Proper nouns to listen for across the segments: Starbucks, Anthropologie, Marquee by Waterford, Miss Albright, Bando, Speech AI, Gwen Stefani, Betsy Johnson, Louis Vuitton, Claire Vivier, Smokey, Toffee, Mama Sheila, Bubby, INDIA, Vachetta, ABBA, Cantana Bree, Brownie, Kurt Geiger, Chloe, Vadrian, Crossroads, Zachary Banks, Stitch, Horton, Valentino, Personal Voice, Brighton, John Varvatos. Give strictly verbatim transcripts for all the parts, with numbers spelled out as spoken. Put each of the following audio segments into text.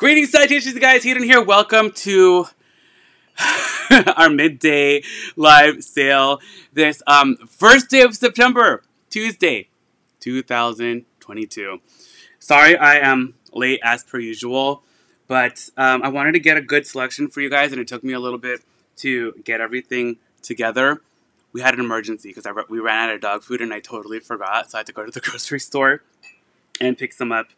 Greetings, salutations, guys. Hadrian here. Welcome to our midday live sale. This um, first day of September, Tuesday, two thousand twenty-two. Sorry I am late as per usual, but um, I wanted to get a good selection for you guys, and it took me a little bit to get everything together. We had an emergency because I we ran out of dog food, and I totally forgot, so I had to go to the grocery store and pick some up,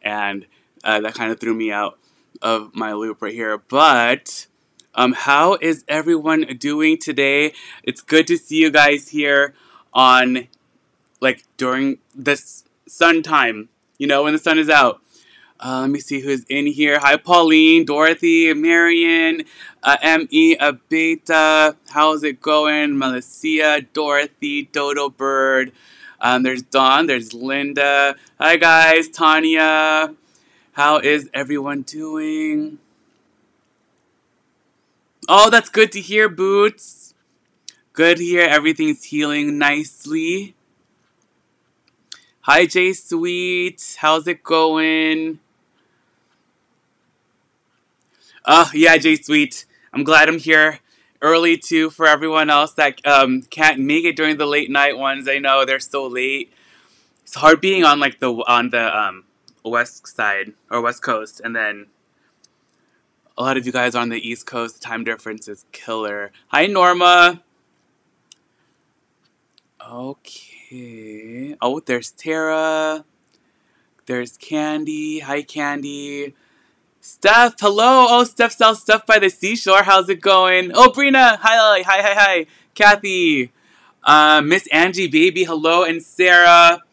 and Uh, that kind of threw me out of my loop right here. But um, how is everyone doing today? It's good to see you guys here on, like, during this sun time, you know, when the sun is out. Uh, let me see who's in here. Hi, Pauline, Dorothy, Marion, uh, M E, Abeta. How's it going? Melissa, Dorothy, Dodo Bird. Um, there's Dawn. There's Linda. Hi, guys. Tanya. How is everyone doing? Oh, that's good to hear, Boots. Good to hear everything's healing nicely. Hi, Jay Sweet. How's it going? Oh, yeah, Jay Sweet. I'm glad I'm here early, too, for everyone else that um, can't make it during the late night ones. I know, they're so late. It's hard being on, like, the... on the um, West side or West Coast, and then a lot of you guys on the East Coast. The time difference is killer. Hi, Norma. Okay. Oh, there's Tara. There's Candy. Hi, Candy. Steph, hello. Oh, Steph sells stuff by the seashore. How's it going? Oh, Brina. Hi, hi, hi, hi. Kathy. Uh, Miss Angie, baby. Hello, and Sarah.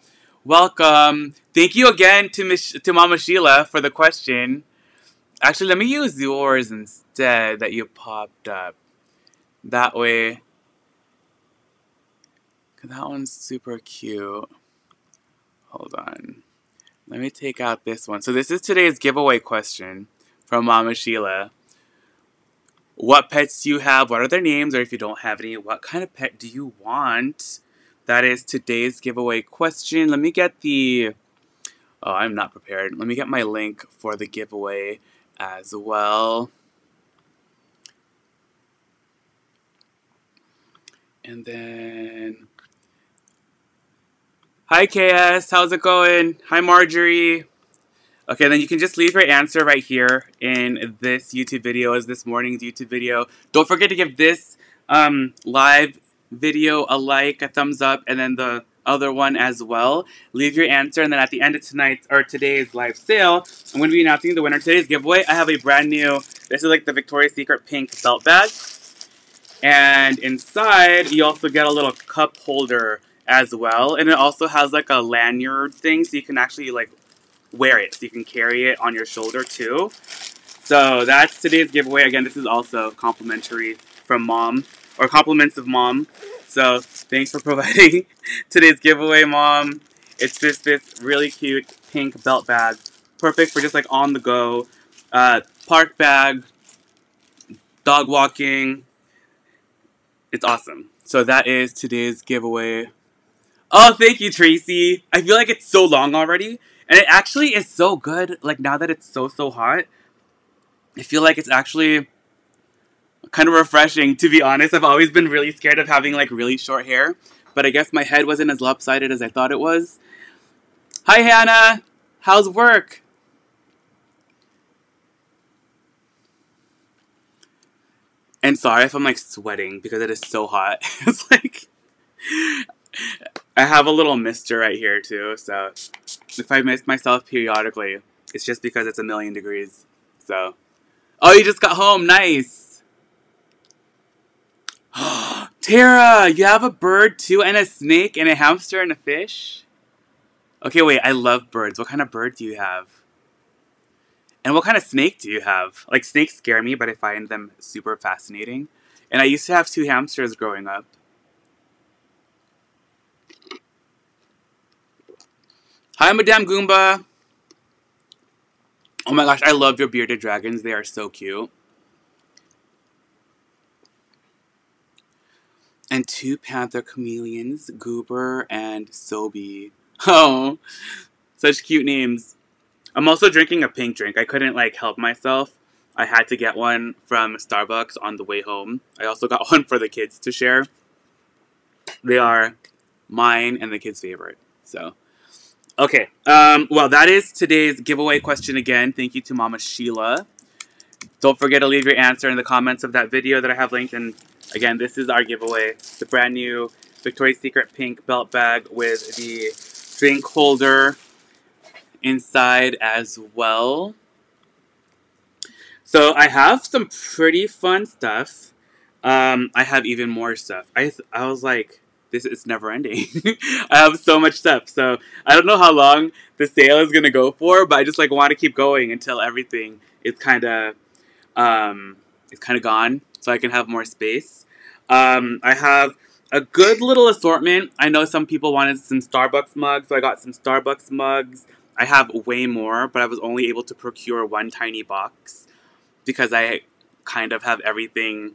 Welcome. Thank you again to Miss, to Mama Sheila for the question. Actually, let me use yours instead that you popped up. That way. That one's super cute. Hold on. Let me take out this one. So this is today's giveaway question from Mama Sheila. What pets do you have? What are their names? Or if you don't have any, what kind of pet do you want? That is today's giveaway question. Let me get the... Oh, I'm not prepared. Let me get my link for the giveaway as well. And then... Hi, K S. How's it going? Hi, Marjorie. Okay, then you can just leave your answer right here in this YouTube video, as this morning's YouTube video. Don't forget to give this um, live video a like, a thumbs up, and then the other one as well. Leave your answer, and then at the end of tonight's or today's live sale, I'm going to be announcing the winner. Today's giveaway, I have a brand new, this is like the Victoria's Secret pink belt bag, and inside you also get a little cup holder as well, and it also has like a lanyard thing, so you can actually like wear it, so you can carry it on your shoulder too. So that's today's giveaway. Again, this is also complimentary from Mom, or compliments of Mom. So thanks for providing today's giveaway, Mom. It's just this really cute pink belt bag. Perfect for just like on the go. Uh, park bag, dog walking. It's awesome. So that is today's giveaway. Oh, thank you, Tracy. I feel like it's so long already. And it actually is so good. Like now that it's so, so hot, I feel like it's actually... kind of refreshing, to be honest. I've always been really scared of having like really short hair, but I guess my head wasn't as lopsided as I thought it was. Hi, Hannah. How's work? And sorry if I'm like sweating because it is so hot. It's like I have a little mister right here too, so if I mist myself periodically, it's just because it's a million degrees. So, oh, you just got home. Nice. Tara, you have a bird too, and a snake, and a hamster, and a fish? Okay, wait, I love birds. What kind of bird do you have? And what kind of snake do you have? Like, snakes scare me, but I find them super fascinating. And I used to have two hamsters growing up. Hi, Madame Goomba. Oh my gosh, I love your bearded dragons. They are so cute. And two panther chameleons, Goober and Sobe. Oh, such cute names. I'm also drinking a pink drink. I couldn't, like, help myself. I had to get one from Starbucks on the way home. I also got one for the kids to share. They are mine and the kids' favorite. So, okay. Um, well, that is today's giveaway question again. Thank you to Mama Sheila. Don't forget to leave your answer in the comments of that video that I have linked. And again, this is our giveaway. It's a brand new Victoria's Secret pink belt bag with the drink holder inside as well. So I have some pretty fun stuff. Um, I have even more stuff. I, I was like, this is never ending. I have so much stuff. So I don't know how long the sale is going to go for, but I just like want to keep going until everything is kind of um, it's kind of gone so I can have more space. Um, I have a good little assortment. I know some people wanted some Starbucks mugs, so I got some Starbucks mugs. I have way more, but I was only able to procure one tiny box because I kind of have everything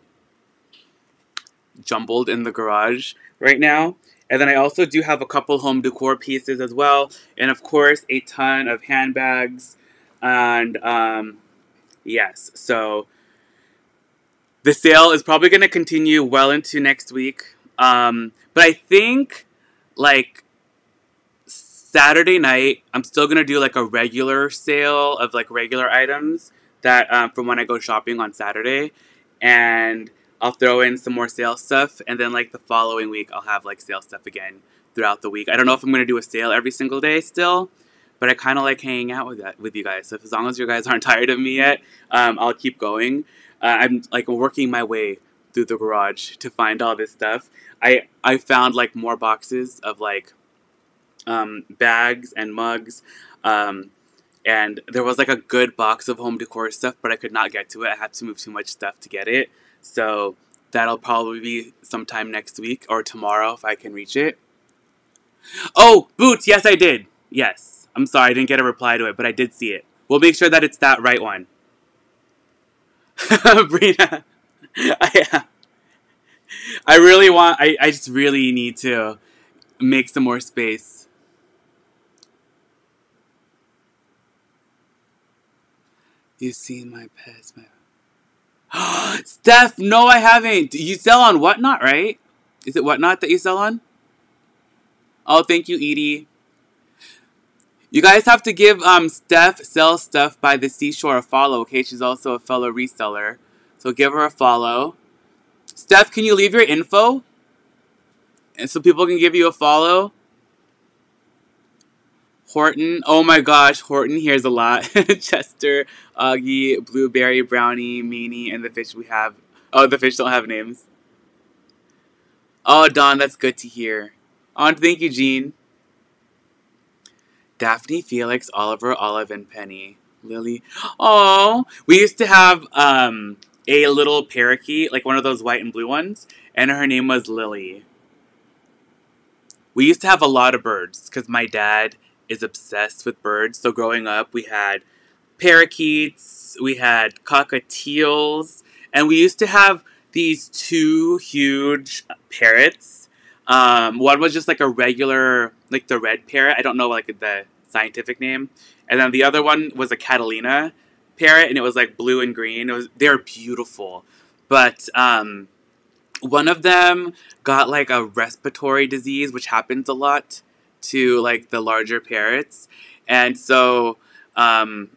jumbled in the garage right now. And then I also do have a couple home decor pieces as well. And of course, a ton of handbags. And um, yes, so the sale is probably going to continue well into next week. Um, but I think, like, Saturday night, I'm still going to do, like, a regular sale of, like, regular items that um, from when I go shopping on Saturday. And I'll throw in some more sale stuff. And then, like, the following week, I'll have, like, sale stuff again throughout the week. I don't know if I'm going to do a sale every single day still. But I kind of like hanging out with that, with you guys. So if, as long as you guys aren't tired of me yet, um, I'll keep going. Uh, I'm, like, working my way through the garage to find all this stuff. I, I found, like, more boxes of, like, um, bags and mugs. Um, and there was, like, a good box of home decor stuff, but I could not get to it. I had to move too much stuff to get it. So that'll probably be sometime next week or tomorrow if I can reach it. Oh, boots! Yes, I did! Yes. I'm sorry, I didn't get a reply to it, but I did see it. We'll make sure that it's that right one. Brina. I, I really want, I, I just really need to make some more space. You've seen my pets, my... Steph, no I haven't. You sell on Whatnot, right? Is it Whatnot that you sell on? Oh, thank you, Edie. You guys have to give um, Steph Sell Stuff by the Seashore a follow, okay? She's also a fellow reseller. So give her a follow. Steph, can you leave your info? And so people can give you a follow. Horton. Oh my gosh, Horton hears a lot. Chester, Augie, Blueberry, Brownie, Meanie, and the fish we have. Oh, the fish don't have names. Oh, Don, that's good to hear. Oh, thank you, Jean. Daphne, Felix, Oliver, Olive, and Penny. Lily. Oh, we used to have... Um, a little parakeet, like one of those white and blue ones, and her name was Lily. We used to have a lot of birds because my dad is obsessed with birds. So growing up, we had parakeets, we had cockatiels, and we used to have these two huge parrots. Um, one was just like a regular, like the red parrot. I don't know like the scientific name. And then the other one was a Catalina parrot, and it was like blue and green. It was, they were beautiful, but um, one of them got like a respiratory disease, which happens a lot to like the larger parrots, and so um,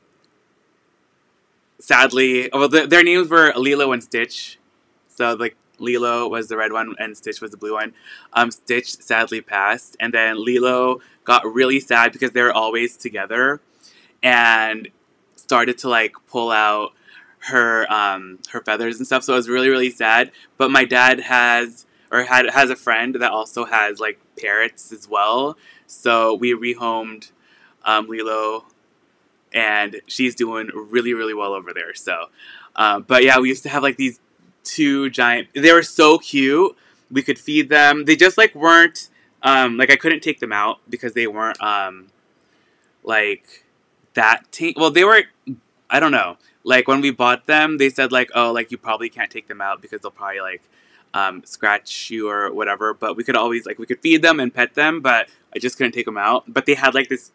sadly, well, the, their names were Lilo and Stitch. So like Lilo was the red one, and Stitch was the blue one. Um, Stitch sadly passed, and then Lilo got really sad because they were always together, and started to like pull out her um, her feathers and stuff, so it was really really sad. But my dad has or had has a friend that also has like parrots as well, so we rehomed um, Lilo, and she's doing really really well over there. So, uh, but yeah, we used to have like these two giant. They were so cute. We could feed them. They just like weren't um, like I couldn't take them out because they weren't um, like. That t- well, they were, I don't know, like when we bought them, they said like, oh, like you probably can't take them out because they'll probably like um, scratch you or whatever. But we could always like, we could feed them and pet them, but I just couldn't take them out. But they had like this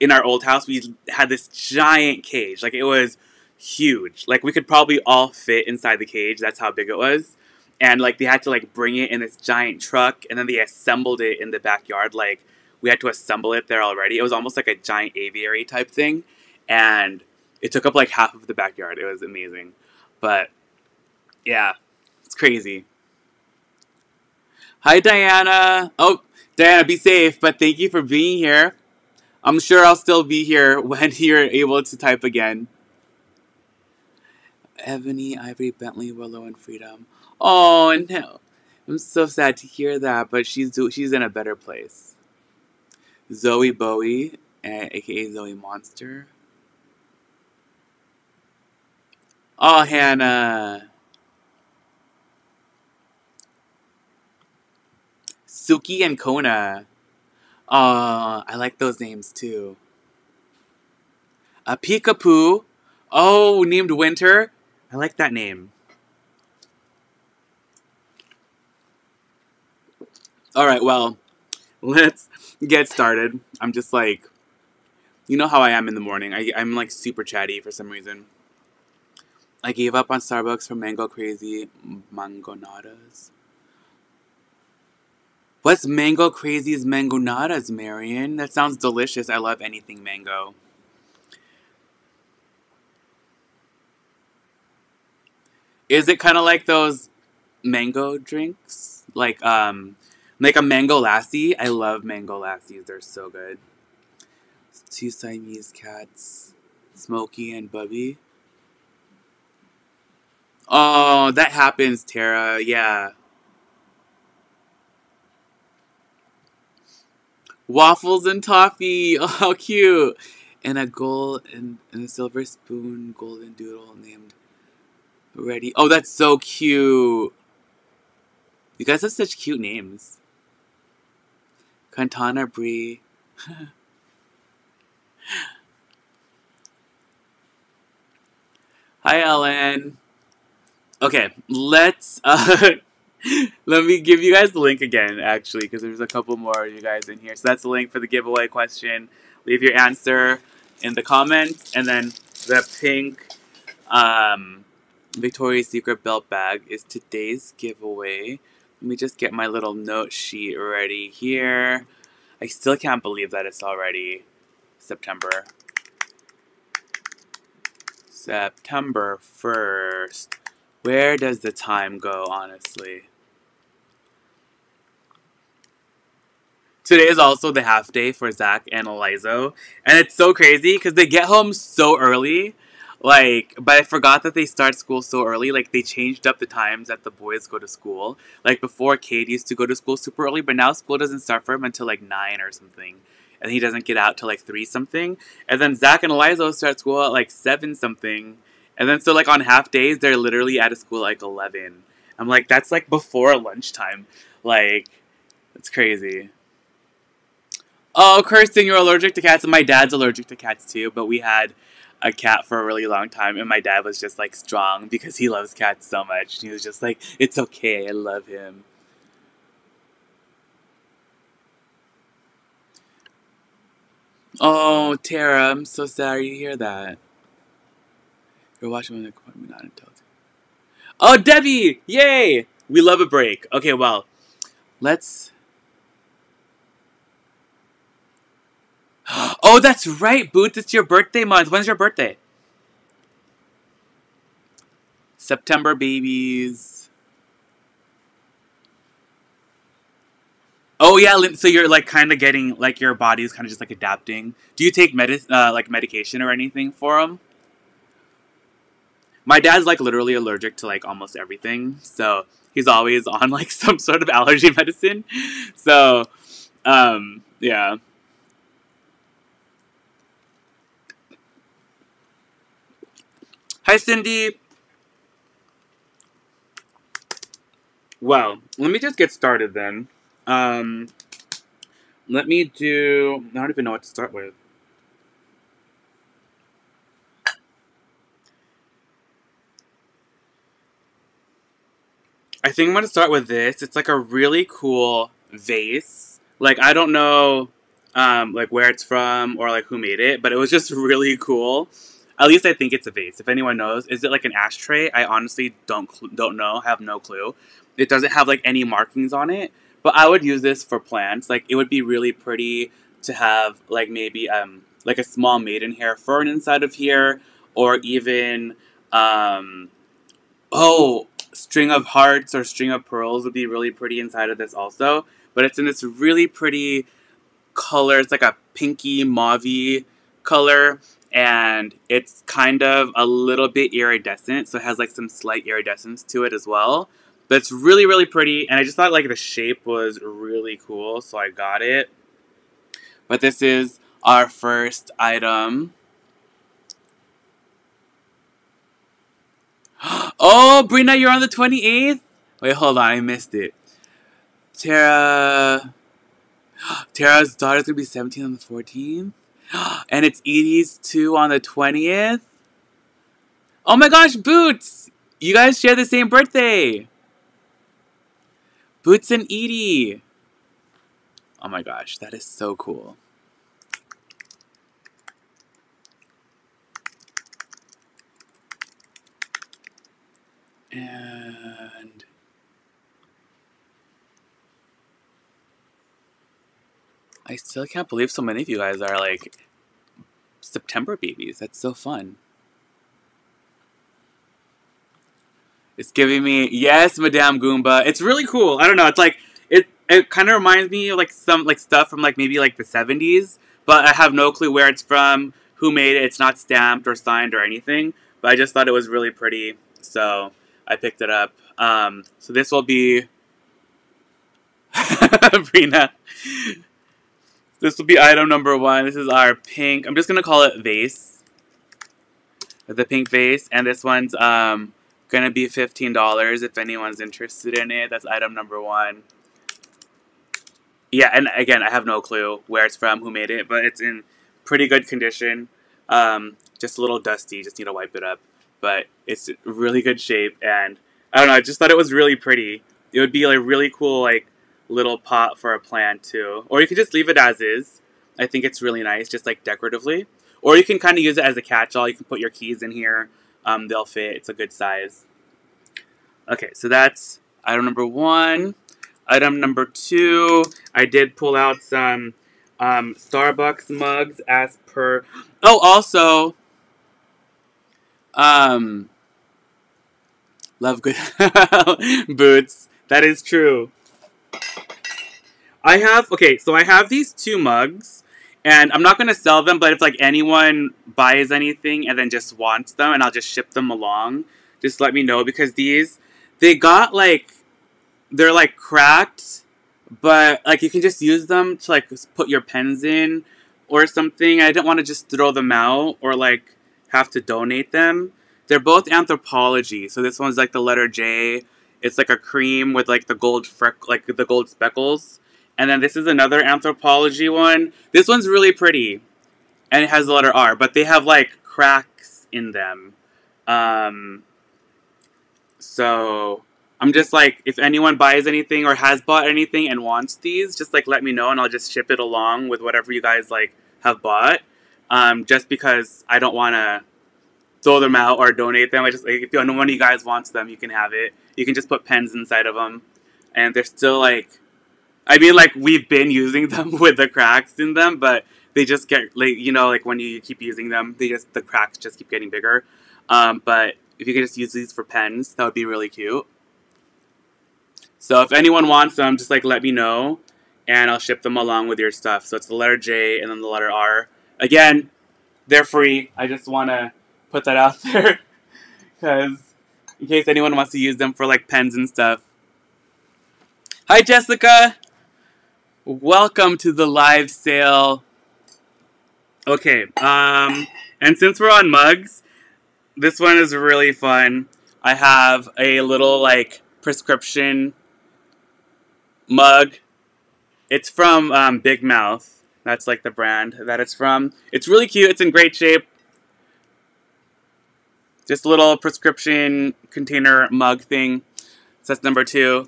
in our old house, we had this giant cage. Like, it was huge. Like, we could probably all fit inside the cage. That's how big it was. And, like, they had to, like, bring it in this giant truck. And then they assembled it in the backyard. Like, we had to assemble it there already. It was almost like a giant aviary type thing. And it took up, like, half of the backyard. It was amazing. But, yeah, it's crazy. Hi, Diana. Oh, Diana, be safe. But thank you for being here. I'm sure I'll still be here when you're able to type again. Ebony, Ivory, Bentley, Willow, and Freedom. Oh, no. I'm so sad to hear that, but she's do she's in a better place. Zoe Bowie, a k a. Zoe Monster. Oh, Hannah. Suki and Kona. Oh, I like those names, too. A Peekapoo. Oh, named Winter. I like that name. All right, well, let's get started. I'm just like, you know how I am in the morning. I, I'm like super chatty for some reason. I gave up on Starbucks for Mango Crazy Mangonadas. What's Mango Crazy's Mangonadas, Marion? That sounds delicious. I love anything mango. Is it kind of like those mango drinks? Like um, like a mango lassi? I love mango lassies. They're so good. Two Siamese cats. Smokey and Bubby. Oh, that happens, Tara. Yeah. Waffles and toffee. Oh, how cute. And a gold and, and a silver spoon golden doodle named... Ready. Oh, that's so cute. You guys have such cute names. Cantana Bree. Hi, Ellen. Okay, let's... Uh, let me give you guys the link again, actually, because there's a couple more of you guys in here. So that's the link for the giveaway question. Leave your answer in the comments. And then the pink... Um, Victoria's Secret belt bag is today's giveaway. Let me just get my little note sheet ready here. I still can't believe that it's already September. September first. Where does the time go, honestly? Today is also the half day for Zach and Elizo. And it's so crazy because they get home so early. Like, but I forgot that they start school so early. Like, they changed up the times that the boys go to school. Like, before, Cade used to go to school super early, but now school doesn't start for him until, like, nine or something. And he doesn't get out till, like, three something. And then Zach and Elizo start school at, like, seven something. And then, so, like, on half days, they're literally out of school, like, eleven. I'm like, that's, like, before lunchtime. Like, it's crazy. Oh, Kirsten, you're allergic to cats. And my dad's allergic to cats, too. But we had... a cat for a really long time, and my dad was just like strong because he loves cats so much. And he was just like, it's okay, I love him. Oh, Tara, I'm so sorry you hear that. You're watching when I'm not until. Oh, Debbie, yay! We love a break. Okay, well, let's. Oh, that's right, Boots. It's your birthday month. When's your birthday? September, babies. Oh, yeah. So you're, like, kind of getting, like, your body's kind of just, like, adapting. Do you take, medi uh, like, medication or anything for them? My dad's, like, literally allergic to, like, almost everything. So he's always on, like, some sort of allergy medicine. So, um, yeah. Hi, Cindy. Well, let me just get started then. Um, let me do... I don't even know what to start with. I think I'm going to start with this. It's like a really cool vase. Like, I don't know... um, like where it's from or like who made it, but it was just really cool. At least I think it's a vase. If anyone knows, is it like an ashtray? I honestly don't don't know. Have no clue. It doesn't have like any markings on it, but I would use this for plants. Like it would be really pretty to have like maybe um like a small maidenhair fern inside of here, or even um oh string of hearts or string of pearls would be really pretty inside of this also. But it's in this really pretty color. It's like a pinky mauvey color. And it's kind of a little bit iridescent, so it has like some slight iridescence to it as well. But it's really, really pretty, and I just thought like the shape was really cool, so I got it. But this is our first item. Oh, Brina, you're on the twenty-eighth? Wait, hold on, I missed it. Tara... Tara's daughter's gonna be seventeen on the fourteenth? And it's Edie's too on the twentieth. Oh my gosh, Boots! You guys share the same birthday! Boots and Edie! Oh my gosh, that is so cool. And... I still can't believe so many of you guys are like September babies. That's so fun. It's giving me, yes, Madame Goomba. It's really cool. I don't know. It's like, it It kind of reminds me of like some like stuff from like maybe like the seventies, but I have no clue where it's from, who made it. It's not stamped or signed or anything, but I just thought it was really pretty. So I picked it up. Um, so this will be, Brina. This will be item number one. This is our pink. I'm just going to call it vase. The pink vase. And this one's um, going to be fifteen dollars if anyone's interested in it. That's item number one. Yeah, and again, I have no clue where it's from, who made it. But it's in pretty good condition. Um, just a little dusty. Just need to wipe it up. But it's in really good shape. And I don't know. I just thought it was really pretty. It would be like really cool, like, little pot for a plant too, or you could just leave it as is. I think it's really nice, just like decoratively, or you can kind of use it as a catch-all. You can put your keys in here, um, they'll fit. It's a good size. Okay, so that's item number one. Item number two, I did pull out some um, Starbucks mugs as per. Oh, also, um, love good Boots. That is true. I have, okay, so I have these two mugs, and I'm not going to sell them, but if, like, anyone buys anything and then just wants them, and I'll just ship them along, just let me know, because these, they got, like, they're, like, cracked, but, like, you can just use them to, like, put your pens in or something. I didn't want to just throw them out or, like, have to donate them. They're both Anthropologie, so this one's, like, the letter J. It's, like, a cream with, like, the gold freck, like, the gold speckles. And then this is another Anthropologie one. This one's really pretty. And it has the letter R. But they have, like, cracks in them. Um, so, I'm just, like, if anyone buys anything or has bought anything and wants these, just, like, let me know. And I'll just ship it along with whatever you guys, like, have bought. Um, just because I don't want to throw them out or donate them. I just, like, if one of you guys wants them, you can have it. You can just put pens inside of them. And they're still, like... I mean, like, we've been using them with the cracks in them, but they just get, like, you know, like, when you keep using them, they just, the cracks just keep getting bigger. Um, but if you could just use these for pens, that would be really cute. So if anyone wants them, just, like, let me know, and I'll ship them along with your stuff. So it's the letter J and then the letter R. Again, they're free. I just want to put that out there, because in case anyone wants to use them for, like, pens and stuff. Hi, Jessica! Welcome to the live sale. Okay, um, and since we're on mugs, this one is really fun. I have a little, like, prescription mug. It's from um, Big Mouth. That's, like, the brand that it's from. It's really cute. It's in great shape. Just a little prescription container mug thing. So that's number two.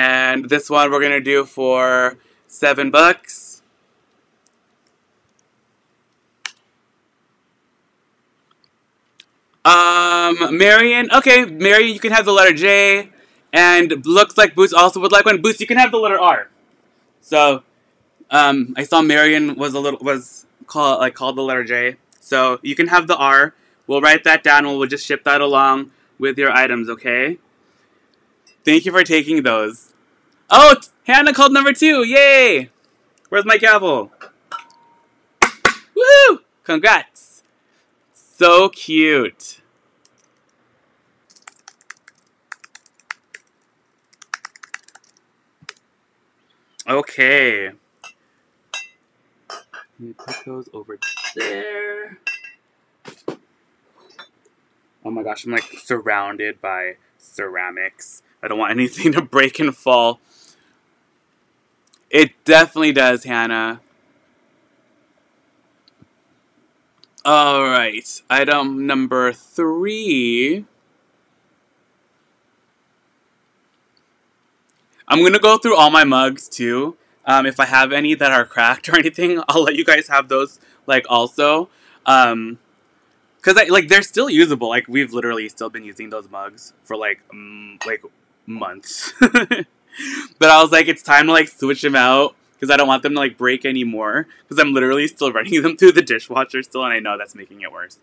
And this one we're going to do for seven bucks. Um, Marion. Okay, Marion, you can have the letter J. And looks like Boots also would like one. Boots, you can have the letter R. So, um, I saw Marion was a little, was called, like, called the letter J. So, you can have the R. We'll write that down and we'll just ship that along with your items, okay? Thank you for taking those. Oh, Hannah called number two. Yay! Where's my gavel? Woo! Congrats. So cute. Okay. Let me put those over there. Oh my gosh, I'm like surrounded by ceramics. I don't want anything to break and fall. It definitely does, Hannah. All right, item number three. I'm gonna go through all my mugs too. Um, if I have any that are cracked or anything, I'll let you guys have those, like, also. Um, Cause I, like, they're still usable. Like, we've literally still been using those mugs for like, um, like months. But I was like, it's time to like switch them out because I don't want them to like break anymore. Because I'm literally still running them through the dishwasher still, and I know that's making it worse.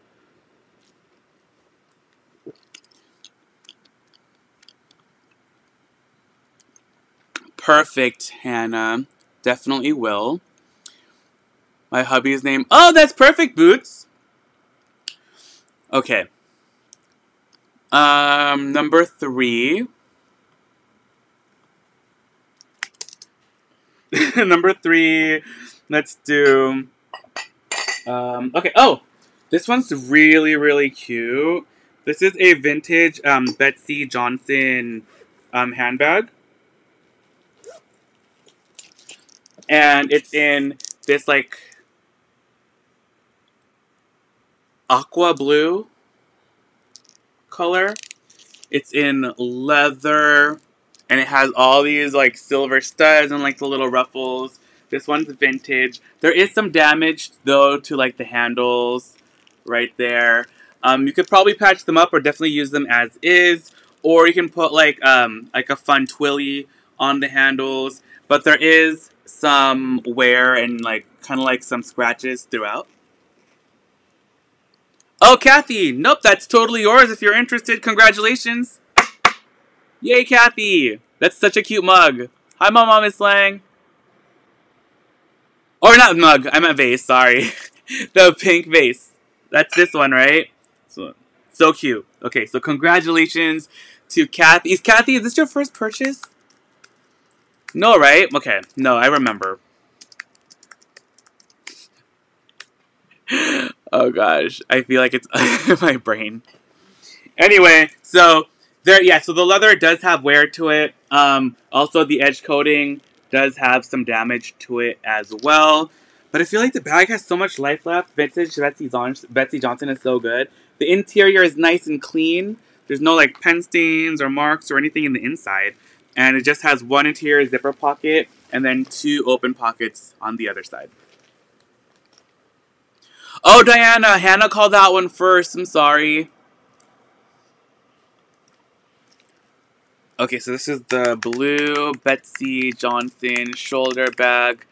Perfect, Hannah. Definitely will. My hubby's name. Oh, that's perfect, Boots. Okay. Um, number three. Number three. Let's do... Um, okay. Oh! This one's really, really cute. This is a vintage um, Betsy Johnson um, handbag. And it's in this, like... aqua blue color. It's in leather and it has all these like silver studs and like the little ruffles. This one's vintage. There is some damage though to like the handles right there. Um, you could probably patch them up or definitely use them as is, or you can put like um, like a fun twilly on the handles, but there is some wear and like kind of like some scratches throughout. Oh, Kathy! Nope, that's totally yours if you're interested. Congratulations! Yay, Kathy! That's such a cute mug. Hi, Mama Miss Lang. Or not mug. I meant vase. Sorry. The pink vase. That's this one, right? So, so cute. Okay, so congratulations to Kathy. Is Kathy, is this your first purchase? No, right? Okay. No, I remember. Oh gosh, I feel like it's in my brain. Anyway, so there, yeah, so the leather does have wear to it. Um, also, the edge coating does have some damage to it as well. But I feel like the bag has so much life left. Vintage Betsy Johnson, Betsy Johnson is so good. The interior is nice and clean. There's no like pen stains or marks or anything in the inside. And it just has one interior zipper pocket and then two open pockets on the other side. Oh, Diana, Hannah called that one first. I'm sorry. Okay, so this is the blue Betsy Johnson shoulder bag.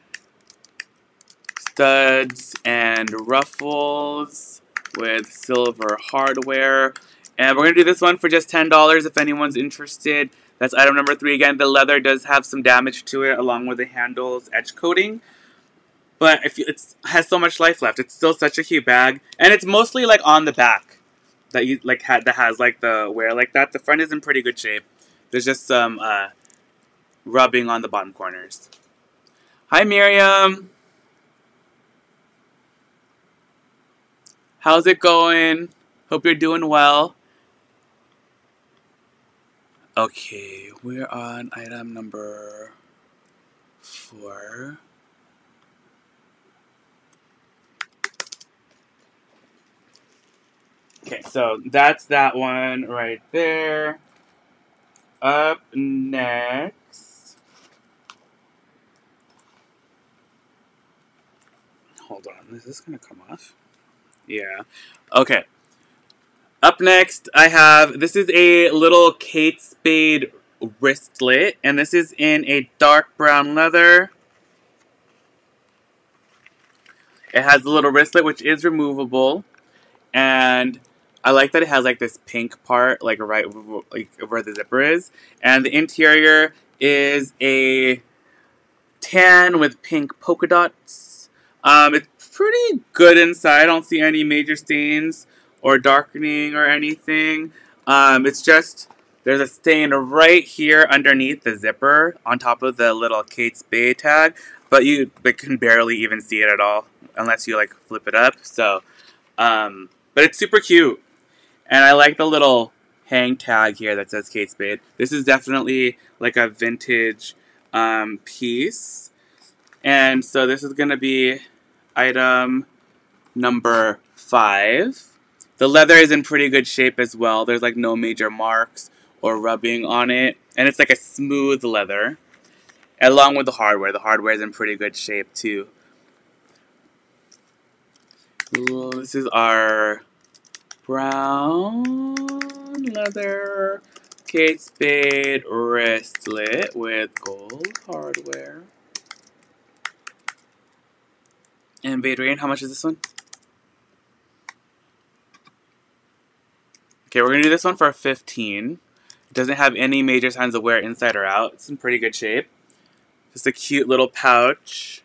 Studs and ruffles with silver hardware. And we're going to do this one for just ten dollars if anyone's interested. That's item number three. Again, the leather does have some damage to it along with the handles edge coating. But it has so much life left. It's still such a cute bag, and it's mostly like on the back that you like ha that has like the wear like that. The front is in pretty good shape. There's just some uh, rubbing on the bottom corners. Hi, Miriam. How's it going? Hope you're doing well. Okay, we're on item number four. Okay, so that's that one right there. Up next. Is this going to come off? Yeah. Okay. Up next, I have, this is a little Kate Spade wristlet, and this is in a dark brown leather. It has a little wristlet, which is removable, and I like that it has like this pink part, like right like where the zipper is, and the interior is a tan with pink polka dots. Um, it's pretty good inside. I don't see any major stains or darkening or anything. Um, it's just, there's a stain right here underneath the zipper on top of the little Kate Spade tag, but you like, can barely even see it at all unless you like flip it up. So, um, but it's super cute. And I like the little hang tag here that says Kate Spade. This is definitely like a vintage um, piece. And so this is gonna be item number five. The leather is in pretty good shape as well. There's like no major marks or rubbing on it, and it's like a smooth leather, along with the hardware. The hardware is in pretty good shape too. Ooh, this is our brown leather Kate Spade wristlet with gold hardware. And Vadrian, how much is this one? Okay, we're gonna do this one for fifteen dollars. It doesn't have any major signs of wear inside or out. It's in pretty good shape. Just a cute little pouch.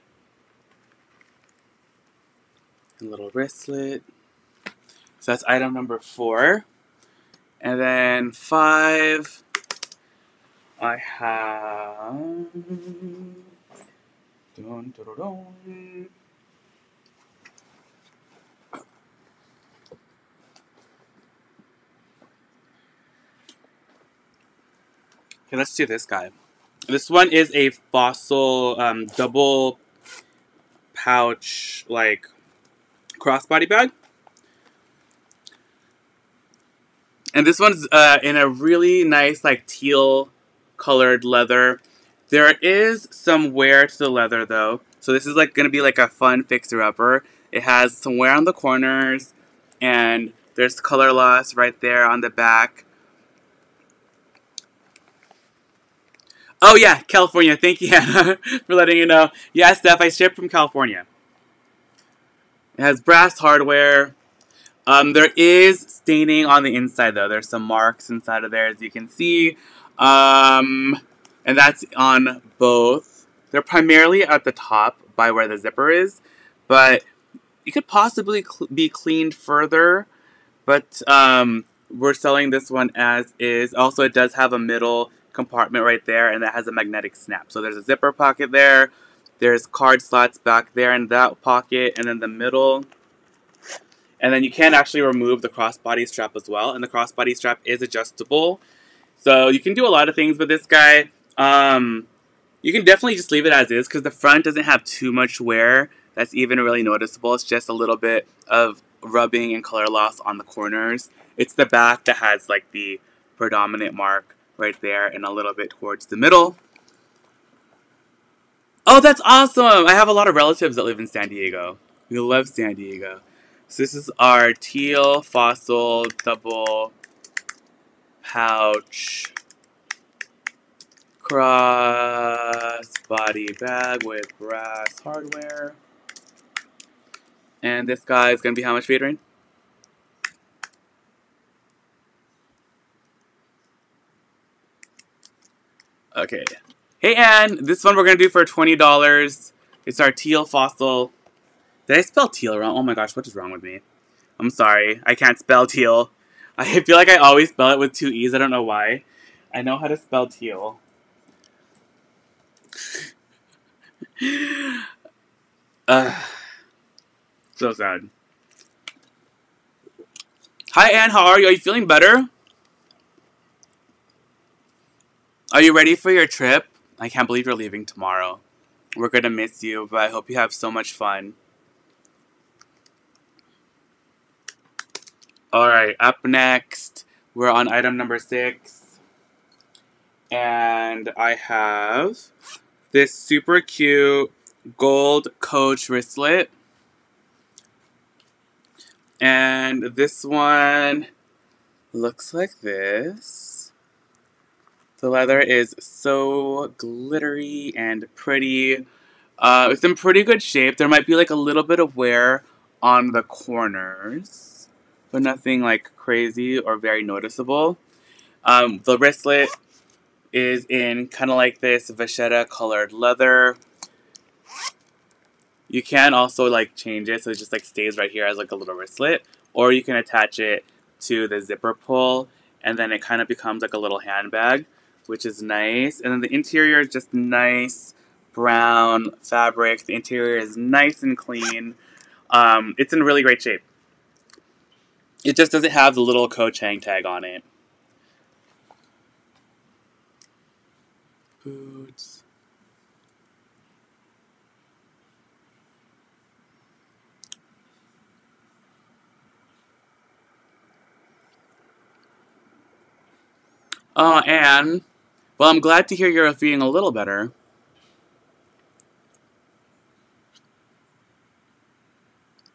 A little wristlet. So that's item number four. And then five, I have... Dun, dun, dun, dun. Okay, let's do this guy. This one is a Fossil um, double pouch, like, crossbody bag. And this one's uh, in a really nice, like, teal-colored leather. There is some wear to the leather, though. So this is, like, going to be, like, a fun fixer-upper. It has some wear on the corners, and there's color loss right there on the back. Oh, yeah, California. Thank you, Hannah, for letting you know. Yeah, Steph, I shipped from California. It has brass hardware. Um, there is staining on the inside, though. There's some marks inside of there, as you can see. Um, and that's on both. They're primarily at the top by where the zipper is, but it could possibly cl- be cleaned further. But um, we're selling this one as is. Also, it does have a middle compartment right there, and that has a magnetic snap. So there's a zipper pocket there, there's card slots back there in that pocket, and then the middle. And then you can actually remove the crossbody strap as well, and the crossbody strap is adjustable. So you can do a lot of things with this guy. Um, you can definitely just leave it as is, because the front doesn't have too much wear that's even really noticeable. It's just a little bit of rubbing and color loss on the corners. It's the back that has like the predominant mark right there, and a little bit towards the middle. Oh, that's awesome! I have a lot of relatives that live in San Diego. We love San Diego. So this is our teal Fossil double pouch crossbody bag with brass hardware. And this guy is going to be how much, Vadrian? Okay. Hey, Anne. This one we're going to do for twenty dollars. It's our teal Fossil. Did I spell teal wrong? Oh my gosh, what is wrong with me? I'm sorry. I can't spell teal. I feel like I always spell it with two E's. I don't know why. I know how to spell teal. uh, so sad. Hi, Anne. How are you? Are you feeling better? Are you ready for your trip? I can't believe you're leaving tomorrow. We're gonna miss you, but I hope you have so much fun. Alright, up next, we're on item number six. And I have this super cute gold Coach wristlet. And this one looks like this. The leather is so glittery and pretty. Uh, it's in pretty good shape. There might be like a little bit of wear on the corners, but nothing like crazy or very noticeable. Um, the wristlet is in kind of like this vachetta colored leather. You can also like change it so it just like stays right here as like a little wristlet, or you can attach it to the zipper pull and then it kind of becomes like a little handbag, which is nice. And then the interior is just nice brown fabric. The interior is nice and clean. Um, it's in really great shape. It just doesn't have the little Coach hang tag on it. Boots. Oh, Anne. Well, I'm glad to hear you're feeling a little better.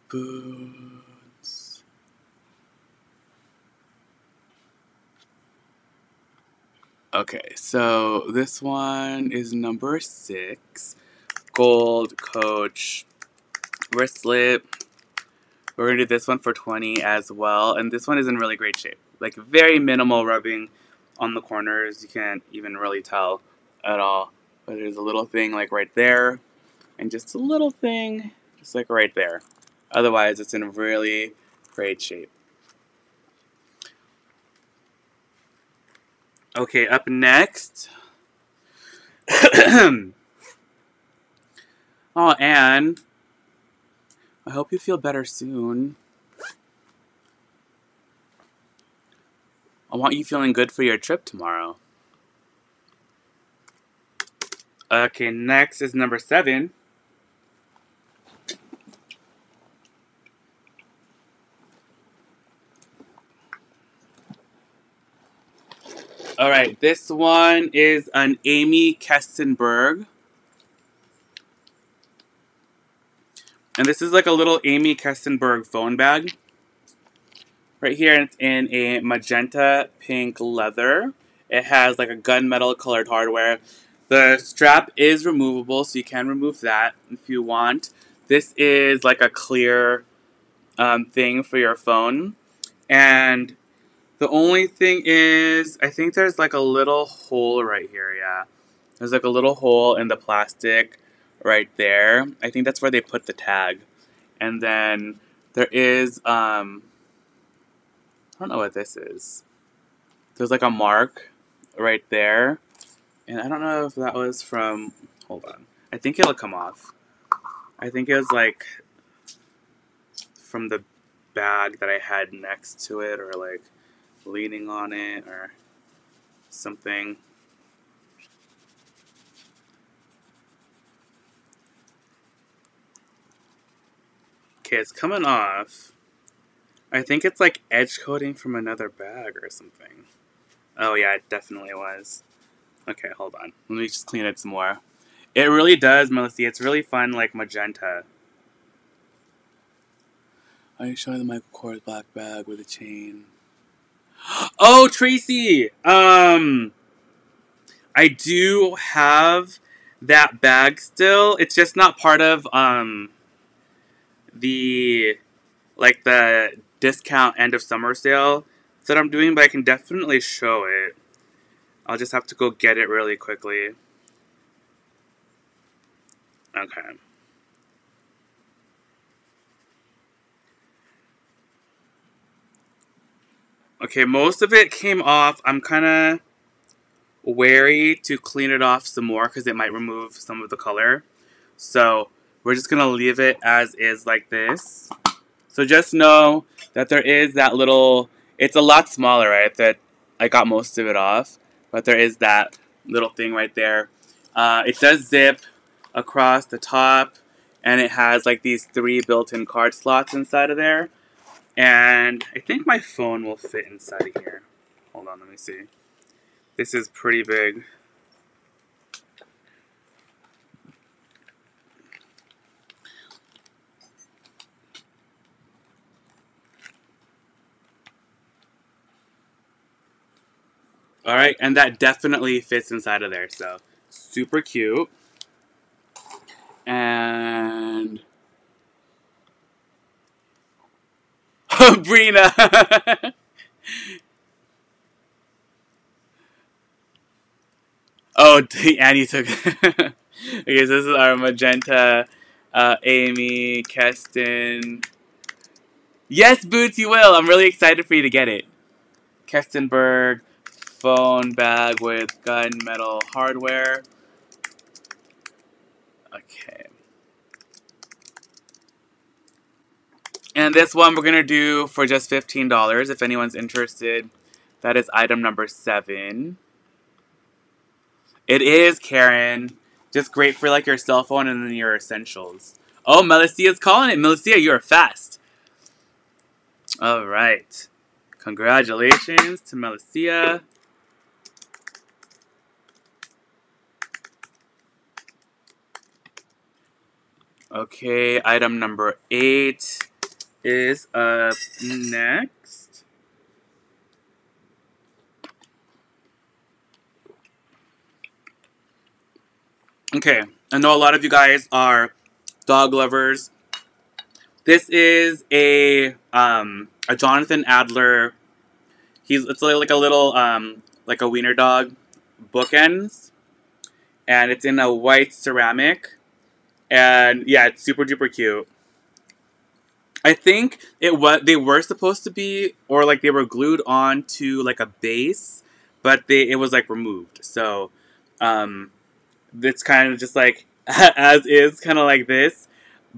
Boots. Okay, so this one is number six. Gold Coach wristlet. We're going to do this one for twenty as well. And this one is in really great shape. Like, very minimal rubbing on the corners. You can't even really tell at all, but there's a little thing like right there and just a little thing just like right there. Otherwise it's in really great shape. Okay, up next. Oh, Anne, I hope you feel better soon. I want you feeling good for your trip tomorrow. Okay, next is number seven. All right, this one is an Amy Kestenberg. And this is like a little Amy Kestenberg phone bag. Right here, and it's in a magenta pink leather. It has like a gunmetal colored hardware. The strap is removable, so you can remove that if you want. This is like a clear um, thing for your phone. And the only thing is, I think there's like a little hole right here, yeah. There's like a little hole in the plastic right there. I think that's where they put the tag. And then there is... Um, I don't know what this is. There's like a mark right there. And I don't know if that was from... Hold on. I think it'll come off. I think it was like from the bag that I had next to it, or like leaning on it or something. Okay, it's coming off. I think it's like edge coating from another bag or something. Oh yeah, it definitely was. Okay, hold on. Let me just clean it some more. It really does, Melissa. It's really fun, like magenta. Are you showing the Michael Kors black bag with a chain? Oh, Tracy! Um, I do have that bag still. It's just not part of um the like the discount end of summer sale that I'm doing, but I can definitely show it. I'll just have to go get it really quickly. Okay. Okay, most of it came off. I'm kind of wary to clean it off some more because it might remove some of the color. So we're just going to leave it as is like this. So just know that there is that little, it's a lot smaller, right? That I got most of it off, but there is that little thing right there. Uh, it does zip across the top, and it has like these three built-in card slots inside of there. And I think my phone will fit inside of here. Hold on, let me see. This is pretty big. All right, and that definitely fits inside of there, so super cute. And oh, Brina. Oh, dang, Annie took it. Okay, so this is our magenta, uh, Amy, Keston. Yes, Boots, you will. I'm really excited for you to get it. Kestenberg phone bag with gunmetal hardware. Okay. And this one we're going to do for just fifteen dollars if anyone's interested. That is item number seven. It is, Karen. Just great for like your cell phone and then your essentials. Oh, Melicia's calling it. Melicia, you are fast. All right. Congratulations to Melicia. Okay, item number eight is up next. Okay, I know a lot of you guys are dog lovers. This is a um, a Jonathan Adler. He's it's like a little um, like a wiener dog bookends, and it's in a white ceramic. And yeah, it's super duper cute. I think it was they were supposed to be, or like they were glued onto like a base, but they it was like removed. So um, it's kind of just like as is, kind of like this.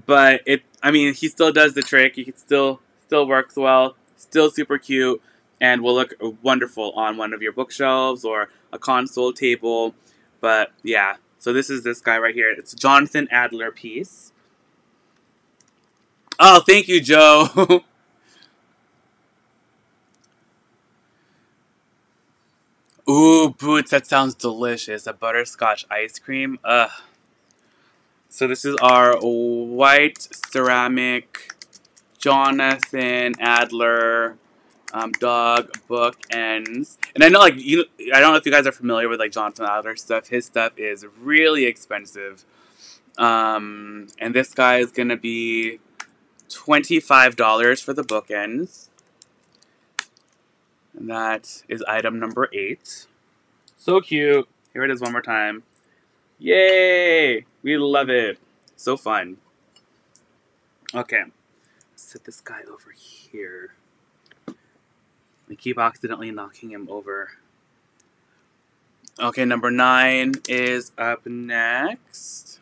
But it, I mean, he still does the trick. He can still still works well. Still super cute, and will look wonderful on one of your bookshelves or a console table. But yeah. So this is this guy right here. It's a Jonathan Adler piece. Oh, thank you, Joe. Ooh, Boots, that sounds delicious. A butterscotch ice cream. Ugh. So this is our white ceramic Jonathan Adler um, dog bookends. And I know, like, you, I don't know if you guys are familiar with like Jonathan Adler stuff. His stuff is really expensive. Um, and this guy is gonna be twenty-five dollars for the bookends. And that is item number eight. So cute. Here it is one more time. Yay! We love it. So fun. Okay. Set this guy over here. We keep accidentally knocking him over. Okay, number nine is up next.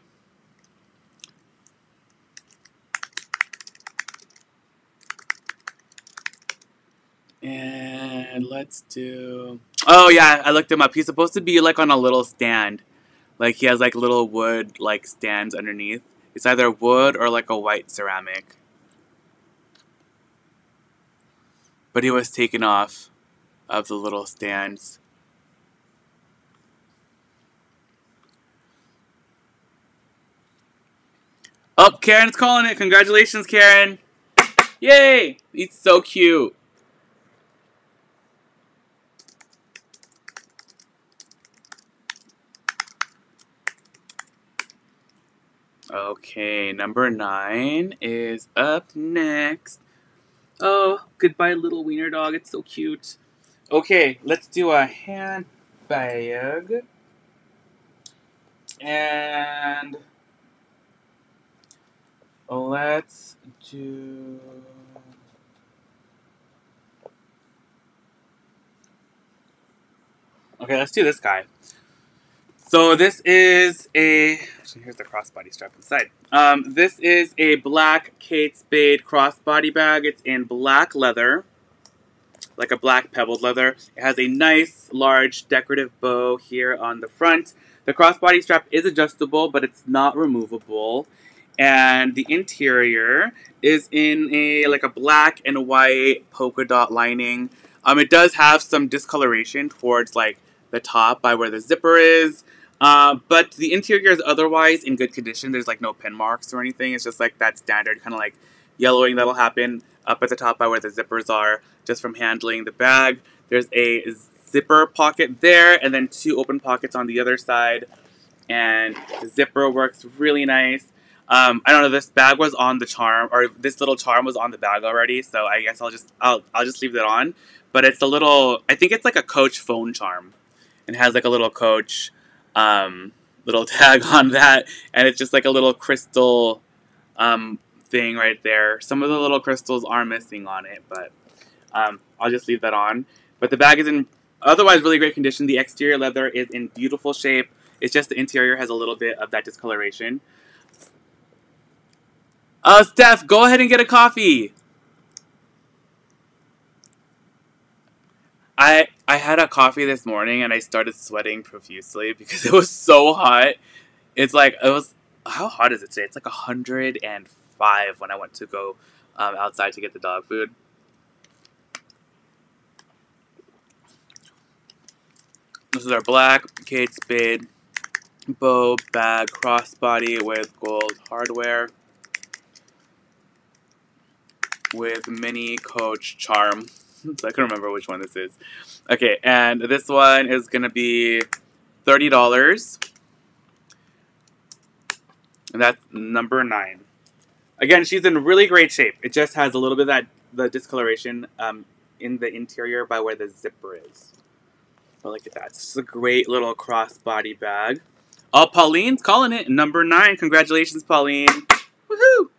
And let's do... Oh, yeah, I looked him up. He's supposed to be, like, on a little stand. Like, he has, like, little wood, like, stands underneath. It's either wood or, like, a white ceramic. But he was taken off of the little stands. Oh, Karen's calling it. Congratulations, Karen. Yay! He's so cute. Okay, number nine is up next. Oh, goodbye, little wiener dog. It's so cute. Okay, let's do a handbag. And let's do... Okay, let's do this guy. So this is a, actually here's the crossbody strap inside. Um, this is a black Kate Spade crossbody bag. It's in black leather, like a black pebbled leather. It has a nice large decorative bow here on the front. The crossbody strap is adjustable, but it's not removable. And the interior is in a, like a black and white polka dot lining. Um, it does have some discoloration towards like the top by where the zipper is. Uh, but the interior is otherwise in good condition. There's like no pin marks or anything. It's just like that standard kind of like yellowing that'll happen up at the top by where the zippers are just from handling the bag. There's a zipper pocket there and then two open pockets on the other side. And the zipper works really nice. Um, I don't know, this bag was on the charm, or this little charm was on the bag already, so I guess I'll just, I'll, I'll just leave that on. But it's a little, I think it's like a Coach phone charm. And has like a little Coach, um, little tag on that. And it's just like a little crystal, um, thing right there. Some of the little crystals are missing on it, but, um, I'll just leave that on. But the bag is in otherwise really great condition. The exterior leather is in beautiful shape. It's just the interior has a little bit of that discoloration. Uh, Steph, go ahead and get a coffee. I I had a coffee this morning and I started sweating profusely because it was so hot. It's like, it was, how hot is it today? It's like a hundred and five when I went to go um, outside to get the dog food. This is our black Kate Spade bow bag crossbody with gold hardware, with mini Coach charm. I can remember which one this is. Okay, and this one is gonna be thirty dollars. And that's number nine. Again, she's in really great shape. It just has a little bit of that the discoloration um, in the interior by where the zipper is. But look at that. It's just a great little crossbody bag. Oh, Pauline's calling it. Number nine. Congratulations, Pauline. Woohoo!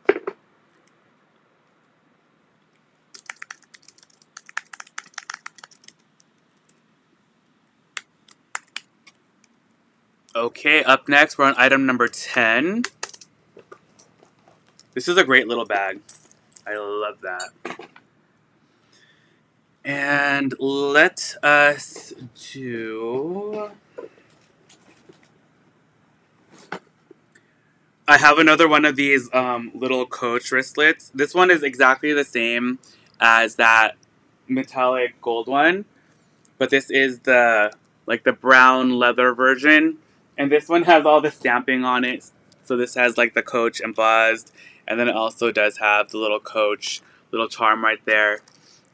Okay, up next, we're on item number ten. This is a great little bag. I love that. And let us do... I have another one of these um, little Coach wristlets. This one is exactly the same as that metallic gold one, but this is the like the brown leather version. And this one has all the stamping on it. So this has like the Coach embossed. And then it also does have the little Coach, little charm right there.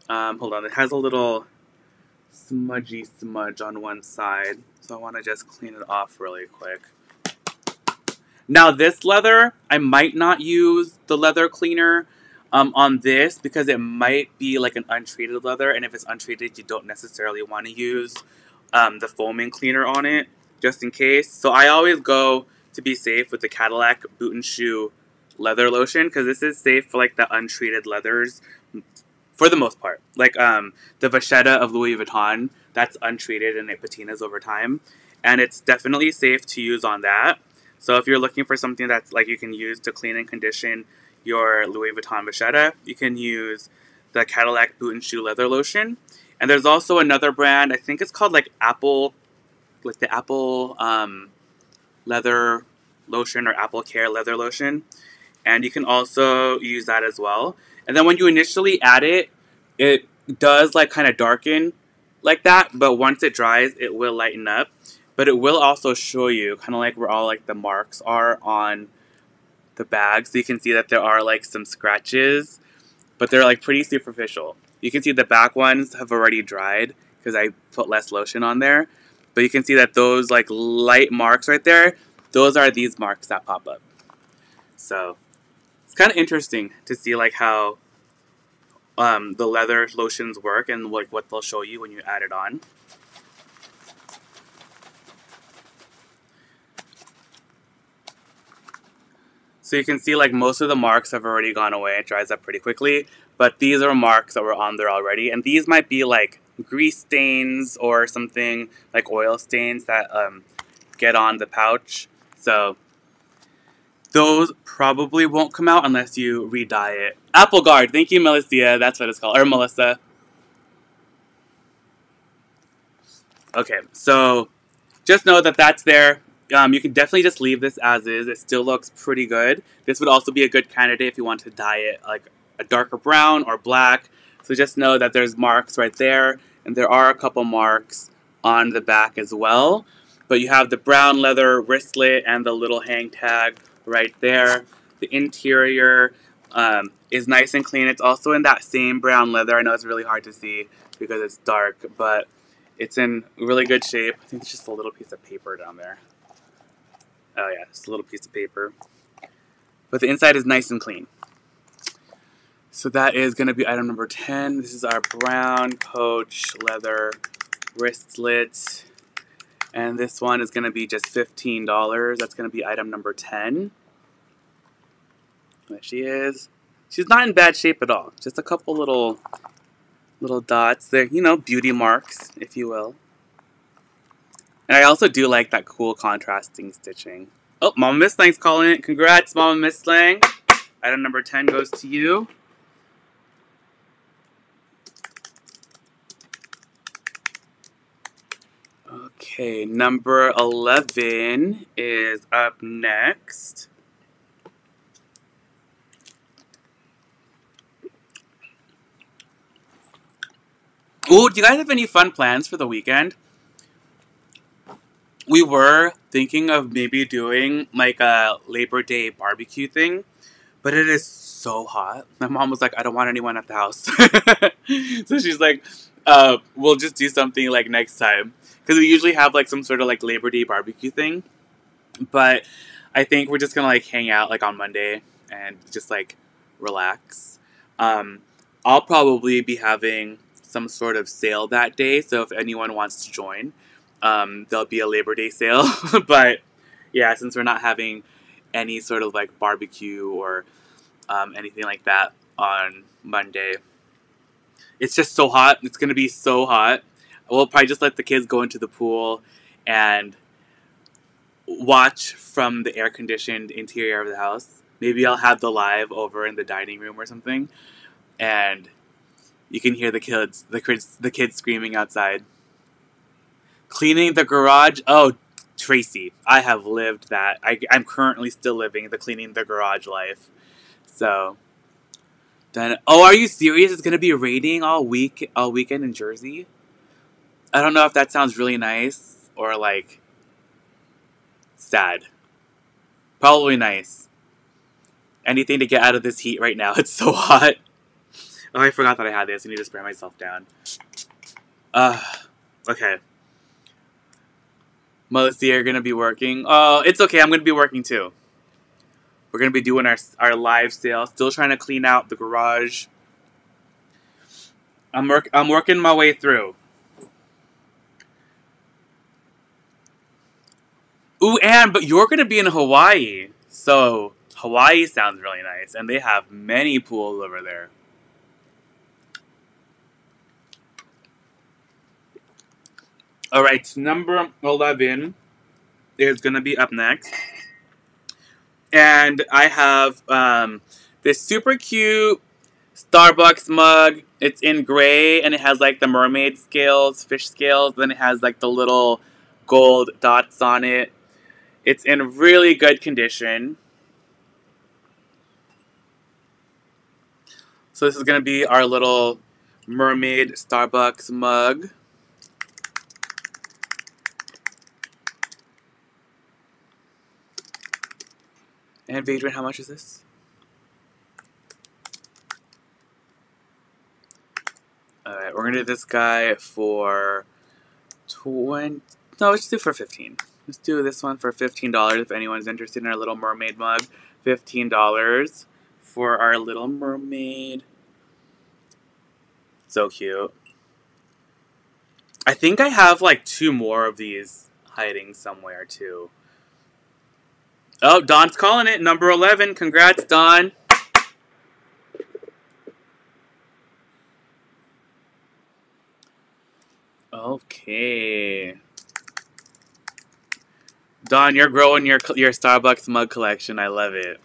Um, hold on, it has a little smudgy smudge on one side. So I want to just clean it off really quick. Now this leather, I might not use the leather cleaner um, on this because it might be like an untreated leather. And if it's untreated, you don't necessarily want to use um, the foaming cleaner on it. Just in case. So I always go, to be safe, with the Cadillac Boot and Shoe leather lotion, because this is safe for like the untreated leathers for the most part. Like um, the Vachetta of Louis Vuitton, that's untreated and it patinas over time. And it's definitely safe to use on that. So if you're looking for something that's like you can use to clean and condition your Louis Vuitton Vachetta, you can use the Cadillac Boot and Shoe leather lotion. And there's also another brand, I think it's called like Apple... like the Apple um, leather lotion or Apple Care leather lotion. And you can also use that as well. And then when you initially add it, it does like kind of darken like that. But once it dries, it will lighten up. But it will also show you kind of like where all like the marks are on the bag. So you can see that there are like some scratches, but they're like pretty superficial. You can see the back ones have already dried because I put less lotion on there. But you can see that those like light marks right there, those are these marks that pop up. So it's kind of interesting to see like how um, the leather lotions work and like what they'll show you when you add it on. So you can see like most of the marks have already gone away. It dries up pretty quickly, but these are marks that were on there already. And these might be like grease stains or something, like oil stains that um, get on the pouch. So those probably won't come out unless you re-dye it. Apple Guard. Thank you, Melissa. That's what it's called. Or Melissa. Okay, so just know that that's there. Um, you can definitely just leave this as is. It still looks pretty good. This would also be a good candidate if you want to dye it like a darker brown or black. So just know that there's marks right there, and there are a couple marks on the back as well. But you have the brown leather wristlet and the little hang tag right there. The interior Um, it's nice and clean. It's also in that same brown leather. I know it's really hard to see because it's dark, but it's in really good shape. I think it's just a little piece of paper down there. Oh yeah, just a little piece of paper. But the inside is nice and clean. So that is going to be item number ten. This is our brown Coach leather wristlet. And this one is going to be just fifteen dollars. That's going to be item number ten. There she is. She's not in bad shape at all. Just a couple little little dots there. You know, beauty marks, if you will. And I also do like that cool contrasting stitching. Oh, Mama Miss Lang's calling it. Congrats, Mama Miss Lang. Item number ten goes to you. Okay, number eleven is up next. Ooh, do you guys have any fun plans for the weekend? We were thinking of maybe doing like a Labor Day barbecue thing, but it is so hot. My mom was like, I don't want anyone at the house. So she's like, uh, we'll just do something like next time. Because we usually have like some sort of like Labor Day barbecue thing. But I think we're just going to like hang out like on Monday and just like relax. Um, I'll probably be having some sort of sale that day. So if anyone wants to join, um, there'll be a Labor Day sale. But yeah, since we're not having any sort of like barbecue or um, anything like that on Monday, it's just so hot. It's going to be so hot. We'll probably just let the kids go into the pool and watch from the air-conditioned interior of the house. Maybe I'll have the live over in the dining room or something, and you can hear the kids, the kids, the kids screaming outside. Cleaning the garage. Oh, Tracy, I have lived that. I, I'm currently still living the cleaning the garage life. So, then. Oh, are you serious? It's gonna be raining all week, all weekend in Jersey. I don't know if that sounds really nice or like sad. Probably nice. Anything to get out of this heat right now. It's so hot. Oh, I forgot that I had this. I need to spray myself down. Uh, okay. Melissa, you're going to be working. Oh, it's okay. I'm going to be working too. We're going to be doing our, our live sale. Still trying to clean out the garage. I'm, work I'm working my way through. Ooh, Anne, but you're going to be in Hawaii. So, Hawaii sounds really nice. And they have many pools over there. All right, number eleven is going to be up next. And I have um, this super cute Starbucks mug. It's in gray, and it has, like, the mermaid scales, fish scales. Then it has, like, the little gold dots on it. It's in really good condition. So this is going to be our little mermaid Starbucks mug. And Vadrian, how much is this? Alright, we're going to do this guy for twenty. No, let's do it for fifteen. Let's do this one for fifteen dollars if anyone's interested in our little mermaid mug. fifteen dollars for our little mermaid. So cute. I think I have like two more of these hiding somewhere too. Oh, Don's calling it. Number eleven. Congrats, Don. Okay. Don, you're growing your your Starbucks mug collection. I love it.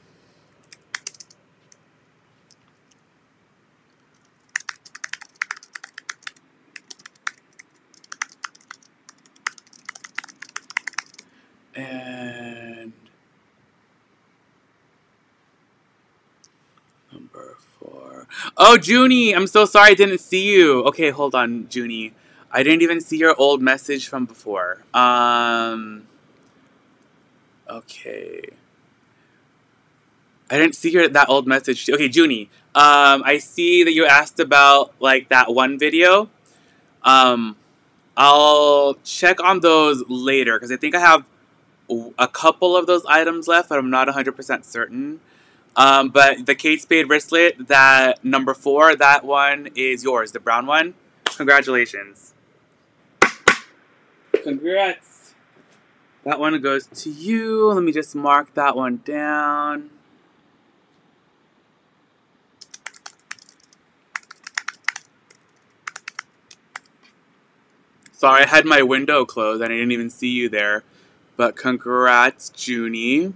And number four. Oh, Junie, I'm so sorry I didn't see you. Okay, hold on, Junie. I didn't even see your old message from before. Um, okay. I didn't see her that old message. Okay, Junie. Um, I see that you asked about like that one video. Um, I'll check on those later because I think I have a couple of those items left, but I'm not one hundred percent certain. Um, but the Kate Spade wristlet, that number four, that one is yours, the brown one. Congratulations. Congrats. That one goes to you. Let me just mark that one down. Sorry, I had my window closed and I didn't even see you there. But congrats, Junie.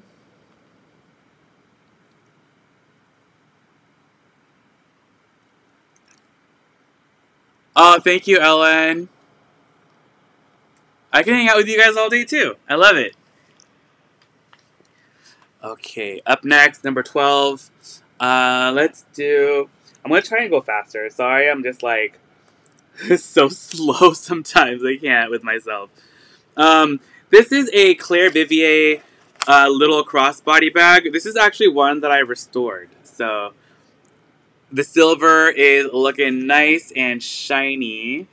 Oh, thank you, Ellen. I can hang out with you guys all day, too. I love it. Okay, up next, number twelve. Uh, let's do... I'm going to try and go faster. Sorry, I'm just, like, so slow sometimes. I can't with myself. Um, this is a Claire Vivier uh, little crossbody bag. This is actually one that I restored, so... The silver is looking nice and shiny.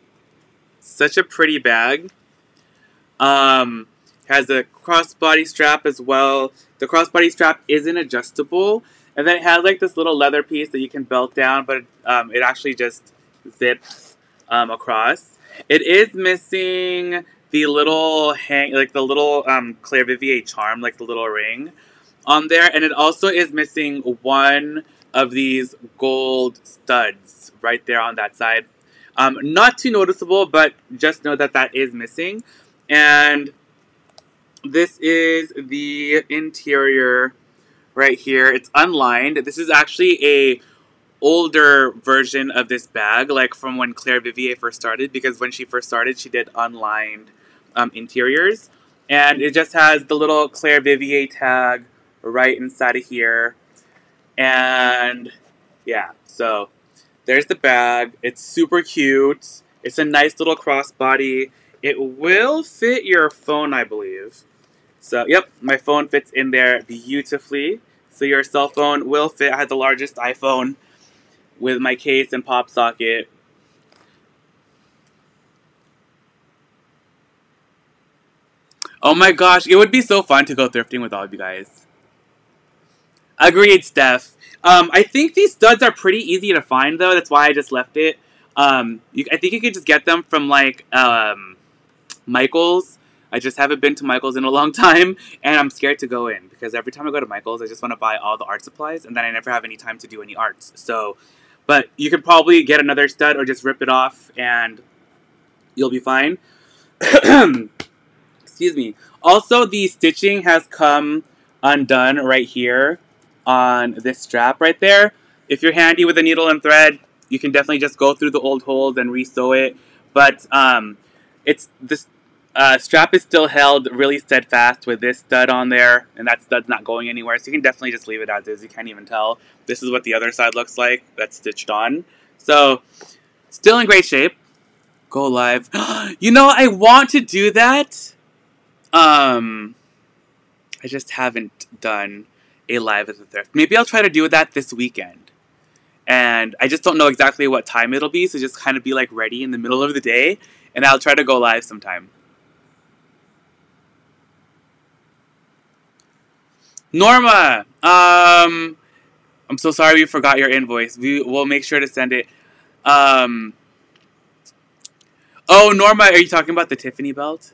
Such a pretty bag. Um, has a crossbody strap as well. The crossbody strap isn't adjustable. And then it has like this little leather piece that you can belt down, but um, it actually just zips um, across. It is missing the little hang, like the little um, Claire Vivier charm, like the little ring on there. And it also is missing one of these gold studs right there on that side. Um, not too noticeable, but just know that that is missing. And this is the interior right here. It's unlined. This is actually a older version of this bag, like from when Claire Vivier first started, because when she first started, she did unlined um, interiors. And it just has the little Claire Vivier tag right inside of here. And yeah, so there's the bag. It's super cute. It's a nice little crossbody. It will fit your phone, I believe. So, yep, my phone fits in there beautifully. So your cell phone will fit. I had the largest iPhone with my case and pop socket. Oh my gosh, it would be so fun to go thrifting with all of you guys. Agreed, Steph. Um, I think these studs are pretty easy to find, though. That's why I just left it. Um, you, I think you could just get them from, like, um, Michael's. I just haven't been to Michael's in a long time, and I'm scared to go in. Because every time I go to Michael's, I just want to buy all the art supplies, and then I never have any time to do any arts. So, but you could probably get another stud or just rip it off, and you'll be fine. Excuse me. Also, the stitching has come undone right here on this strap right there. If you're handy with a needle and thread, you can definitely just go through the old holes and re-sew it. But um, it's this uh, strap is still held really steadfast with this stud on there, and that stud's not going anywhere. So you can definitely just leave it as is. You can't even tell. This is what the other side looks like that's stitched on. So still in great shape. Go live. You know, I want to do that. Um, I just haven't done a live at the thrift. Maybe I'll try to do that this weekend. And I just don't know exactly what time it'll be, so just kind of be like ready in the middle of the day, and I'll try to go live sometime. Norma! Um, I'm so sorry we forgot your invoice. We will make sure to send it. Um, oh, Norma, are you talking about the Tiffany belt?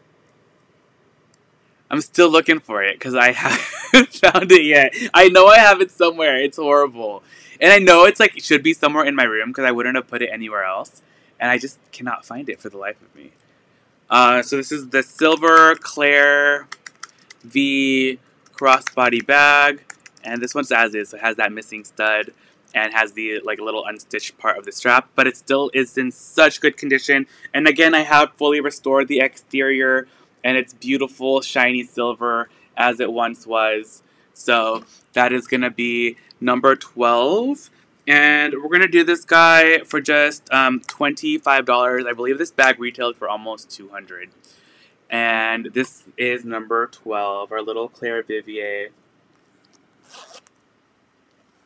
I'm still looking for it because I haven't found it yet. I know I have it somewhere. It's horrible. And I know it's like it should be somewhere in my room because I wouldn't have put it anywhere else. And I just cannot find it for the life of me. Uh, so this is the silver Claire V crossbody bag. And this one's as is. So it has that missing stud and has the like little unstitched part of the strap. But it still is in such good condition. And again, I have fully restored the exterior. And it's beautiful, shiny silver as it once was. So that is going to be number twelve. And we're going to do this guy for just um, twenty-five dollars. I believe this bag retailed for almost two hundred dollars. And this is number twelve, our little Claire Vivier.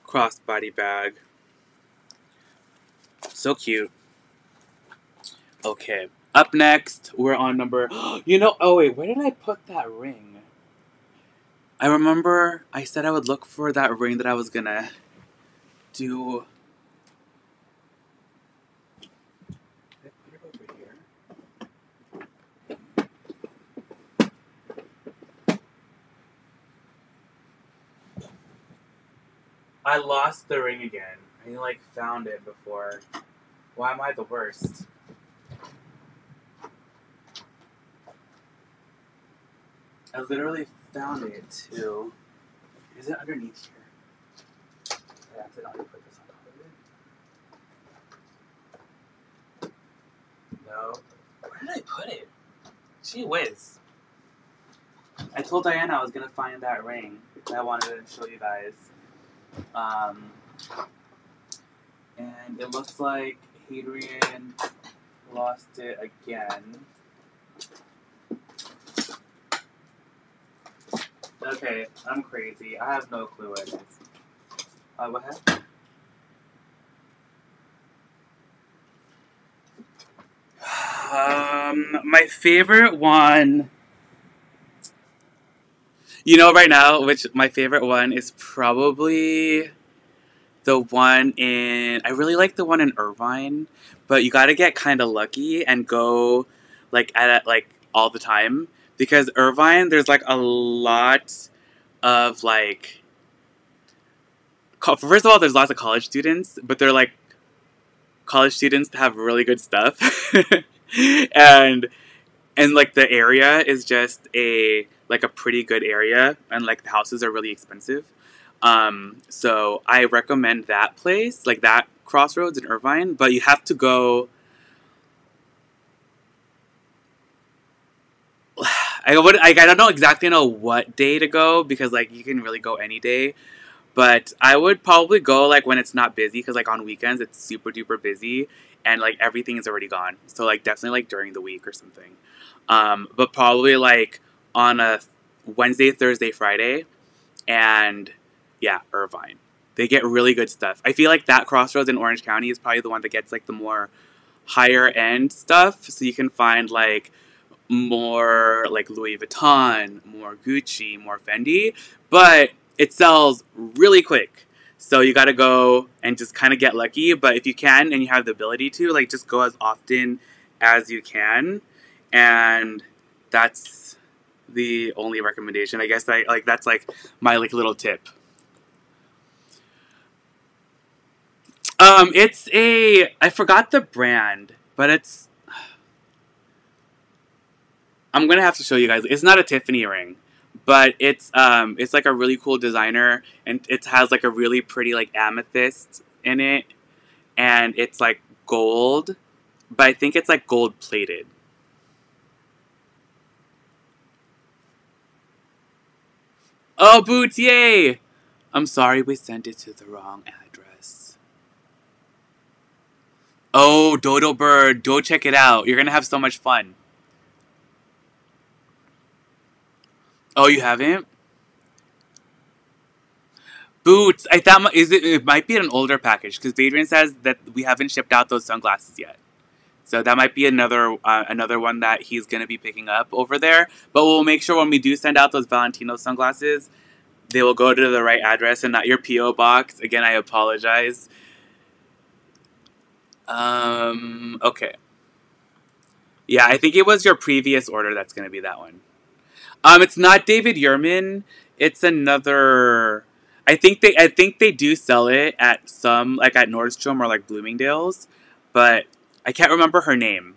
crossbody bag. So cute. Okay. Up next, we're on number... You know... Oh, wait. Where did I put that ring? I remember I said I would look for that ring that I was gonna do... I lost the ring again. I, like, found it before. Why am I the worst? I literally found it, too. Is it underneath here? I have to not put this on top of it. No. Where did I put it? Gee whiz. I told Diana I was going to find that ring. I wanted to show you guys. Um, and it looks like Hadrian lost it again. Okay, I'm crazy. I have no clue what it is. Uh, what happened? Um, my favorite one... You know, right now, which my favorite one is probably the one in... I really like the one in Irvine, but you gotta get kind of lucky and go, like, at it, like, all the time. Because Irvine, there's, like, a lot of, like... First of all, there's lots of college students, but they're, like, college students that have really good stuff. and, and, like, the area is just a... like a pretty good area, and like the houses are really expensive. Um, so I recommend that place, like that crossroads in Irvine, but you have to go, I, would, I, I don't know exactly know what day to go, because like you can really go any day, but I would probably go like when it's not busy, because like on weekends it's super duper busy, and like everything is already gone. So like definitely like during the week or something. Um, but probably like, on a Wednesday, Thursday, Friday, and yeah, Irvine. They get really good stuff. I feel like that crossroads in Orange County is probably the one that gets like the more higher end stuff. So you can find like more like Louis Vuitton, more Gucci, more Fendi, but it sells really quick. So you gotta go and just kind of get lucky. But if you can and you have the ability to, like just go as often as you can. And that's the only recommendation, I guess. That, like that's like my like little tip. Um, it's a I forgot the brand, but it's I'm gonna have to show you guys. It's not a Tiffany ring, but it's um it's like a really cool designer, and it has like a really pretty like amethyst in it, and it's like gold, but I think it's like gold plated. Oh, Boots, yay! I'm sorry we sent it to the wrong address. Oh, Dodo Bird, go check it out. You're gonna have so much fun. Oh, you haven't? Boots, I thought is it, it might be an older package, because Vadrian says that we haven't shipped out those sunglasses yet. So that might be another uh, another one that he's going to be picking up over there. But we'll make sure when we do send out those Valentino sunglasses, they will go to the right address and not your P O box. Again, I apologize. Um, okay. Yeah, I think it was your previous order that's going to be that one. Um, it's not David Yurman. It's another... I think they I think they do sell it at some... Like at Nordstrom or like Bloomingdale's. But... I can't remember her name,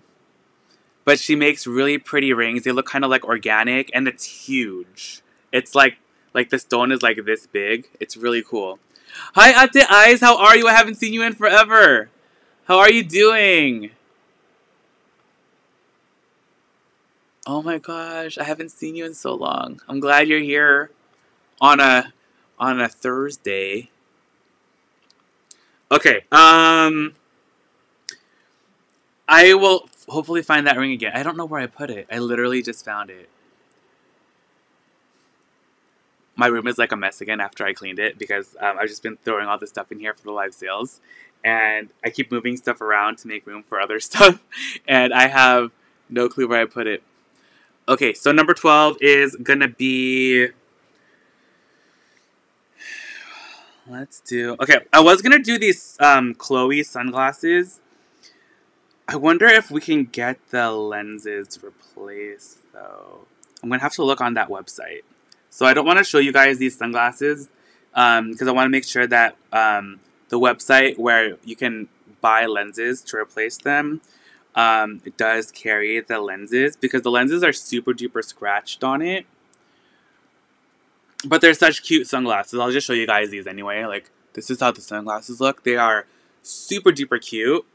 but she makes really pretty rings. They look kind of like organic, and it's huge. It's like, like the stone is like this big. It's really cool. Hi, Ate Eyes. How are you? I haven't seen you in forever. How are you doing? Oh my gosh. I haven't seen you in so long. I'm glad you're here on a, on a Thursday. Okay. Um... I will hopefully find that ring again. I don't know where I put it. I literally just found it. My room is like a mess again after I cleaned it because um, I've just been throwing all this stuff in here for the live sales. And I keep moving stuff around to make room for other stuff. And I have no clue where I put it. Okay, so number twelve is gonna be... Let's do... Okay, I was gonna do these um, Chloe sunglasses. I wonder if we can get the lenses replaced, though. I'm gonna have to look on that website. So I don't want to show you guys these sunglasses because um, I want to make sure that um, the website where you can buy lenses to replace them um, does carry the lenses, because the lenses are super duper scratched on it. But they're such cute sunglasses. I'll just show you guys these anyway. Like, this is how the sunglasses look. They are super duper cute.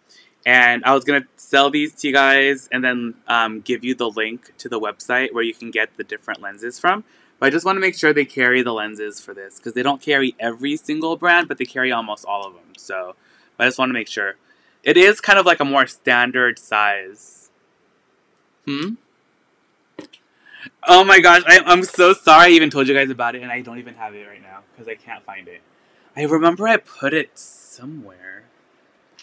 And I was going to sell these to you guys and then um, give you the link to the website where you can get the different lenses from. But I just want to make sure they carry the lenses for this, because they don't carry every single brand, but they carry almost all of them. So but I just want to make sure. It is kind of like a more standard size. Hmm? Oh my gosh, I, I'm so sorry I even told you guys about it, and I don't even have it right now because I can't find it. I remember I put it somewhere.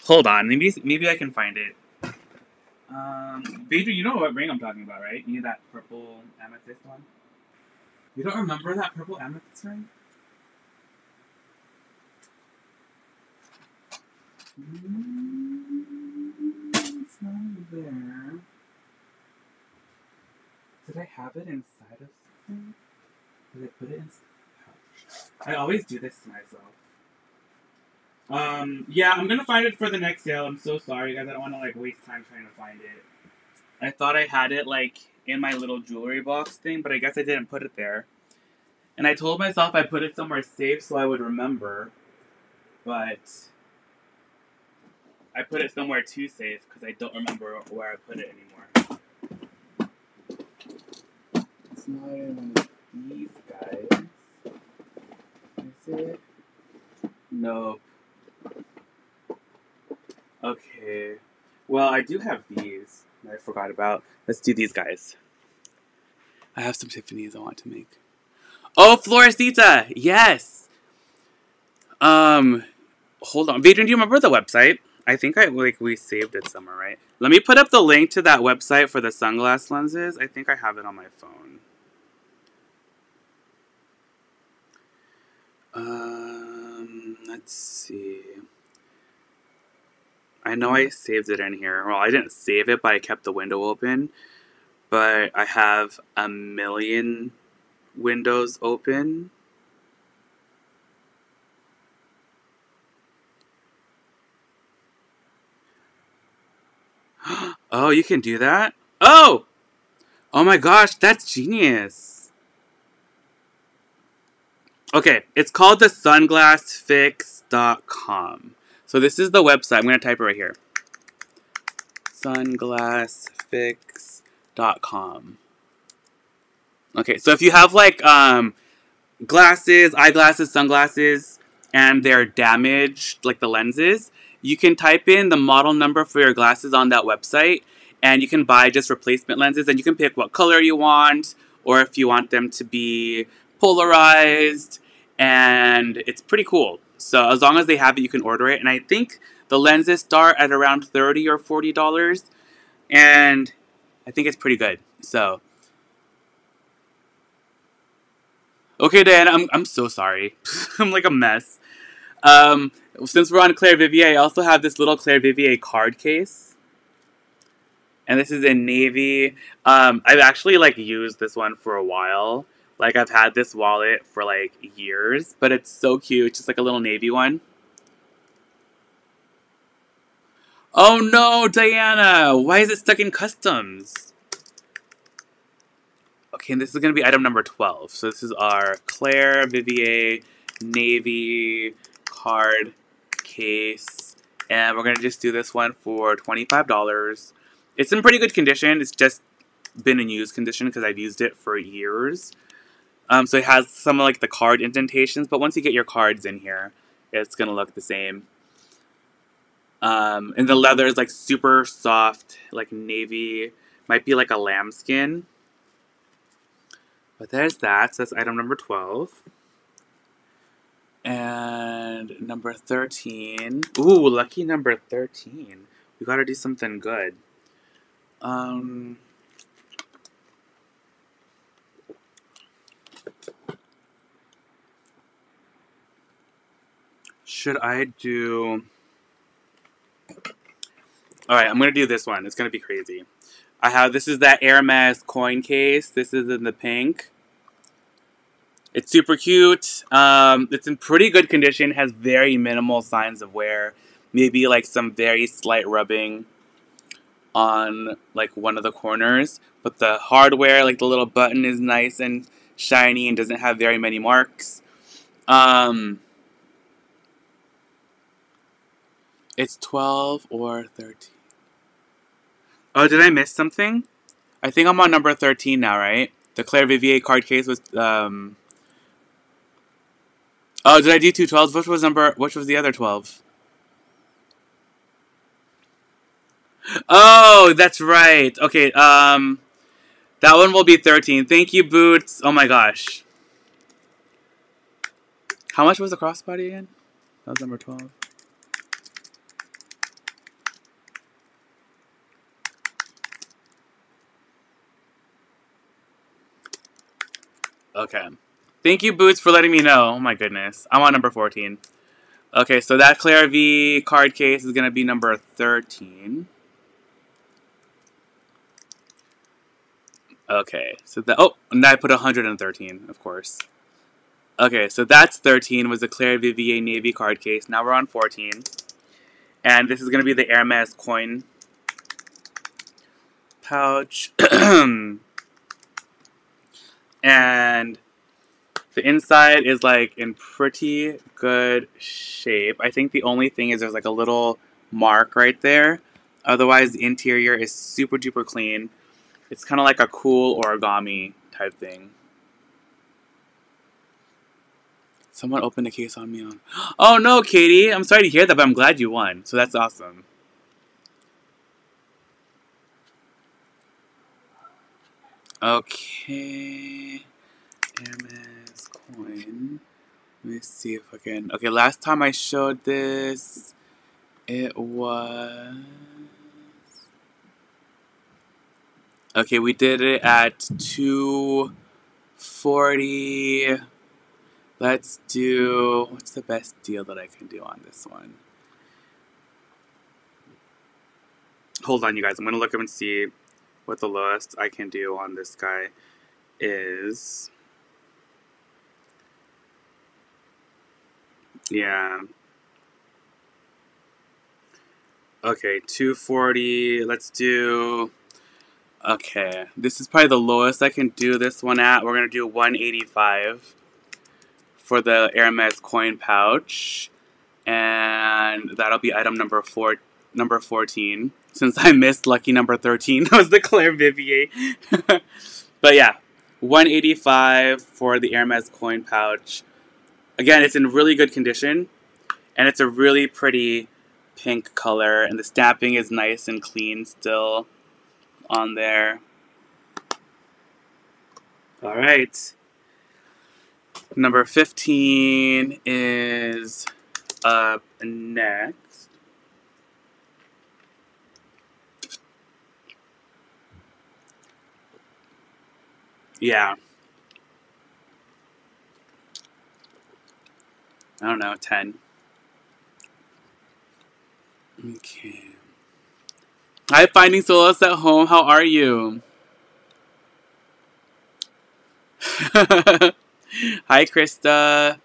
Hold on, maybe maybe I can find it. Um, Badri, you know what ring I'm talking about, right? You need that purple amethyst one? You don't remember that purple amethyst ring? Mm, it's not there. Did I have it inside of something? Did I put it inside? I always do this to myself. Um, yeah, I'm gonna find it for the next sale. I'm so sorry, guys. I don't want to, like, waste time trying to find it. I thought I had it, like, in my little jewelry box thing, but I guess I didn't put it there. And I told myself I put it somewhere safe so I would remember, but I put it somewhere too safe because I don't remember where I put it anymore. It's not in these guys. Is it? Nope. Okay. Well, I do have these. I forgot about. Let's do these guys. I have some Tiffany's I want to make. Oh, Floresita! Yes! Um, hold on. Vadrian, do you remember the website? I think I, like, we saved it somewhere, right? Let me put up the link to that website for the sunglass lenses. I think I have it on my phone. Um, let's see. I know I saved it in here. Well, I didn't save it, but I kept the window open. But I have a million windows open. Oh, you can do that? Oh! Oh my gosh, that's genius. Okay, it's called the sunglass fix dot com. So this is the website. I'm going to type it right here. sunglass fix dot com. Okay, so if you have, like, um, glasses, eyeglasses, sunglasses, and they're damaged, like the lenses, you can type in the model number for your glasses on that website, and you can buy just replacement lenses, and you can pick what color you want, or if you want them to be polarized, and it's pretty cool. So as long as they have it, you can order it. And I think the lenses start at around thirty or forty dollars. And I think it's pretty good. So. Okay, Dan, I'm, I'm so sorry. I'm like a mess. Um, since we're on Claire Vivier, I also have this little Claire Vivier card case. And this is in navy. Um, I've actually, like, used this one for a while. Like, I've had this wallet for, like, years, but it's so cute. It's just, like, a little navy one. Oh, no, Diana! Why is it stuck in customs? Okay, and this is going to be item number twelve. So this is our Claire Vivier navy card case. And we're going to just do this one for twenty-five dollars. It's in pretty good condition. It's just been in used condition because I've used it for years. Um, so it has some, like, the card indentations, but once you get your cards in here, it's going to look the same. Um, and the leather is, like, super soft, like, navy. Might be, like, a lambskin. But there's that. So that's item number twelve. And number thirteen. Ooh, lucky number thirteen. We gotta do something good. Um... Should I do... Alright, I'm going to do this one. It's going to be crazy. I have... This is that Hermès coin case. This is in the pink. It's super cute. Um, it's in pretty good condition. Has very minimal signs of wear. Maybe, like, some very slight rubbing on, like, one of the corners. But the hardware, like, the little button is nice and shiny and doesn't have very many marks. Um... It's twelve or thirteen. Oh, did I miss something? I think I'm on number thirteen now, right? The Claire Vivier card case was, um... Oh, did I do two twelves? Which was number... Which was the other twelve? Oh, that's right. Okay, um... that one will be thirteen. Thank you, Boots. Oh my gosh. How much was the crossbody again? That was number twelve. Okay. Thank you, Boots, for letting me know. Oh, my goodness. I'm on number fourteen. Okay, so that Claire V card case is going to be number thirteen. Okay. So that... Oh, and I put one hundred thirteen, of course. Okay, so that's thirteen was the Claire Vivier Navy card case. Now we're on fourteen. And this is going to be the Hermès coin pouch. And the inside is, like, in pretty good shape. I think the only thing is there's, like, a little mark right there. Otherwise, the interior is super duper clean. It's kind of like a cool origami type thing. Someone opened a case on me on... Oh, no, Katie! I'm sorry to hear that, but I'm glad you won. So that's awesome. Okay, Hermès coin. Let me see if I can. Okay, last time I showed this, it was. Okay, we did it at two forty. Let's do. What's the best deal that I can do on this one? Hold on, you guys. I'm gonna look up and see what the lowest I can do on this guy is. Yeah. Okay, two forty. Let's do... Okay, this is probably the lowest I can do this one at. We're going to do one eighty-five for the Hermès coin pouch. And that'll be item number four, number fourteen. Since I missed lucky number thirteen, that was the Claire Vivier. But yeah, one eighty-five for the Hermès coin pouch. Again, it's in really good condition, and it's a really pretty pink color, and the stamping is nice and clean still on there. All right. Number fifteen is up next. Yeah. I don't know, ten. Okay. Hi, Finding Solos at Home. How are you? Hi, Krista.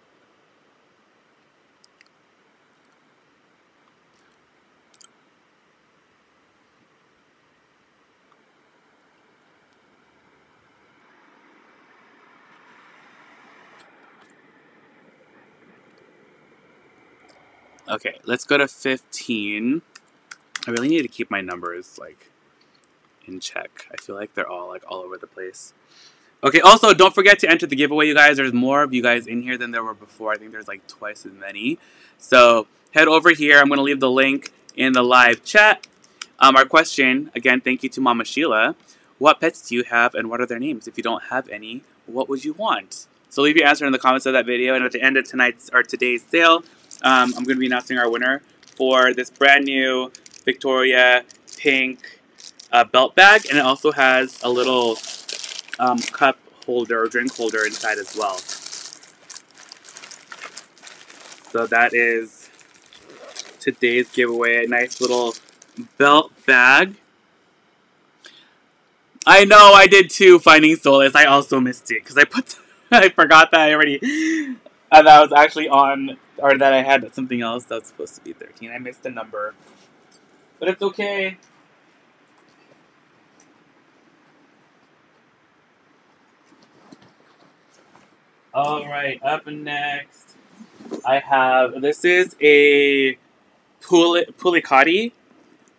Okay, let's go to fifteen. I really need to keep my numbers, like, in check. I feel like they're all, like, all over the place. Okay, also, don't forget to enter the giveaway, you guys. There's more of you guys in here than there were before. I think there's, like, twice as many. So, head over here. I'm going to leave the link in the live chat. Um, our question, again, thank you to Mama Sheila. What pets do you have, and what are their names? If you don't have any, what would you want? So leave your answer in the comments of that video. And at the end of tonight's or today's sale, um, I'm going to be announcing our winner for this brand new Victoria pink uh, belt bag. And it also has a little um, cup holder or drink holder inside as well. So that is today's giveaway. A nice little belt bag. I know I did too, Finding Solace. I also missed it because I put... I forgot that I already, uh, that I was actually on, or that I had something else that was supposed to be thirteen. I missed a number. But it's okay. Alright, up next, I have, this is a Pulicati,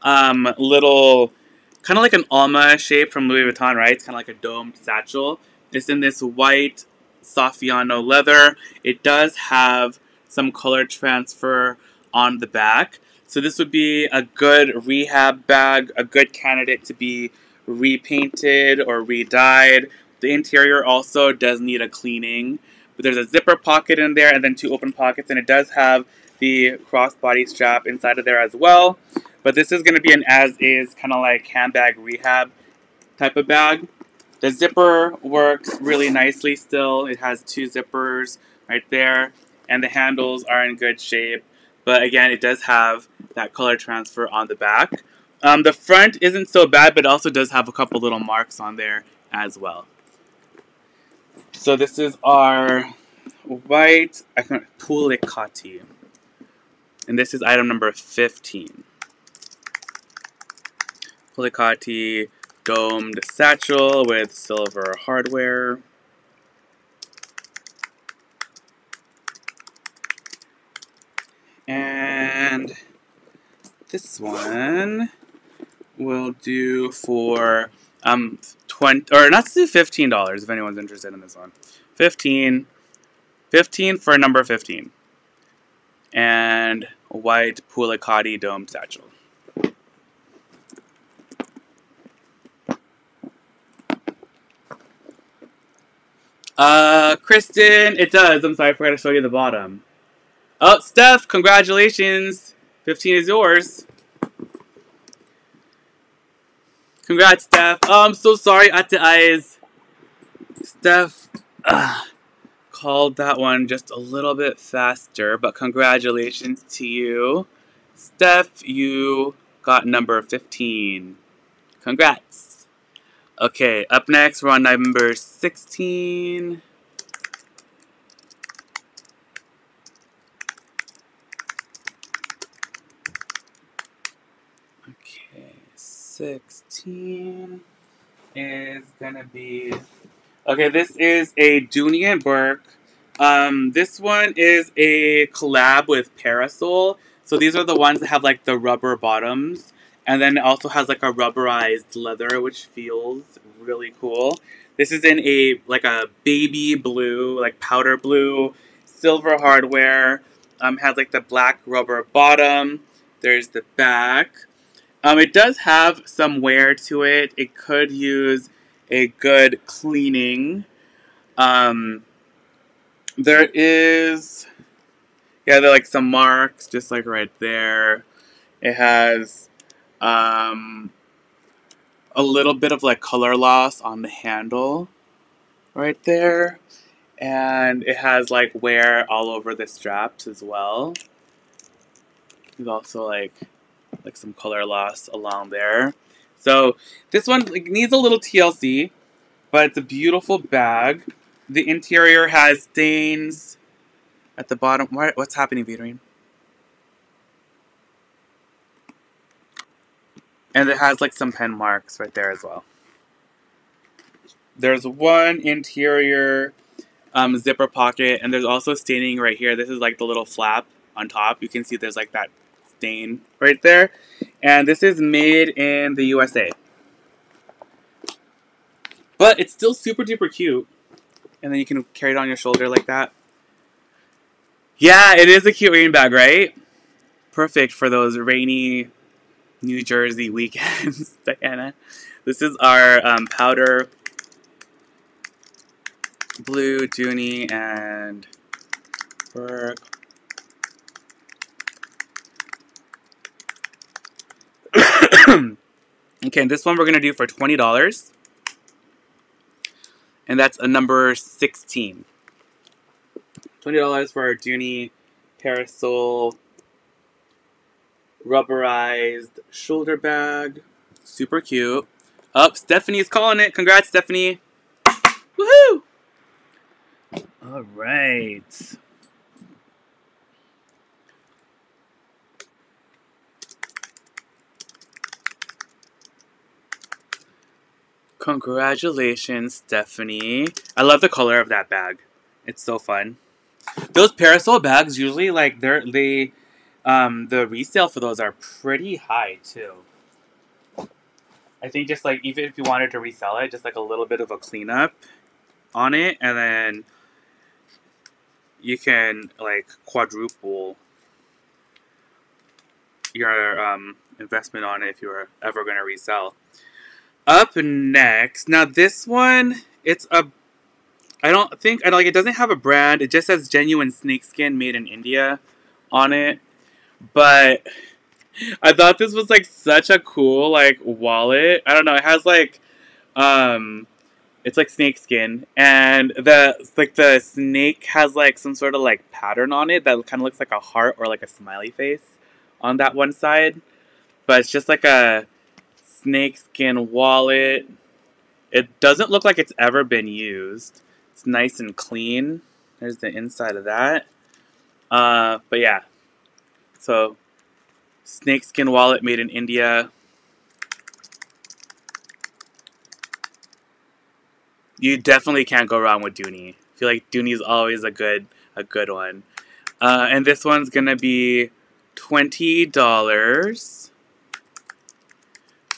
um, little, kind of like an Alma shape from Louis Vuitton, right? It's kind of like a domed satchel. It's in this white Saffiano leather. It does have some color transfer on the back. So this would be a good rehab bag, a good candidate to be repainted or re-dyed. The interior also does need a cleaning. But there's a zipper pocket in there and then two open pockets, and it does have the crossbody strap inside of there as well. But this is going to be an as-is kind of like handbag rehab type of bag. The zipper works really nicely still. It has two zippers right there, and the handles are in good shape. But again, it does have that color transfer on the back. Um, the front isn't so bad, but it also does have a couple little marks on there as well. So this is our white I can't, Pulicati. And this is item number fifteen. Pulicati domed satchel with silver hardware. And this one will do for um twenty or let's do fifteen dollars if anyone's interested in this one. Fifteen. Fifteen for number fifteen. And a white Pulicati domed satchel. Uh, Kristen, it does. I'm sorry, I forgot to show you the bottom. Oh, Steph, congratulations. fifteen is yours. Congrats, Steph. Oh, I'm so sorry, at the eyes. Steph uh, called that one just a little bit faster, but congratulations to you. Steph, you got number fifteen. Congrats. Okay, up next, we're on number sixteen. Okay, sixteen is gonna be... Okay, this is a Dooney and Bourke. Um, this one is a collab with Parazul. So these are the ones that have, like, the rubber bottoms. And then it also has like a rubberized leather, which feels really cool. This is in a like a baby blue, like powder blue, silver hardware. Um, has like the black rubber bottom. There's the back. Um, it does have some wear to it. It could use a good cleaning. Um, there is, yeah, there are like some marks, just like right there. It has Um, a little bit of like color loss on the handle right there, and it has like wear all over the straps as well. There's also like like some color loss along there. So this one like, needs a little T L C, but it's a beautiful bag. The interior has stains at the bottom. What, what's happening, Vadrian? And it has like some pen marks right there as well. There's one interior um, zipper pocket, and there's also staining right here. This is like the little flap on top. You can see there's like that stain right there. And this is made in the U S A. But it's still super duper cute. And then you can carry it on your shoulder like that. Yeah, it is a cute rain bag, right? Perfect for those rainy New Jersey weekends, Diana. This is our um, powder Blue, Dooney, and Bourke. Okay, this one we're going to do for twenty dollars. And that's a number sixteen. twenty dollars for our Dooney Parazul rubberized shoulder bag. Super cute. Up, oh, Stephanie's calling it. Congrats, Stephanie. Woohoo! All right. Congratulations, Stephanie. I love the color of that bag. It's so fun. Those Parazul bags usually, like, they're, they, um, the resale for those are pretty high, too. I think just, like, even if you wanted to resell it, just, like, a little bit of a cleanup on it, and then you can, like, quadruple your, um, investment on it if you were ever going to resell. Up next, now this one, it's a, I don't think, I don't, like, it doesn't have a brand. It just says genuine snakeskin made in India on it. But I thought this was, like, such a cool, like, wallet. I don't know. It has, like, um, it's, like, snakeskin. And the, like, the snake has, like, some sort of, like, pattern on it that kind of looks like a heart or, like, a smiley face on that one side. But it's just, like, a snakeskin wallet. It doesn't look like it's ever been used. It's nice and clean. There's the inside of that. Uh, but yeah. So, snakeskin wallet made in India. You definitely can't go wrong with Dooney. I feel like Dooney's always a good, a good one. Uh, and this one's gonna be twenty dollars.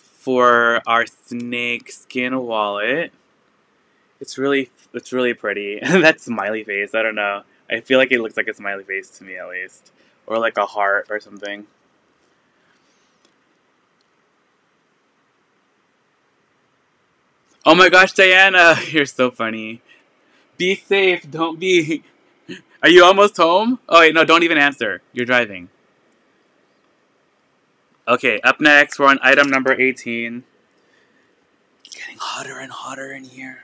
For our snake skin wallet. It's really, it's really pretty. That smiley face, I don't know. I feel like it looks like a smiley face to me, at least. Or like a heart or something. Oh my gosh, Diana, you're so funny. Be safe, don't be. Are you almost home? Oh wait, no, don't even answer. You're driving. Okay, up next, we're on item number eighteen. It's getting hotter and hotter in here.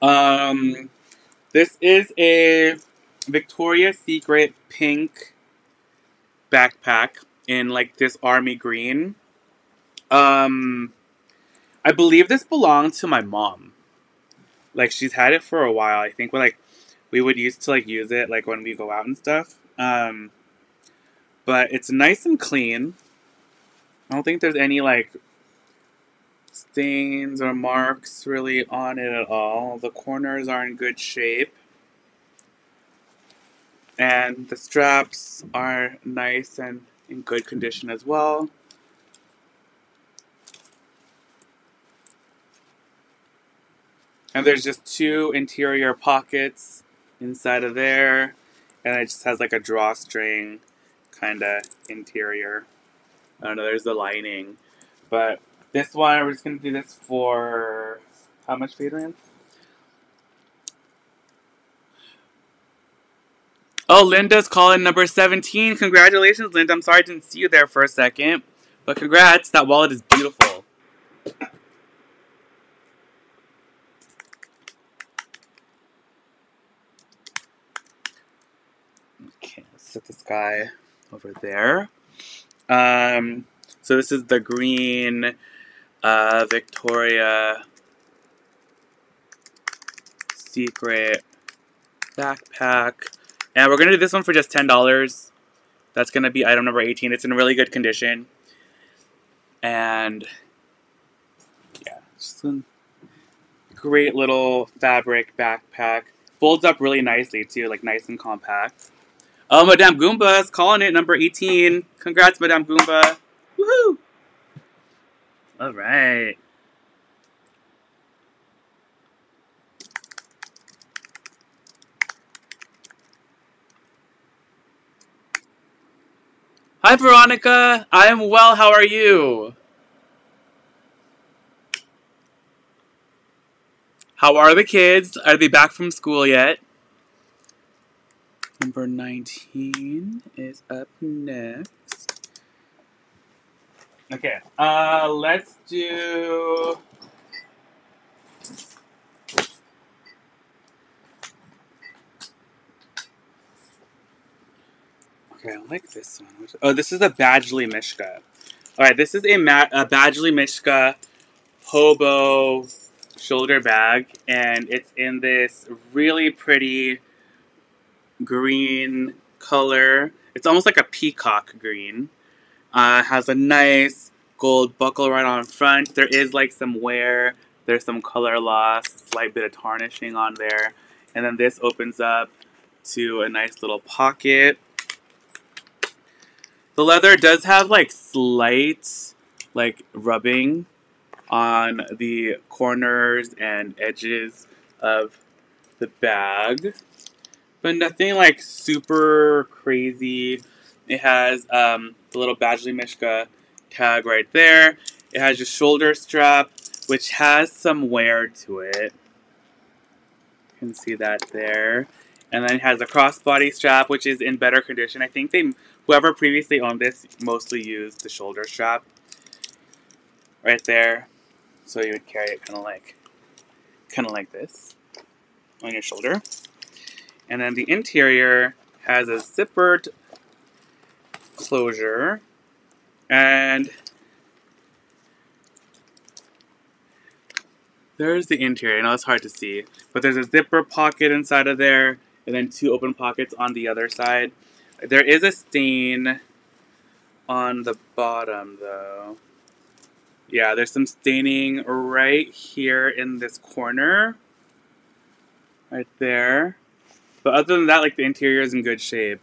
Um, this is a Victoria's Secret pink backpack in, like, this army green. Um, I believe this belonged to my mom. Like, she's had it for a while. I think we're, like, we would used to, like, use it, like, when we go out and stuff. Um, but it's nice and clean. I don't think there's any, like, stains or marks really on it at all. The corners are in good shape. And the straps are nice and in good condition as well. And there's just two interior pockets inside of there, and it just has like a drawstring kind of interior. I don't know, there's the lining. But this one, we're just going to do this for how much, Vadrian? Oh, Linda's calling number seventeen. Congratulations, Linda. I'm sorry I didn't see you there for a second, but congrats. That wallet is beautiful. At this guy over there. Um, so this is the green uh, Victoria Secret backpack. And we're going to do this one for just ten dollars. That's going to be item number eighteen. It's in really good condition. And yeah, just a great little fabric backpack. Folds up really nicely too, like nice and compact. Oh, Madame Goomba's calling it number eighteen. Congrats, Madame Goomba. Woohoo! All right. Hi, Veronica. I am well. How are you? How are the kids? Are they back from school yet? Number nineteen is up next. Okay, uh, let's do... Okay, I like this one. Oh, this is a Badgley Mischka. Alright, this is a, Ma a Badgley Mischka hobo shoulder bag, and it's in this really pretty green color. It's almost like a peacock green. Uh, it has a nice gold buckle right on front. There is like some wear. There's some color loss, a slight bit of tarnishing on there. And then this opens up to a nice little pocket. The leather does have like slight like rubbing on the corners and edges of the bag, but nothing like super crazy. It has um, the little Badgley Mischka tag right there. It has your shoulder strap, which has some wear to it. You can see that there. And then it has a crossbody strap, which is in better condition. I think they, whoever previously owned this mostly used the shoulder strap right there. So you would carry it kind of like, kind of like this on your shoulder. And then the interior has a zippered closure, and there's the interior. Now it's hard to see, but there's a zipper pocket inside of there, and then two open pockets on the other side. There is a stain on the bottom, though. Yeah, there's some staining right here in this corner, right there. But other than that, like, the interior is in good shape.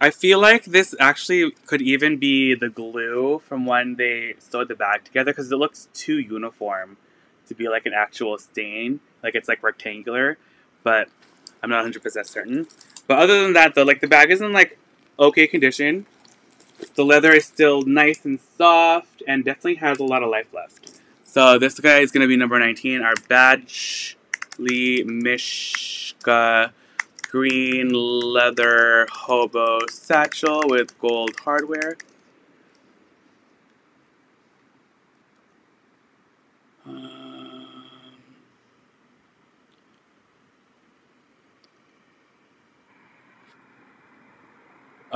I feel like this actually could even be the glue from when they sewed the bag together, because it looks too uniform to be like an actual stain. Like, it's like rectangular, but I'm not one hundred percent certain. But other than that, though, like, the bag is in like okay condition. The leather is still nice and soft and definitely has a lot of life left. So this guy is going to be number nineteen, our Badgley Mischka green leather hobo satchel with gold hardware. Um,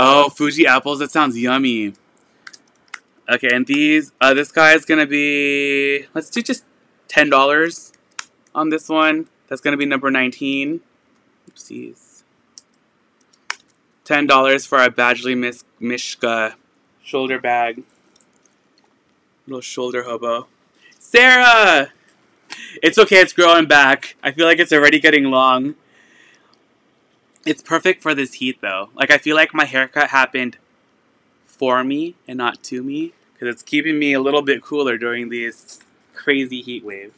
oh, Fuji apples, that sounds yummy. Okay, and these, uh, this guy is gonna be, let's do just ten dollars on this one. That's gonna be number nineteen. Oopsies. ten dollars for our Badgley Mischka shoulder bag. Little shoulder hobo. Sarah! It's okay, it's growing back. I feel like it's already getting long. It's perfect for this heat, though. Like, I feel like my haircut happened for me and not to me, because it's keeping me a little bit cooler during this crazy heat wave.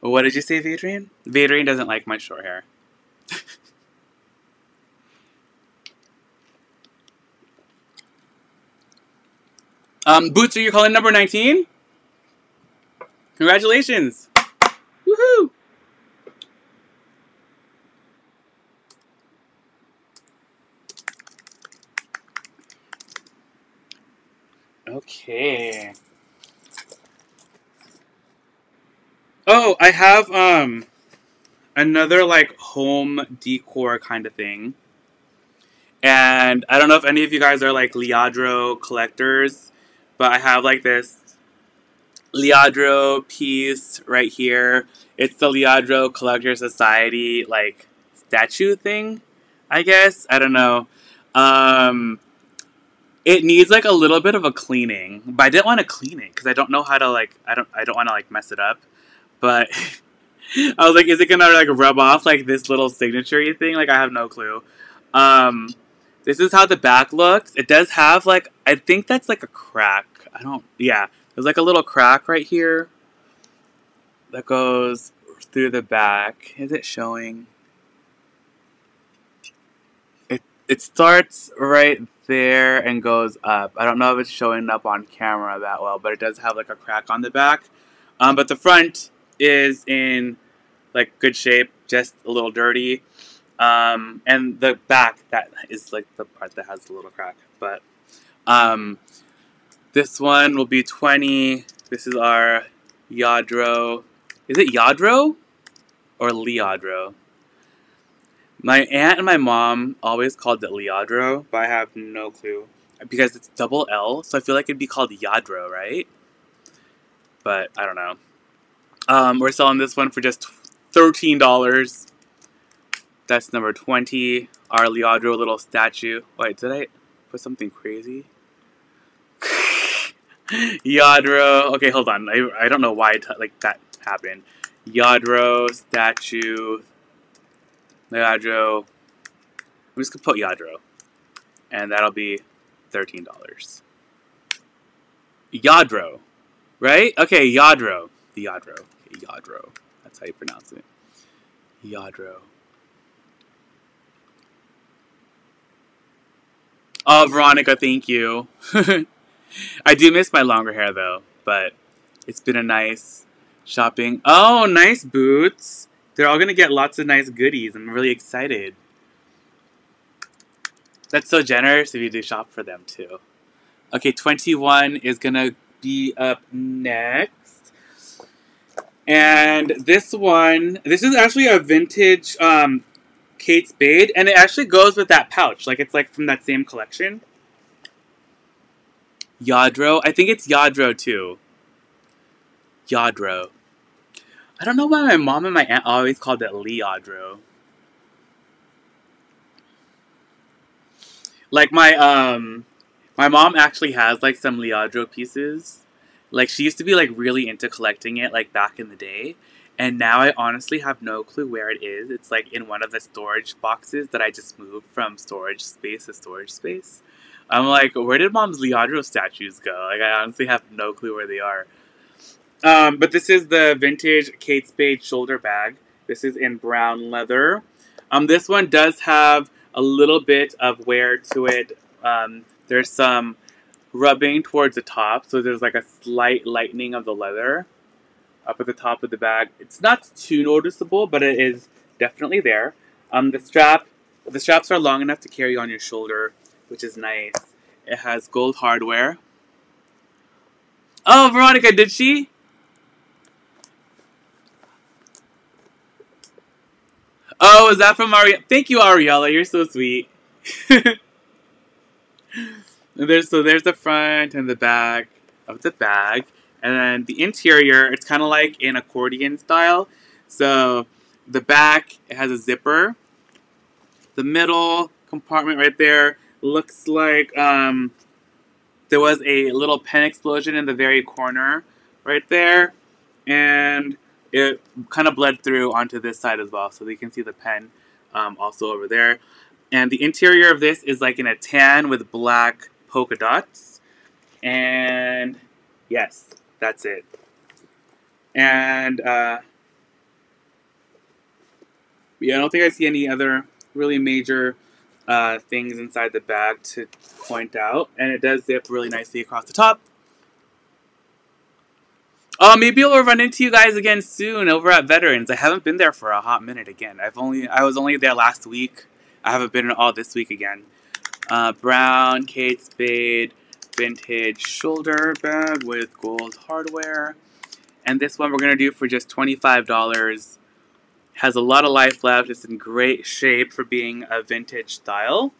What did you say, Vadrian? Vadrian doesn't like my short hair. um, Boots, are you calling number nineteen? Congratulations! Woohoo! Okay. Oh, I have um another like home decor kind of thing. And I don't know if any of you guys are like Lladró collectors, but I have like this Lladró piece right here. It's the Lladró Collector Society like statue thing, I guess. I don't know. Um It needs like a little bit of a cleaning, but I didn't want to clean it because I don't know how to like, I don't, I don't want to like mess it up, but I was like, is it going to like rub off like this little signature-y thing? Like, I have no clue. Um, this is how the back looks. It does have like, I think that's like a crack. I don't, yeah. There's like a little crack right here that goes through the back. Is it showing? It, it starts right there and goes up. I don't know if it's showing up on camera that well, but it does have like a crack on the back. Um, but the front is in like good shape, just a little dirty. Um, and the back, that is like the part that has the little crack. But um, this one will be twenty. This is our Lladró. Is it Lladró or Lladró? My aunt and my mom always called it Lladró, but I have no clue. Because it's double L, so I feel like it'd be called Lladró, right? But I don't know. Um, we're selling this one for just thirteen dollars. That's number twenty. Our Lladró little statue. Wait, did I put something crazy? Lladró. Okay, hold on. I, I don't know why it, like that happened. Lladró statue. Lladró. I'm just gonna put Lladró, and that'll be thirteen dollars. Lladró, right? Okay, Lladró. The Lladró. Lladró. That's how you pronounce it. Lladró. Oh, Veronica, thank you. I do miss my longer hair though, but it's been a nice shopping. Oh, nice boots. They're all going to get lots of nice goodies. I'm really excited. That's so generous if you do shop for them too. Okay, twenty-one is going to be up next. And this one, this is actually a vintage um, Kate Spade, and it actually goes with that pouch. Like, it's like from that same collection. Lladró. I think it's Lladró too. Lladró. I don't know why my mom and my aunt always called it Lladró. Like my um my mom actually has like some Lladró pieces. Like she used to be like really into collecting it like back in the day. And now I honestly have no clue where it is. It's like in one of the storage boxes that I just moved from storage space to storage space. I'm like, where did mom's Lladró statues go? Like I honestly have no clue where they are. Um, but this is the vintage Kate Spade shoulder bag. This is in brown leather. Um, this one does have a little bit of wear to it. Um, there's some rubbing towards the top, so there's like a slight lightening of the leather up at the top of the bag. It's not too noticeable, but it is definitely there. Um, the strap, the straps are long enough to carry on your shoulder, which is nice. It has gold hardware. Oh, Veronica, did she? Oh, is that from Ariella? Thank you, Ariella. You're so sweet. there's, so there's the front and the back of the bag. And then the interior, it's kind of like in accordion style. So the back, it has a zipper. The middle compartment right there looks like um, there was a little pen explosion in the very corner right there. And it kind of bled through onto this side as well, so you can see the pen um, also over there. And the interior of this is like in a tan with black polka dots. And yes, that's it. And uh, yeah, I don't think I see any other really major uh, things inside the bag to point out. And it does zip really nicely across the top. Oh, maybe I'll run into you guys again soon over at Veterans. I haven't been there for a hot minute again. I've only I was only there last week. I haven't been all this week again. Uh, brown Kate Spade vintage shoulder bag with gold hardware. And this one we're going to do for just twenty-five dollars. Has a lot of life left. It's in great shape for being a vintage style.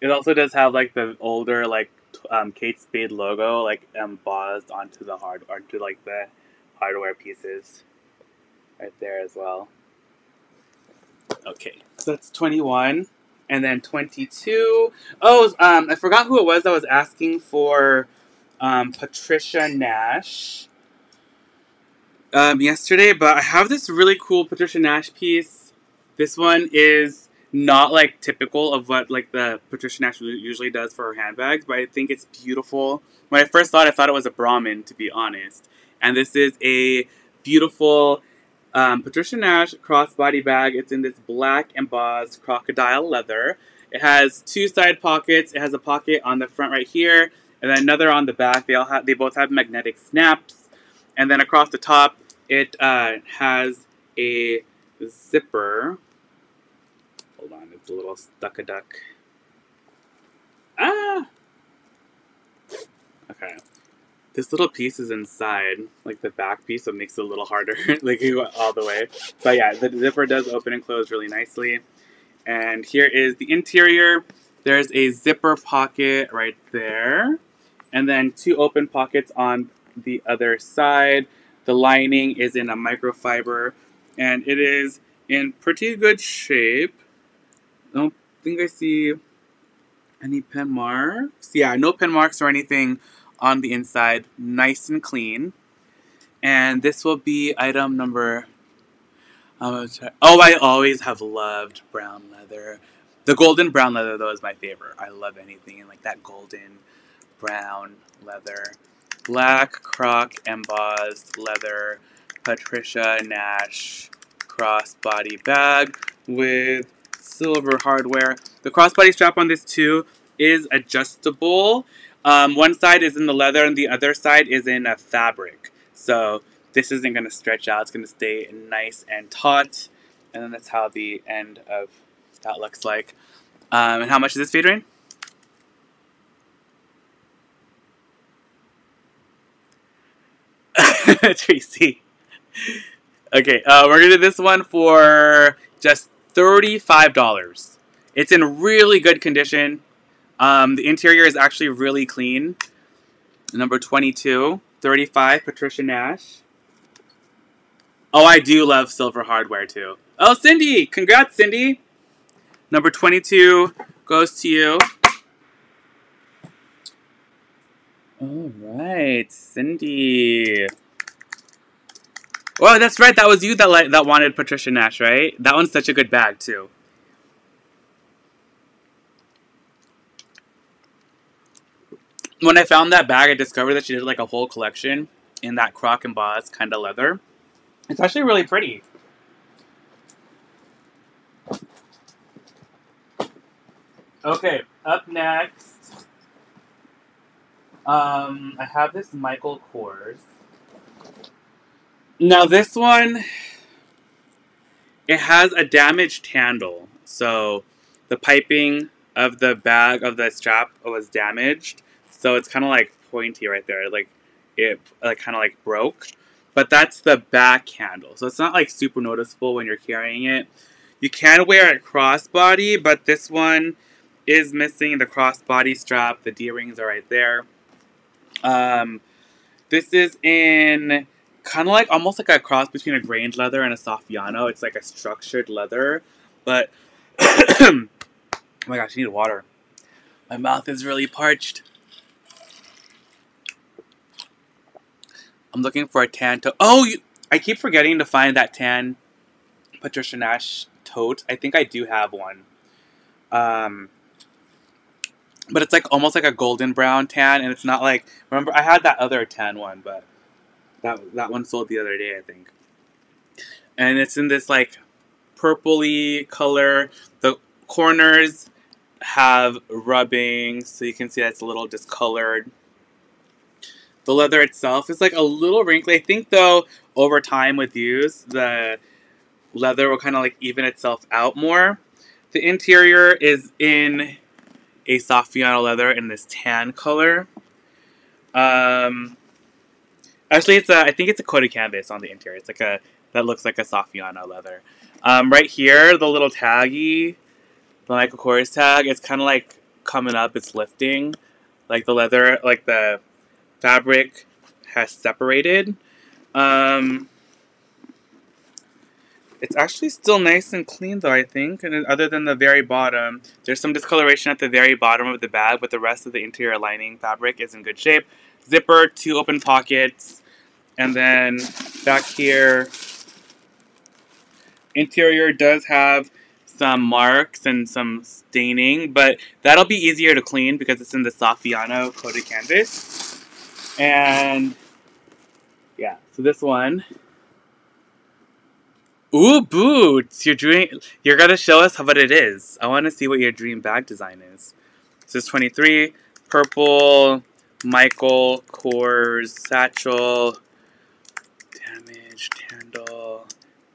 It also does have like the older like Um, Kate Spade logo like embossed onto the hard onto like the hardware pieces right there as well. Okay, so that's twenty-one, and then twenty-two. Oh, um, I forgot who it was that was asking for um, Patricia Nash um, yesterday, but I have this really cool Patricia Nash piece. This one is not like typical of what like the Patricia Nash usually does for her handbags, but I think it's beautiful. When I first saw it, I thought it was a Brahmin, to be honest. And this is a beautiful Um, Patricia Nash crossbody bag. It's in this black embossed crocodile leather. It has two side pockets. It has a pocket on the front right here, and then another on the back. They all have. They both have magnetic snaps, and then across the top, it uh, has a zipper. Hold on, it's a little stuck-a-duck. Ah. Okay. This little piece is inside, like the back piece, so it makes it a little harder, like you went all the way. But yeah, the zipper does open and close really nicely. And here is the interior. There's a zipper pocket right there. And then two open pockets on the other side. The lining is in a microfiber. And it is in pretty good shape. I don't think I see any pen marks. Yeah, no pen marks or anything on the inside, nice and clean. And this will be item number, um, oh, I always have loved brown leather. The golden brown leather, though, is my favorite. I love anything in like that golden brown leather. Black croc embossed leather, Patricia Nash crossbody bag with silver hardware. The crossbody strap on this too is adjustable. Um, one side is in the leather and the other side is in a fabric. So this isn't going to stretch out. It's going to stay nice and taut. And then that's how the end of that looks like. Um, and how much is this, Vadrian? Tracy. Okay, uh, we're going to do this one for just thirty-five dollars. It's in really good condition. Um, the interior is actually really clean. Number twenty-two, thirty-five, Patricia Nash. Oh, I do love silver hardware too. Oh, Cindy! Congrats, Cindy! Number twenty-two goes to you. All right, Cindy. Oh, that's right. That was you that that wanted Patricia Nash, right? That one's such a good bag too. When I found that bag, I discovered that she did like a whole collection in that croc embossed kind of leather. It's actually really pretty. Okay, up next, um, I have this Michael Kors. Now this one, it has a damaged handle. So the piping of the bag of the strap was damaged. So it's kind of like pointy right there, like it like kind of like broke. But that's the back handle, so it's not like super noticeable when you're carrying it. You can wear a crossbody, but this one is missing the crossbody strap. The D-rings are right there. Um, this is in kind of like almost like a cross between a grained leather and a saffiano. It's like a structured leather, but oh my gosh, I need water. My mouth is really parched. I'm looking for a tan tote. Oh, you, I keep forgetting to find that tan Patricia Nash tote. I think I do have one. Um, but it's like almost like a golden brown tan, and it's not like, remember, I had that other tan one, but that, that one sold the other day, I think. And it's in this like purpley color. The corners have rubbing, so you can see that's a little discolored. The leather itself is like a little wrinkly. I think though, over time with use, the leather will kind of like even itself out more. The interior is in a saffiano leather in this tan color. Um, actually, it's a, I think it's a coated canvas on the interior. It's like a, that looks like a saffiano leather. Um, right here, the little taggy, the Michael Kors tag, it's kind of like coming up, it's lifting. Like the leather, like the fabric has separated. Um, it's actually still nice and clean though, I think, and other than the very bottom. There's some discoloration at the very bottom of the bag, but the rest of the interior lining fabric is in good shape. Zipper, two open pockets, and then back here, interior does have some marks and some staining, but that'll be easier to clean because it's in the saffiano coated canvas. And yeah, so this one Ooh, Boots! You're doing. You're gonna show us how, what it is. I want to see what your dream bag design is. So it's twenty-three, purple, Michael Kors satchel, damaged handle,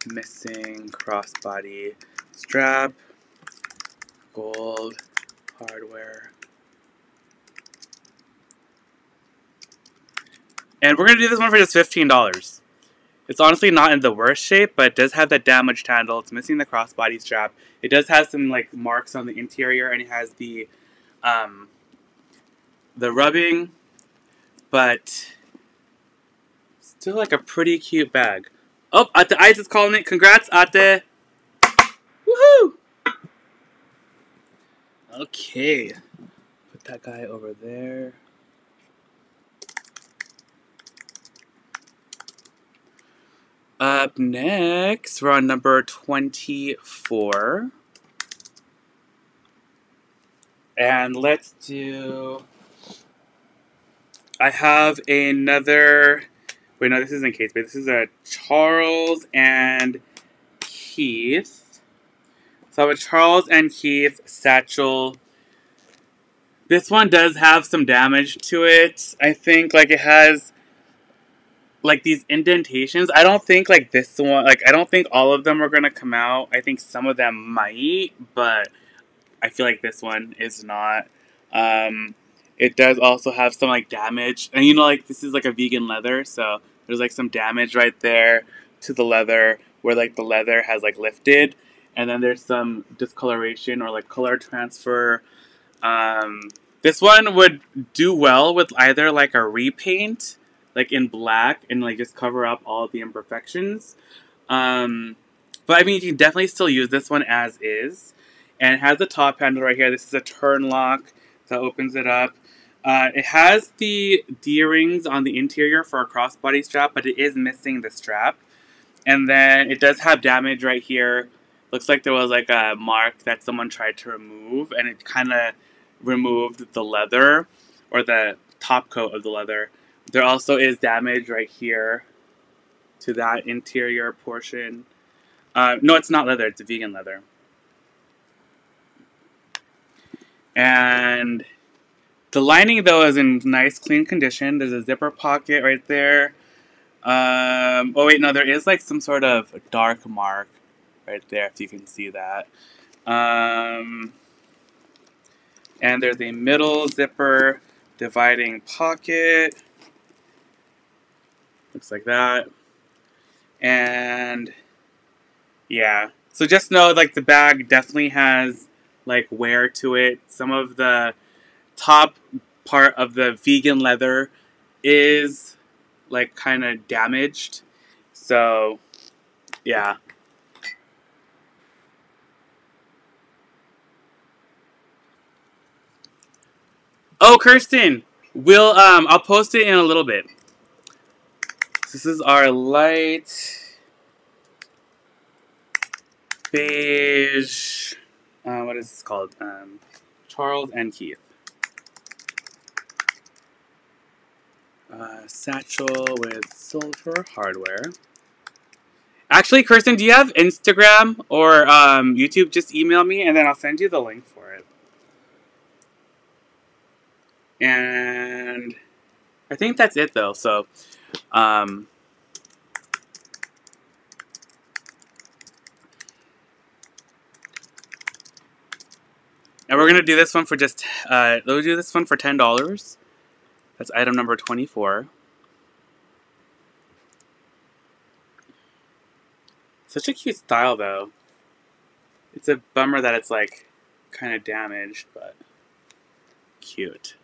missing crossbody strap, gold hardware. And we're gonna do this one for just fifteen dollars. It's honestly not in the worst shape, but it does have that damaged handle. It's missing the crossbody strap. It does have some like marks on the interior, and it has the um, the rubbing, but still like a pretty cute bag. Oh, Ate Ice is calling it. Congrats, Ate! Woohoo! Okay, put that guy over there. Up next, we're on number twenty-four. And let's do... I have another... Wait, no, this isn't Kate Spade. This is a Charles and Keith. So I have a Charles and Keith satchel. This one does have some damage to it. I think, like, it has... like these indentations. I don't think like this one, like I don't think all of them are gonna come out. I think some of them might, but I feel like this one is not. Um, it does also have some like damage, and you know, like this is like a vegan leather, so there's like some damage right there to the leather where like the leather has like lifted, and then there's some discoloration or like color transfer. Um, this one would do well with either like a repaint, like in black, and like just cover up all the imperfections. Um, but I mean, you can definitely still use this one as is. And it has the top handle right here. This is a turn lock that opens it up. Uh, it has the D rings on the interior for a crossbody strap, but it is missing the strap. And then it does have damage right here. Looks like there was like a mark that someone tried to remove, and it kind of removed the leather or the top coat of the leather. There also is damage right here to that interior portion. Uh, no, it's not leather. It's a vegan leather. And the lining, though, is in nice, clean condition. There's a zipper pocket right there. Um, oh, wait, no, there is, like, some sort of dark mark right there, if you can see that. Um, and there's a middle zipper dividing pocket. Looks like that. And yeah, so just know like the bag definitely has like wear to it. Some of the top part of the vegan leather is like kind of damaged, so yeah. Oh, Kirsten, we'll um I'll post it in a little bit. This is our light beige, uh, what is this called? Um, Charles and Keith. Uh, satchel with silver hardware. Actually, Kirsten, do you have Instagram or um, YouTube? Just email me, and then I'll send you the link for it. And I think that's it, though, so... Um, and we're gonna do this one for just uh, we'll do this one for ten dollars. That's item number twenty-four. Such a cute style, though. It's a bummer that it's like kind of damaged, but cute.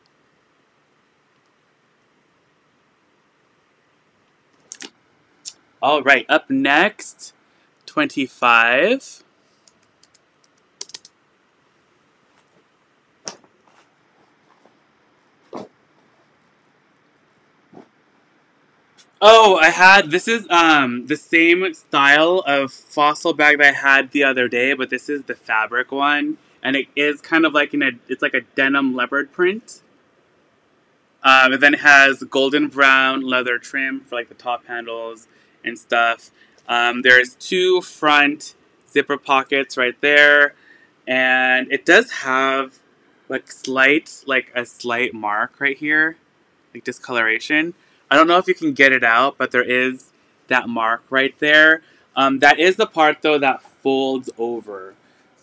All right, up next, twenty-five. Oh, I had, this is um the same style of Fossil bag that I had the other day, but this is the fabric one, and it is kind of like in a, it's like a denim leopard print. Um, it then has golden brown leather trim for like the top handles and stuff. Um, there's two front zipper pockets right there, and it does have like slight, like a slight mark right here, like discoloration. I don't know if you can get it out, but there is that mark right there. Um, that is the part though that folds over.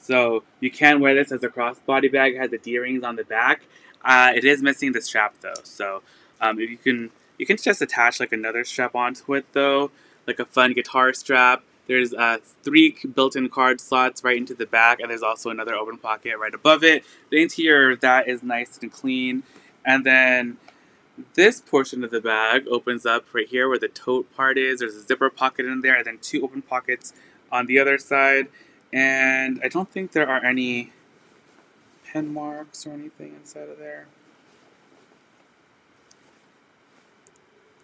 So you can wear this as a crossbody bag. It has the D-rings on the back. Uh, it is missing the strap though, so um, if you can, you can just attach like another strap onto it though, like a fun guitar strap. There's uh, three built-in card slots right into the back, and there's also another open pocket right above it. The interior of that is nice and clean, and then this portion of the bag opens up right here where the tote part is. There's a zipper pocket in there, and then two open pockets on the other side. And I don't think there are any pen marks or anything inside of there.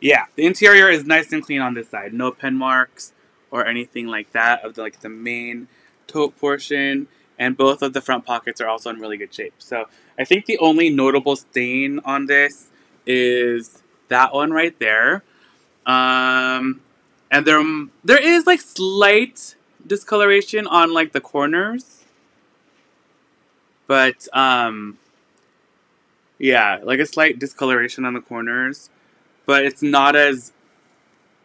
Yeah, the interior is nice and clean on this side. No pen marks or anything like that of the, like the main tote portion. And both of the front pockets are also in really good shape. So I think the only notable stain on this is that one right there. Um, and there, there is like slight discoloration on like the corners, but um, yeah, like a slight discoloration on the corners, but it's not as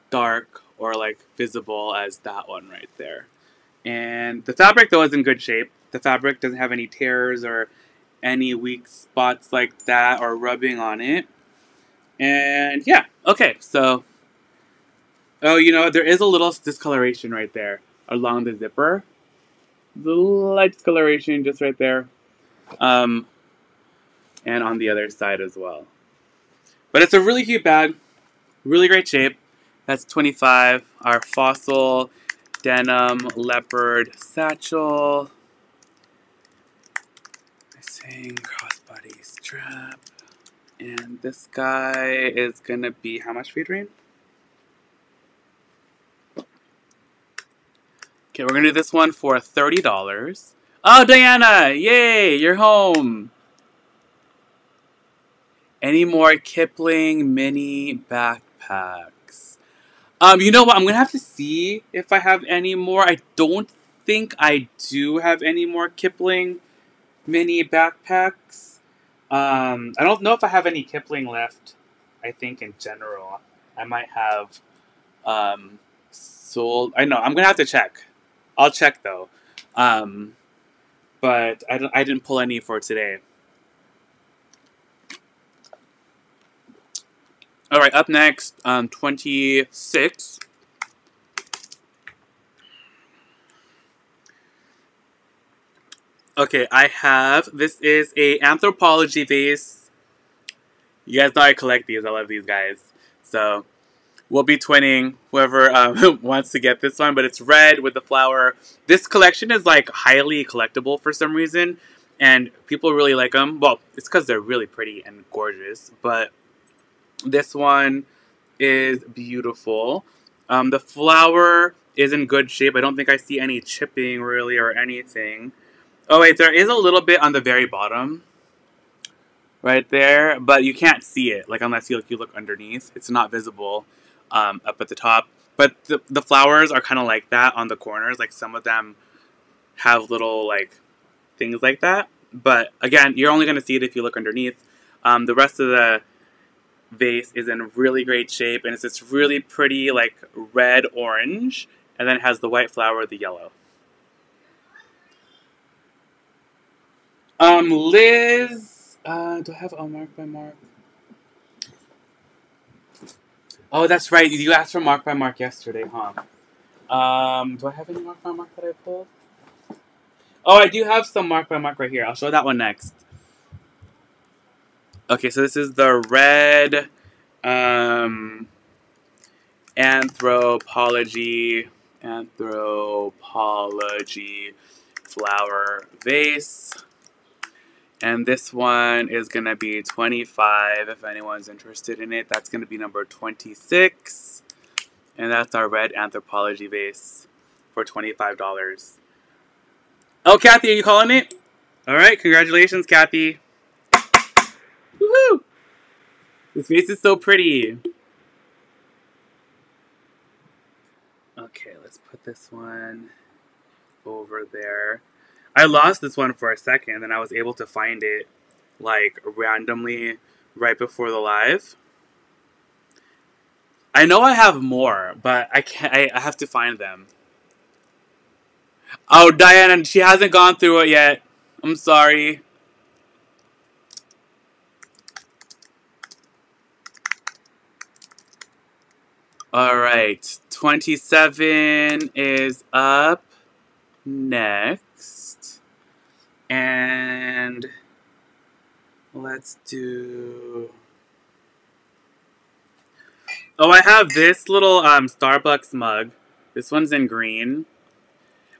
dark or like visible as that one right there. And the fabric though is in good shape. The fabric doesn't have any tears or any weak spots like that or rubbing on it. And yeah, okay, so, oh, you know, there is a little discoloration right there along the zipper. The light discoloration just right there. Um, and on the other side as well. But it's a really cute bag, really great shape. That's twenty-five dollars, our Fossil denim leopard satchel. I'm saying crossbody strap. And this guy is gonna be how much, Vadrian? Okay, we're gonna do this one for thirty dollars. Oh, Diana! Yay! You're home! Any more Kipling mini backpacks? Um, you know what? I'm gonna have to see if I have any more. I don't think I do have any more Kipling mini backpacks. Um, I don't know if I have any Kipling left. I think in general, I might have um, sold. I know I'm gonna have to check. I'll check though, um, but I don't, I didn't pull any for today. All right, up next, um, twenty-six. Okay, I have, this is a Anthropologie vase. You guys know I collect these. I love these guys. So we'll be twinning whoever um, wants to get this one, but it's red with the flower. This collection is like highly collectible for some reason, and people really like them. Well, it's because they're really pretty and gorgeous, but this one is beautiful. Um, the flower is in good shape. I don't think I see any chipping really or anything. Oh wait, there is a little bit on the very bottom, right there, but you can't see it, like unless you look, you look underneath. It's not visible um, up at the top. But the, the flowers are kind of like that on the corners. Like some of them have little like things like that. But again, you're only gonna see it if you look underneath. Um, the rest of the vase is in really great shape, and it's this really pretty like red orange, and then it has the white flower, the yellow. Um, Liz, uh, do I have a Marc by Marc? Oh, that's right. You asked for Marc by Marc yesterday, huh? Um, do I have any Marc by Marc that I pulled? Oh, I do have some Marc by Marc right here. I'll show that one next. Okay, so this is the red, um, Anthropologie, Anthropologie flower vase. And this one is going to be twenty-five dollars if anyone's interested in it. That's going to be number twenty-six. And that's our red Anthropologie vase for twenty-five dollars. Oh, Kathy, are you calling it? All right. Congratulations, Kathy. Woohoo! This vase is so pretty. Okay. Okay, let's put this one over there. I lost this one for a second, and then I was able to find it, like, randomly right before the live. I know I have more, but I can't. I, I have to find them. Oh, Diana, she hasn't gone through it yet. I'm sorry. All right, twenty-seven is up next, and let's do. Oh, I have this little um, Starbucks mug. This one's in green.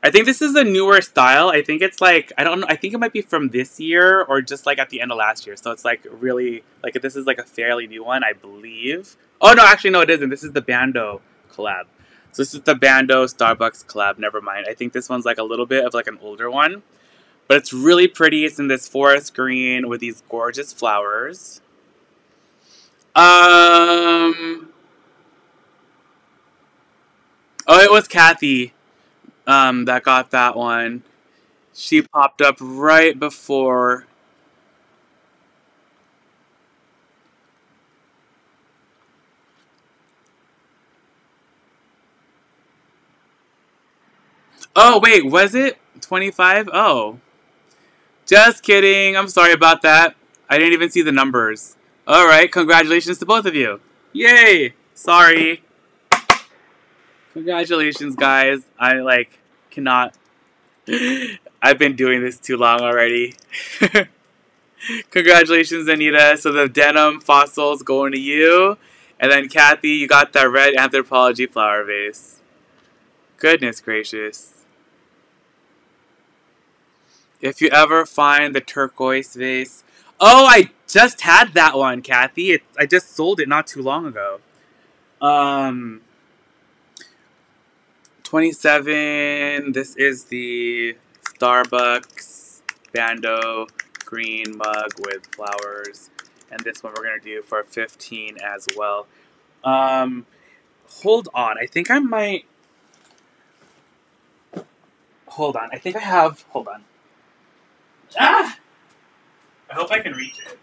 I think this is a newer style. I think it's like, I don't know, I think it might be from this year or just like at the end of last year. So it's like really, like this is like a fairly new one, I believe. Oh, no, actually, no, it isn't. This is the Bando collab. So this is the Bando Starbucks collab. Never mind. I think this one's like a little bit of like an older one. But it's really pretty. It's in this forest green with these gorgeous flowers. Um... Oh, it was Kathy um, that got that one. She popped up right before. Oh, wait, was it twenty-five? Oh. Just kidding. I'm sorry about that. I didn't even see the numbers. All right, congratulations to both of you. Yay! Sorry. Congratulations, guys. I, like, cannot... I've been doing this too long already. Congratulations, Anita. So the denim fossils going to you. And then, Kathy, you got that red Anthropologie flower vase. Goodness gracious. If you ever find the turquoise vase... Oh, I just had that one, Kathy. It, I just sold it not too long ago. Um... twenty-seven, this is the Starbucks Bando green mug with flowers. And this one we're going to do for fifteen as well. Um, hold on. I think I might... Hold on. I think I have... Hold on. Ah! I hope I can reach it.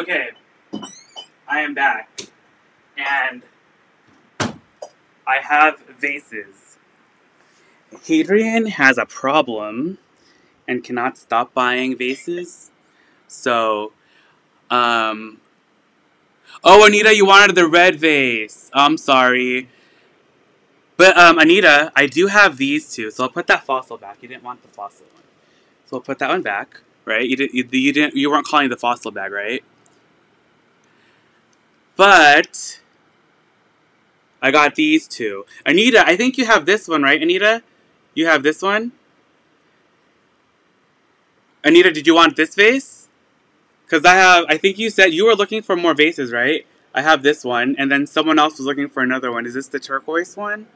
Okay, I am back, and I have vases. Hadrian has a problem and cannot stop buying vases, so, um, oh, Anita, you wanted the red vase. I'm sorry, but, um, Anita, I do have these two, so I'll put that fossil back. You didn't want the fossil one, so I'll put that one back, right? You, did, you, you didn't, you weren't calling the fossil bag, right? But I got these two. Anita, I think you have this one, right, Anita? You have this one? Anita, did you want this vase? Because I have, I think you said you were looking for more vases, right? I have this one, and then someone else was looking for another one. Is this the turquoise one?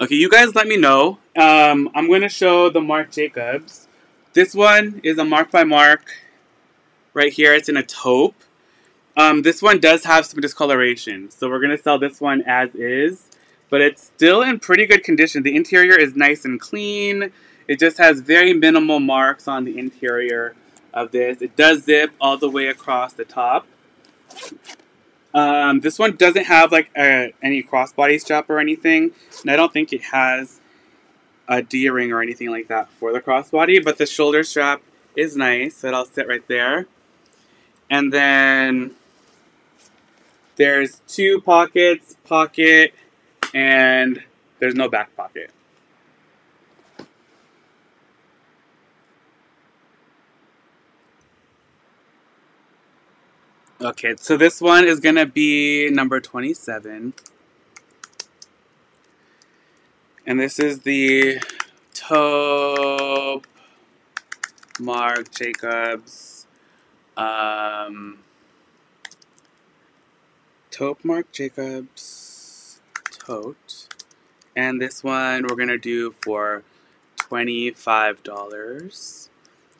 Okay, you guys let me know. Um, I'm going to show the Marc Jacobs. This one is a Marc by Marc. Right here, it's in a taupe. Um, this one does have some discoloration, so we're going to sell this one as is. But it's still in pretty good condition. The interior is nice and clean. It just has very minimal marks on the interior of this. It does zip all the way across the top. Um, this one doesn't have like a, any crossbody strap or anything. And I don't think it has a D-ring or anything like that for the crossbody. But the shoulder strap is nice. It'll sit right there. And then there's two pockets, pocket, and there's no back pocket. Okay, so this one is gonna be number twenty-seven. And this is the taupe Marc Jacobs, um, taupe Marc Jacobs tote. And this one we're gonna do for twenty-five dollars.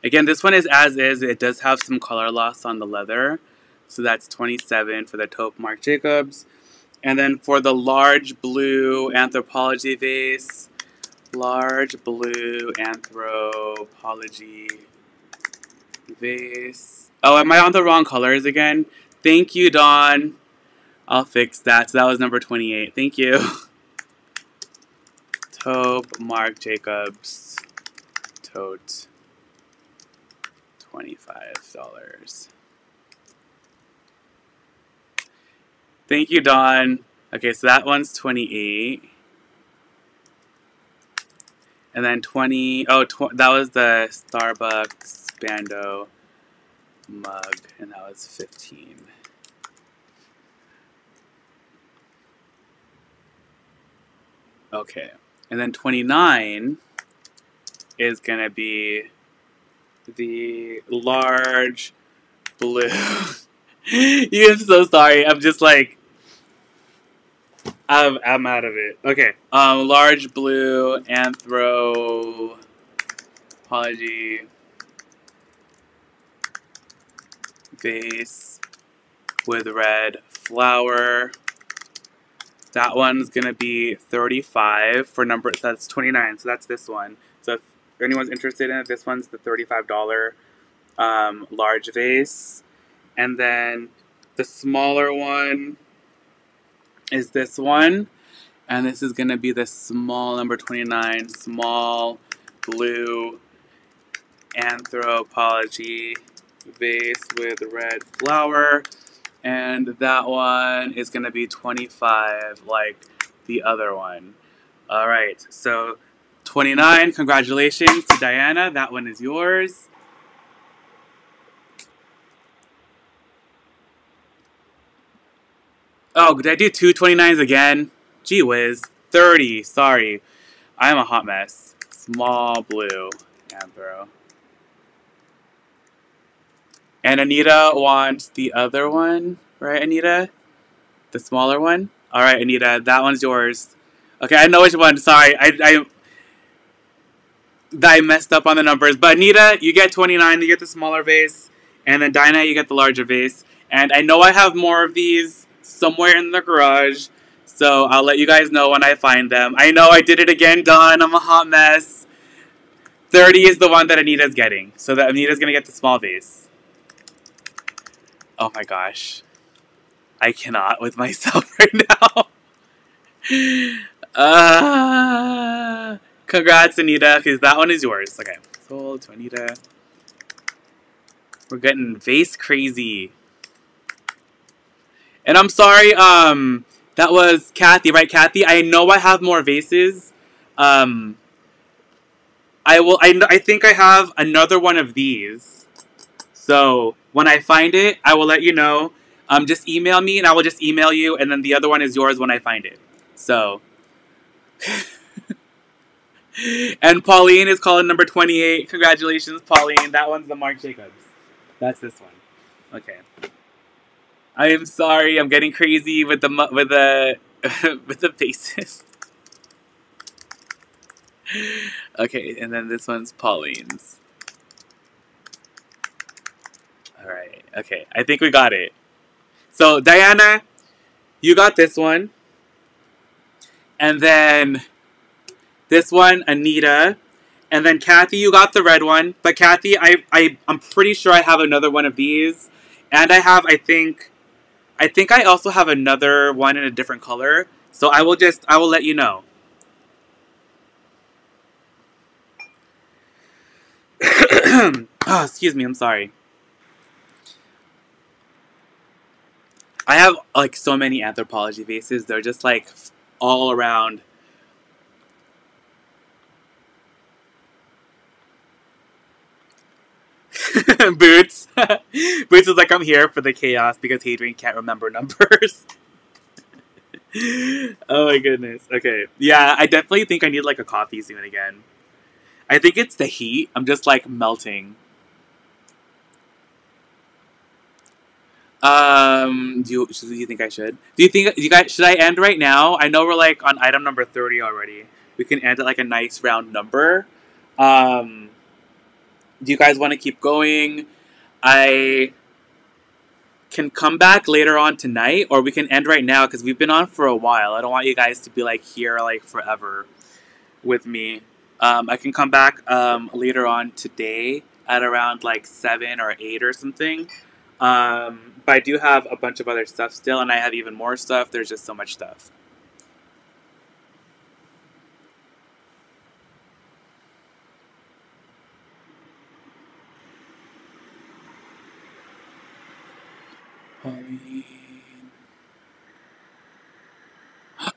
Again, this one is as is. It does have some color loss on the leather. So that's twenty-seven for the taupe Marc Jacobs. And then for the large blue Anthropologie vase, large blue Anthropologie vase. Oh, am I on the wrong colors again? Thank you, Dawn. I'll fix that. So that was number twenty-eight. Thank you. Taupe Marc Jacobs tote, twenty-five dollars. Thank you, Dawn. Okay, so that one's twenty-eight. And then twenty, oh, tw that was the Starbucks Bando mug, and that was fifteen. Okay, and then twenty-nine is gonna be the large blue. You're so sorry. I'm just like, I'm, I'm out of it. Okay. Um, large blue Anthropologie vase with red flower. That one's going to be thirty-five for number, that's twenty-nine. So that's this one. So if anyone's interested in it, this one's the thirty-five dollar um, large vase. And then the smaller one is this one. And this is going to be the small number twenty-nine, small blue Anthropologie vase with red flower. And that one is going to be twenty-five like the other one. All right. So twenty-nine, congratulations to Diana. That one is yours. Oh, did I do two twenty-nines again? Gee whiz. thirty. Sorry. I'm a hot mess. Small blue Anthro. And Anita wants the other one. Right, Anita? The smaller one? All right, Anita. That one's yours. Okay, I know which one. Sorry. I, I, I messed up on the numbers. But Anita, you get twenty-nine. You get the smaller vase. And then Dinah, you get the larger vase. And I know I have more of these somewhere in the garage, so I'll let you guys know when I find them. I know I did it again, Dawn. I'm a hot mess. thirty is the one that Anita's getting, so that Anita's gonna get the small vase. Oh my gosh, I cannot with myself right now. uh, congrats, Anita, because that one is yours. Okay, sold to Anita. We're getting vase crazy. And I'm sorry, um, that was Kathy, right, Kathy? I know I have more vases. Um, I will, I, I think I have another one of these. So when I find it, I will let you know. Um, just email me and I will just email you, and then the other one is yours when I find it. So. And Pauline is calling number twenty-eight. Congratulations, Pauline. That one's the Marc Jacobs. That's this one. Okay. I am sorry, I'm getting crazy with the with the with the faces. Okay, and then this one's Pauline's. All right. Okay, I think we got it. So Diana, you got this one, and then this one, Anita, and then Kathy, you got the red one. But Kathy, I I I'm pretty sure I have another one of these, and I have I think. I think I also have another one in a different color, so I will just, I will let you know. Oh, excuse me, I'm sorry. I have, like, so many Anthropologie vases. They're just, like, all around. Boots. Boots is like, I'm here for the chaos because Hadrian can't remember numbers. Oh my goodness. Okay. Yeah, I definitely think I need, like, a coffee soon again. I think it's the heat. I'm just, like, melting. Um, do you, do you think I should? Do you think, do you guys, should I end right now? I know we're, like, on item number thirty already. We can end at, like, a nice round number. Um, do you guys want to keep going? I can come back later on tonight, or we can end right now, because we've been on for a while. I don't want you guys to be, like, here, like, forever with me. Um, I can come back, um, later on today at around, like, seven or eight or something. Um... But I do have a bunch of other stuff still, and I have even more stuff. There's just so much stuff. Pauline.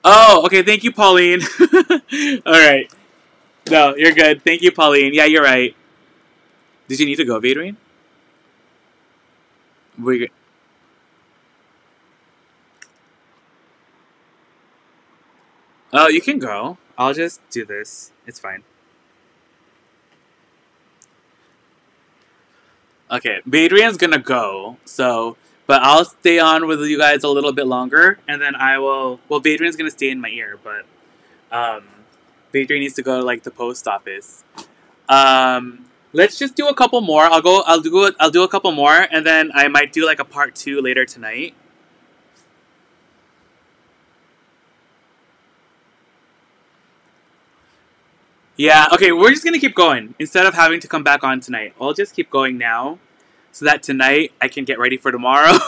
Oh, okay. Thank you, Pauline. All right. No, you're good. Thank you, Pauline. Yeah, you're right. Did you need to go, Vadrian? We're good. Oh, you can go. I'll just do this. It's fine. Okay, Badrian's gonna go, so, but I'll stay on with you guys a little bit longer, and then I will, well, Badrian's gonna stay in my ear, but, um, Badrian needs to go to, like, the post office. Um, let's just do a couple more. I'll go, I'll do, I'll do a couple more, and then I might do, like, a part two later tonight. Yeah, okay, we're just going to keep going. Instead of having to come back on tonight, I'll just keep going now so that tonight I can get ready for tomorrow.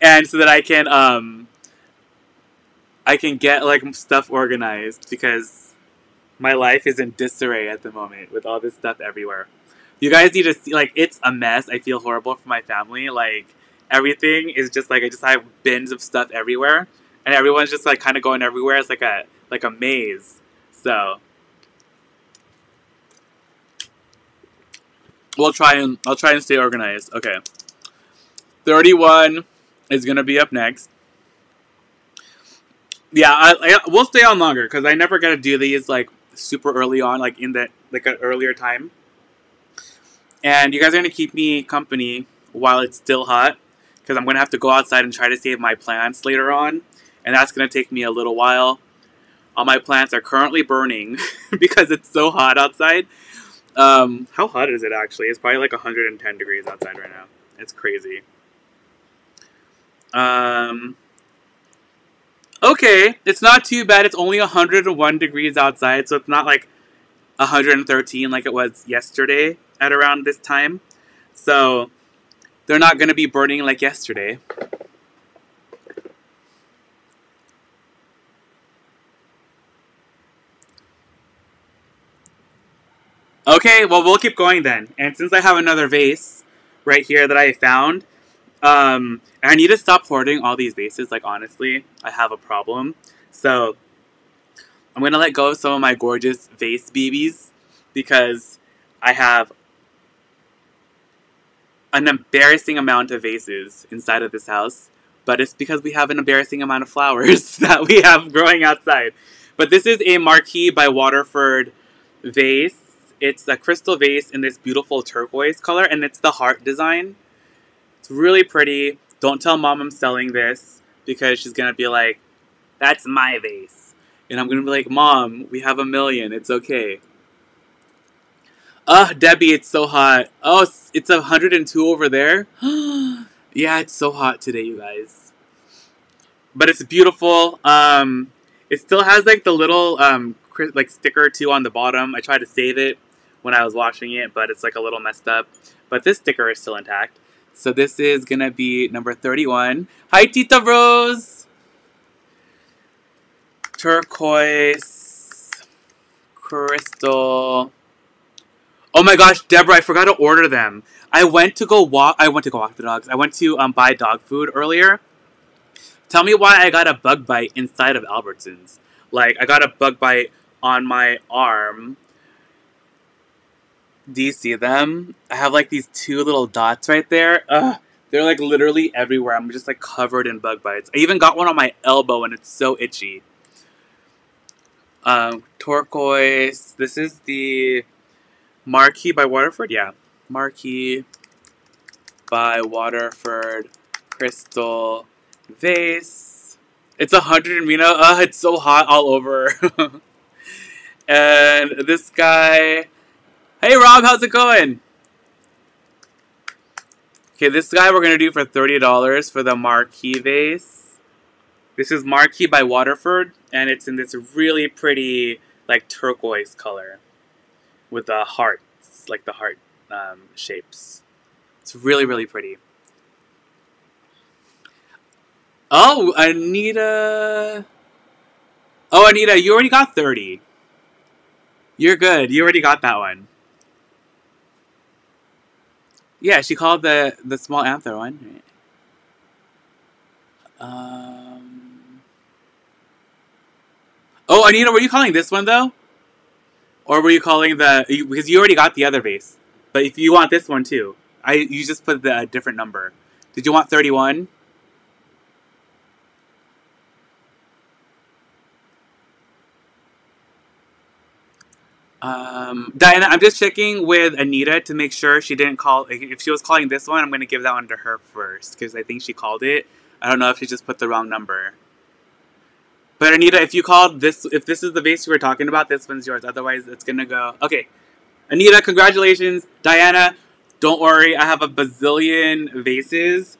And so that I can, um, I can get, like, stuff organized, because my life is in disarray at the moment with all this stuff everywhere. You guys need to see, like, it's a mess. I feel horrible for my family. Like, everything is just, like, I just have bins of stuff everywhere. And everyone's just, like, kind of going everywhere. It's like a, like a maze. So we'll try and I'll try and stay organized. Okay. thirty-one is going to be up next. Yeah, I, I we'll stay on longer, cuz I never got to do these, like, super early on, like in the like an earlier time. And you guys are going to keep me company while it's still hot, cuz I'm going to have to go outside and try to save my plants later on, and that's going to take me a little while. All my plants are currently burning because it's so hot outside. Um, how hot is it actually? It's probably like one hundred ten degrees outside right now. It's crazy. Um, okay, it's not too bad. It's only one hundred one degrees outside, so it's not like one hundred thirteen like it was yesterday at around this time. So they're not going to be burning like yesterday. Okay, well, we'll keep going then. And since I have another vase right here that I found, um, and I need to stop hoarding all these vases. Like, honestly, I have a problem. So I'm going to let go of some of my gorgeous vase B Bs because I have an embarrassing amount of vases inside of this house. But it's because we have an embarrassing amount of flowers that we have growing outside. But this is a Marquee by Waterford vase. It's a crystal vase in this beautiful turquoise color, and it's the heart design. It's really pretty. Don't tell Mom I'm selling this, because she's going to be like, that's my vase. And I'm going to be like, Mom, we have a million. It's okay. Ugh, Debbie, it's so hot. Oh, it's one hundred two over there. Yeah, it's so hot today, you guys. But it's beautiful. Um, it still has, like, the little um, like sticker or two on the bottom. I tried to save it when I was washing it, but it's like a little messed up. But this sticker is still intact. So this is gonna be number thirty-one. Hi, Tita Rose! Turquoise. Crystal. Oh my gosh, Deborah, I forgot to order them. I went to go walk, I went to go walk the dogs. I went to um, buy dog food earlier. Tell me why I got a bug bite inside of Albertsons. Like, I got a bug bite on my arm. Do you see them? I have like these two little dots right there. Ugh, they're like literally everywhere. I'm just like covered in bug bites. I even got one on my elbow and it's so itchy. Um, turquoise. This is the Marquee by Waterford. Yeah. Marquee by Waterford crystal vase. It's a hundred and Reno. Uh, it's so hot all over. And this guy. Hey Rob, how's it going? Okay, this guy we're gonna do for thirty dollars for the Marquee vase. This is Marquee by Waterford, and it's in this really pretty, like, turquoise color with the hearts, like the heart um, shapes. It's really, really pretty. Oh, Anita. Oh, Anita, you already got thirty. You're good. You already got that one. Yeah, she called the, the small anther one. Um. Oh, Anita, were you calling this one, though? Or were you calling the... Because you already got the other vase. But if you want this one, too. I You just put the a different number. Did you want thirty-one? Um, Diana, I'm just checking with Anita to make sure she didn't call. If she was calling this one, I'm going to give that one to her first, because I think she called it. I don't know if she just put the wrong number. But Anita, if you called this, if this is the vase you were talking about, this one's yours. Otherwise, it's going to go. Okay. Anita, congratulations. Diana, don't worry. I have a bazillion vases,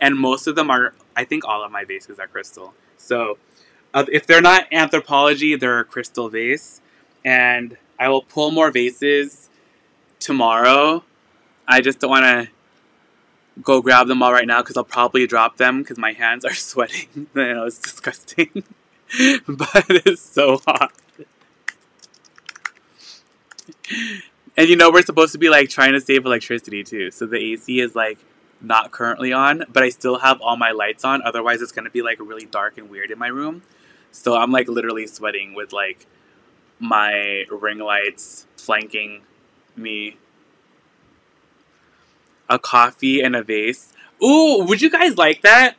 and most of them are, I think all of my vases are crystal. So uh, if they're not Anthropologie, they're a crystal vase. And I will pull more vases tomorrow. I just don't want to go grab them all right now because I'll probably drop them because my hands are sweating. I know it's disgusting, but it's so hot. And you know we're supposed to be like trying to save electricity too, so the A C is like not currently on, but I still have all my lights on. Otherwise, it's gonna be like really dark and weird in my room. So I'm like literally sweating with like my ring lights flanking me. A coffee and a vase. Ooh, would you guys like that?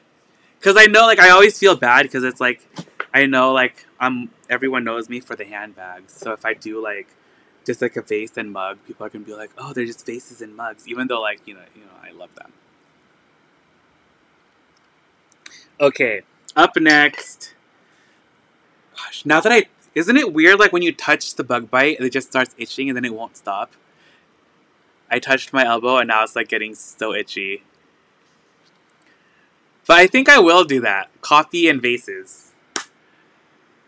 Because I know, like, I always feel bad because it's like, I know, like, I'm, everyone knows me for the handbags. So if I do, like, just, like, a vase and mug, people are going to be like, oh, they're just vases and mugs. Even though, like, you know, you know, I love them. Okay, up next. Gosh, now that I... Isn't it weird, like, when you touch the bug bite, it just starts itching and then it won't stop? I touched my elbow and now it's, like, getting so itchy. But I think I will do that. Coffee and vases.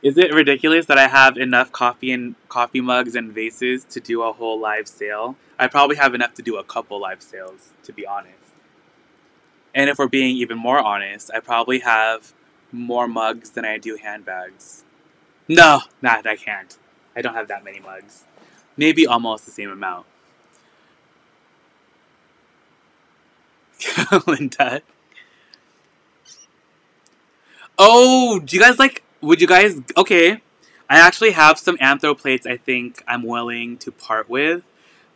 Is it ridiculous that I have enough coffee and coffee mugs and vases to do a whole live sale? I probably have enough to do a couple live sales, to be honest. And if we're being even more honest, I probably have more mugs than I do handbags. No, nah, I can't. I don't have that many mugs. Maybe almost the same amount. Linda. Oh, do you guys like... Would you guys... Okay. I actually have some anthro plates I think I'm willing to part with.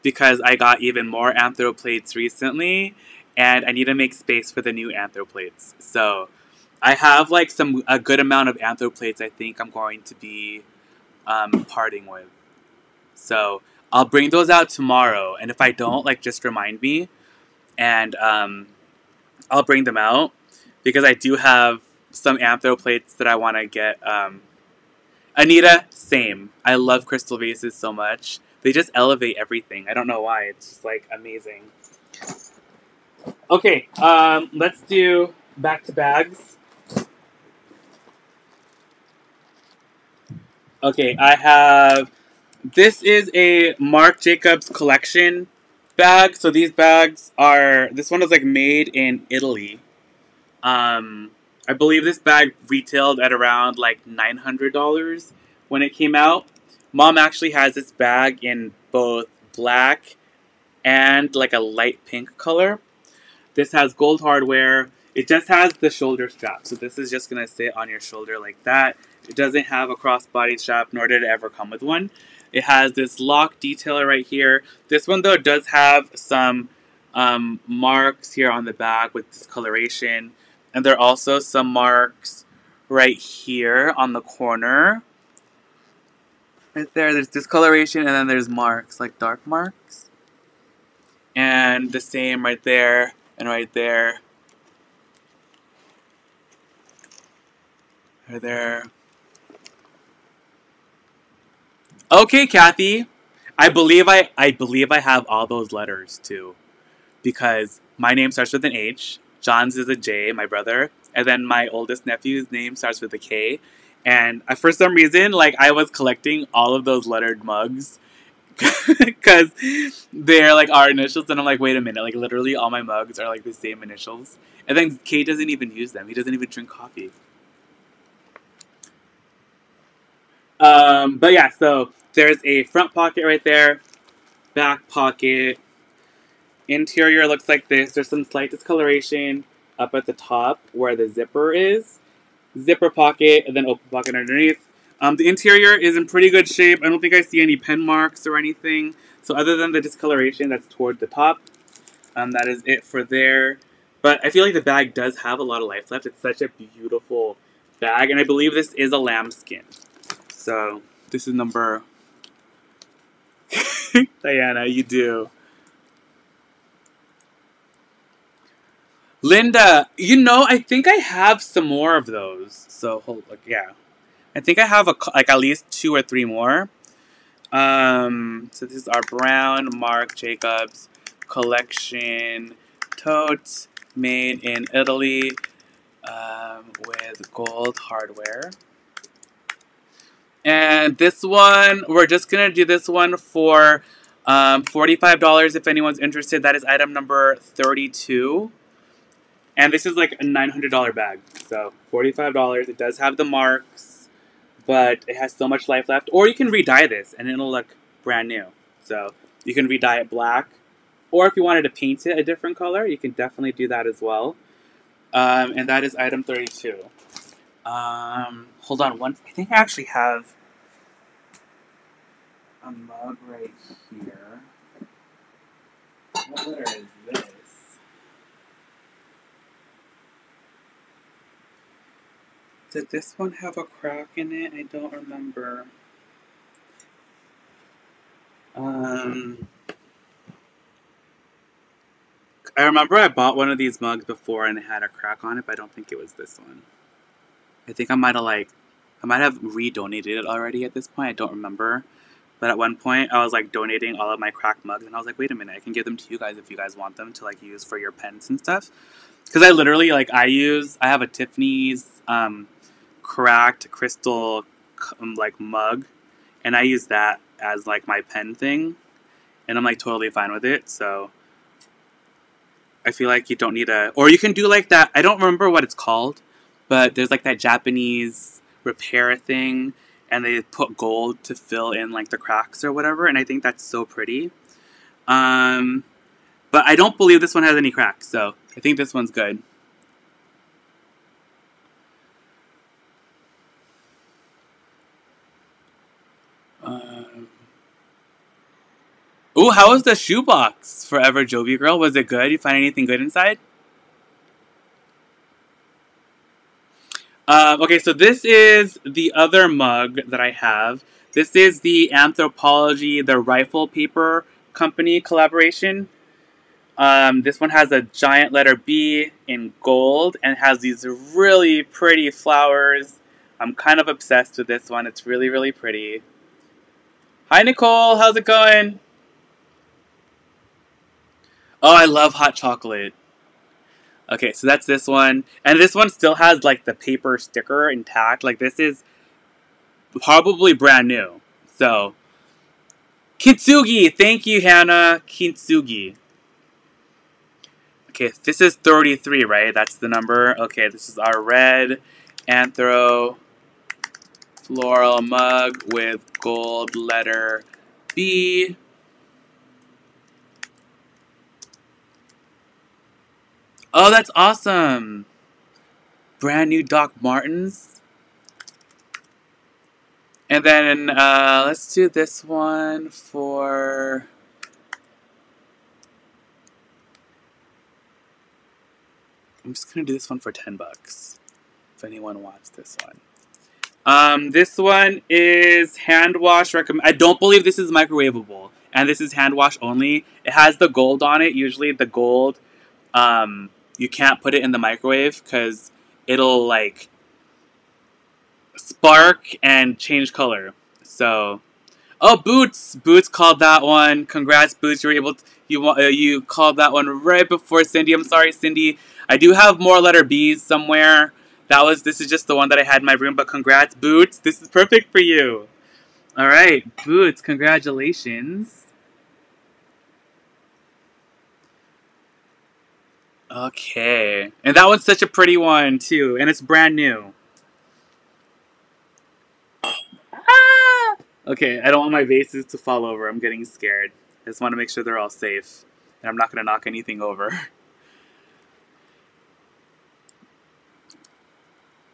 Because I got even more anthro plates recently. And I need to make space for the new anthro plates. So... I have like some a good amount of anthro plates I think I'm going to be um, parting with. So I'll bring those out tomorrow. And if I don't, like, just remind me. And um, I'll bring them out. Because I do have some anthro plates that I want to get. Um, Anita, same. I love crystal vases so much. They just elevate everything. I don't know why. It's just like amazing. Okay, um, let's do back to bags. Okay, I have, this is a Marc Jacobs collection bag. So these bags are, this one is like made in Italy. Um, I believe this bag retailed at around like nine hundred dollars when it came out. Mom actually has this bag in both black and like a light pink color. This has gold hardware. It just has the shoulder strap. So this is just going to sit on your shoulder like that. It doesn't have a crossbody strap, nor did it ever come with one. It has this lock detailer right here. This one, though, does have some um, marks here on the back with discoloration. And there are also some marks right here on the corner. Right there, there's discoloration, and then there's marks, like dark marks. And the same right there and right there. Right there. Okay, Kathy. I believe I, I believe I have all those letters, too. Because my name starts with an H. John's is a J, my brother. And then my oldest nephew's name starts with a K. And for some reason, like, I was collecting all of those lettered mugs. Because they're, like, our initials. And I'm like, wait a minute. Like, literally all my mugs are, like, the same initials. And then K doesn't even use them. He doesn't even drink coffee. Um, but yeah, so there's a front pocket right there, back pocket. Interior looks like this. There's some slight discoloration up at the top where the zipper is. Zipper pocket, and then open pocket underneath. Um, the interior is in pretty good shape. I don't think I see any pen marks or anything. So other than the discoloration that's toward the top, um, that is it for there. But I feel like the bag does have a lot of life left. It's such a beautiful bag, and I believe this is a lambskin. So, this is number... Diana, you do. Linda, you know, I think I have some more of those. So, hold, like, yeah. I think I have, a, like, at least two or three more. Um, so, this is our brown Marc Jacobs collection tote made in Italy um, with gold hardware. And this one, we're just going to do this one for um, forty-five dollars if anyone's interested. That is item number thirty-two. And this is like a nine hundred dollar bag. So forty-five dollars. It does have the marks, but it has so much life left. Or you can re-dye this and it'll look brand new. So you can re-dye it black. Or if you wanted to paint it a different color, you can definitely do that as well. Um, and that is item thirty-two. Um, hold on one, I think I actually have a mug right here. What letter is this? Did this one have a crack in it? I don't remember. Um, I remember I bought one of these mugs before and it had a crack on it, but I don't think it was this one. I think I might have, like, I might have re-donated it already at this point. I don't remember. But at one point, I was, like, donating all of my cracked mugs. And I was like, wait a minute. I can give them to you guys if you guys want them to, like, use for your pens and stuff. Because I literally, like, I use, I have a Tiffany's um, cracked crystal, um, like, mug. And I use that as, like, my pen thing. And I'm, like, totally fine with it. So I feel like you don't need a, or you can do, like, that. I don't remember what it's called. But there's, like, that Japanese repair thing, and they put gold to fill in, like, the cracks or whatever, and I think that's so pretty. Um, but I don't believe this one has any cracks, so I think this one's good. Um, ooh, how was the shoebox, Forever Jovi Girl? Was it good? You find anything good inside? Uh, okay, so this is the other mug that I have. This is the Anthropologie, the Rifle Paper Company collaboration. Um, this one has a giant letter B in gold and has these really pretty flowers. I'm kind of obsessed with this one. It's really, really pretty. Hi, Nicole. How's it going? Oh, I love hot chocolate. Okay, so that's this one. And this one still has, like, the paper sticker intact. Like, this is probably brand new. So, Kintsugi! Thank you, Hannah. Kintsugi. Okay, this is thirty-three, right? That's the number. Okay, this is our red Anthro floral mug with gold letter B. Oh, that's awesome! Brand new Doc Martens. And then uh, let's do this one for... I'm just going to do this one for ten bucks. If anyone wants this one. Um, this one is hand wash recommend. I don't believe this is microwavable. And this is hand wash only. It has the gold on it. Usually the gold, um, you can't put it in the microwave because it'll like spark and change color. So, oh, Boots! Boots called that one. Congrats, Boots. You were able to, you, uh, you called that one right before Cindy. I'm sorry, Cindy. I do have more letter B's somewhere. That was, this is just the one that I had in my room, but congrats, Boots. This is perfect for you. All right, Boots, congratulations. Okay. And that one's such a pretty one, too, and it's brand new. Ah! Okay, I don't want my vases to fall over. I'm getting scared. I just want to make sure they're all safe, and I'm not going to knock anything over.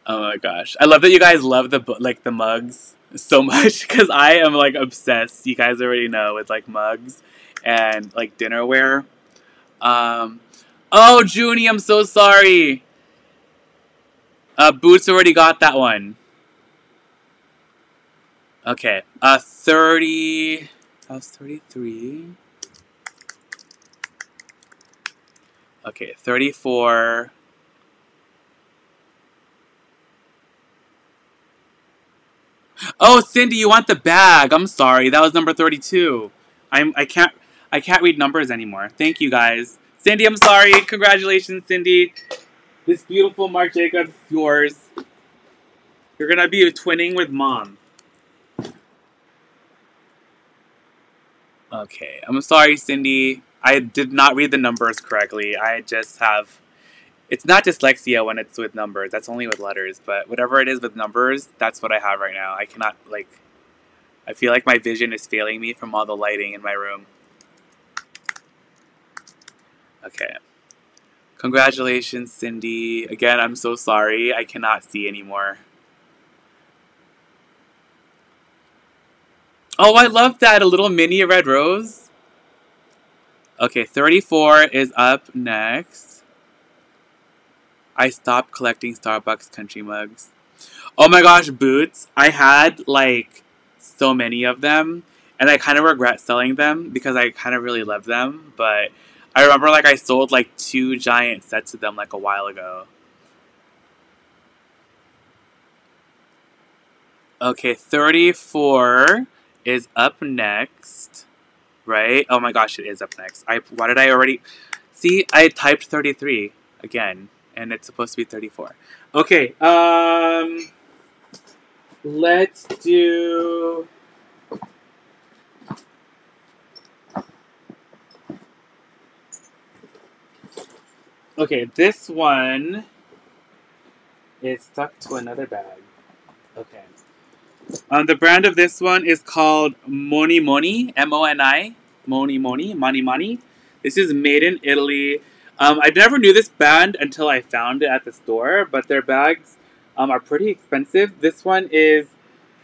Oh my gosh. I love that you guys love the like the mugs so much because I am like obsessed. You guys already know with like mugs and like dinnerware. Um, oh, Junie, I'm so sorry. Uh, Boots already got that one. Okay. Uh, thirty. That was thirty-three. Okay, thirty-four. Oh, Cindy, you want the bag. I'm sorry. That was number thirty-two. I'm, I can't I can't read numbers anymore. Thank you, guys. Cindy, I'm sorry. Congratulations, Cindy. This beautiful Marc Jacobs is yours. You're going to be twinning with Mom. Okay. I'm sorry, Cindy. I did not read the numbers correctly. I just have... It's not dyslexia when it's with numbers. That's only with letters. But whatever it is with numbers, that's what I have right now. I cannot, like... I feel like my vision is failing me from all the lighting in my room. Okay. Congratulations, Cindy. Again, I'm so sorry. I cannot see anymore. Oh, I love that. A little mini red rose. Okay, thirty-four is up next. I stopped collecting Starbucks country mugs. Oh my gosh, Boots. I had, like, so many of them. And I kind of regret selling them because I kind of really love them. But I remember, like, I sold, like, two giant sets of them, like, a while ago. Okay, thirty-four is up next. Right? Oh my gosh, it is up next. I, why did I already... See, I typed thirty-three again. And it's supposed to be thirty-four. Okay, um, let's do... Okay, this one is stuck to another bag. Okay. Um, the brand of this one is called Moni Moni, M O N I, Moni Moni, Moni Moni. This is made in Italy. Um, I never knew this band until I found it at the store, but their bags um, are pretty expensive. This one is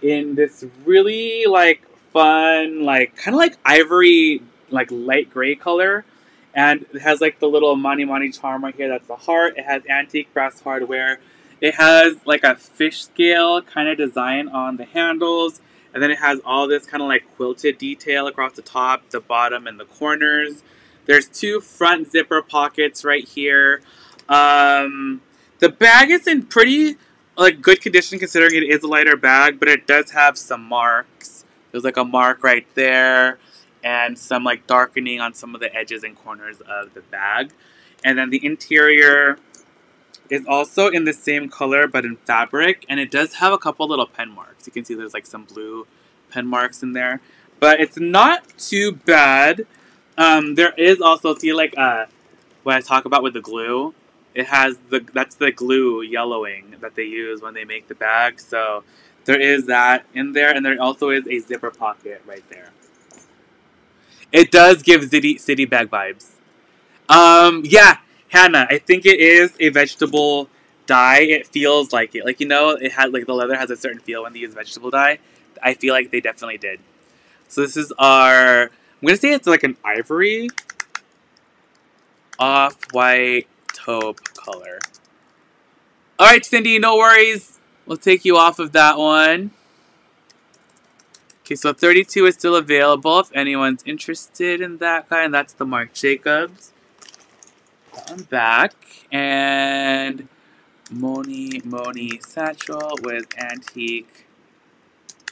in this really, like, fun, like, kind of like ivory, like, light gray color. And it has, like, the little Moni Moni charm right here. That's the heart. It has antique brass hardware. It has, like, a fish scale kind of design on the handles. And then it has all this kind of, like, quilted detail across the top, the bottom, and the corners. There's two front zipper pockets right here. Um, the bag is in pretty like good condition considering it is a lighter bag, but it does have some marks. There's like a mark right there and some like darkening on some of the edges and corners of the bag. And then the interior is also in the same color but in fabric, and it does have a couple little pen marks. You can see there's like some blue pen marks in there, but it's not too bad. Um, there is also, see, like, uh, what I talk about with the glue, it has the, that's the glue yellowing that they use when they make the bag, so there is that in there, and there also is a zipper pocket right there. It does give city, city bag vibes. Um, yeah, Hannah, I think it is a vegetable dye. It feels like it. Like, you know, it had, like, the leather has a certain feel when they use vegetable dye. I feel like they definitely did. So this is our, I'm going to say it's like an ivory off-white taupe color. All right, Cindy, no worries. We'll take you off of that one. Okay, so thirty-two is still available if anyone's interested in that guy, and that's the Marc Jacobs. I'm back, and Moni Moni satchel with antique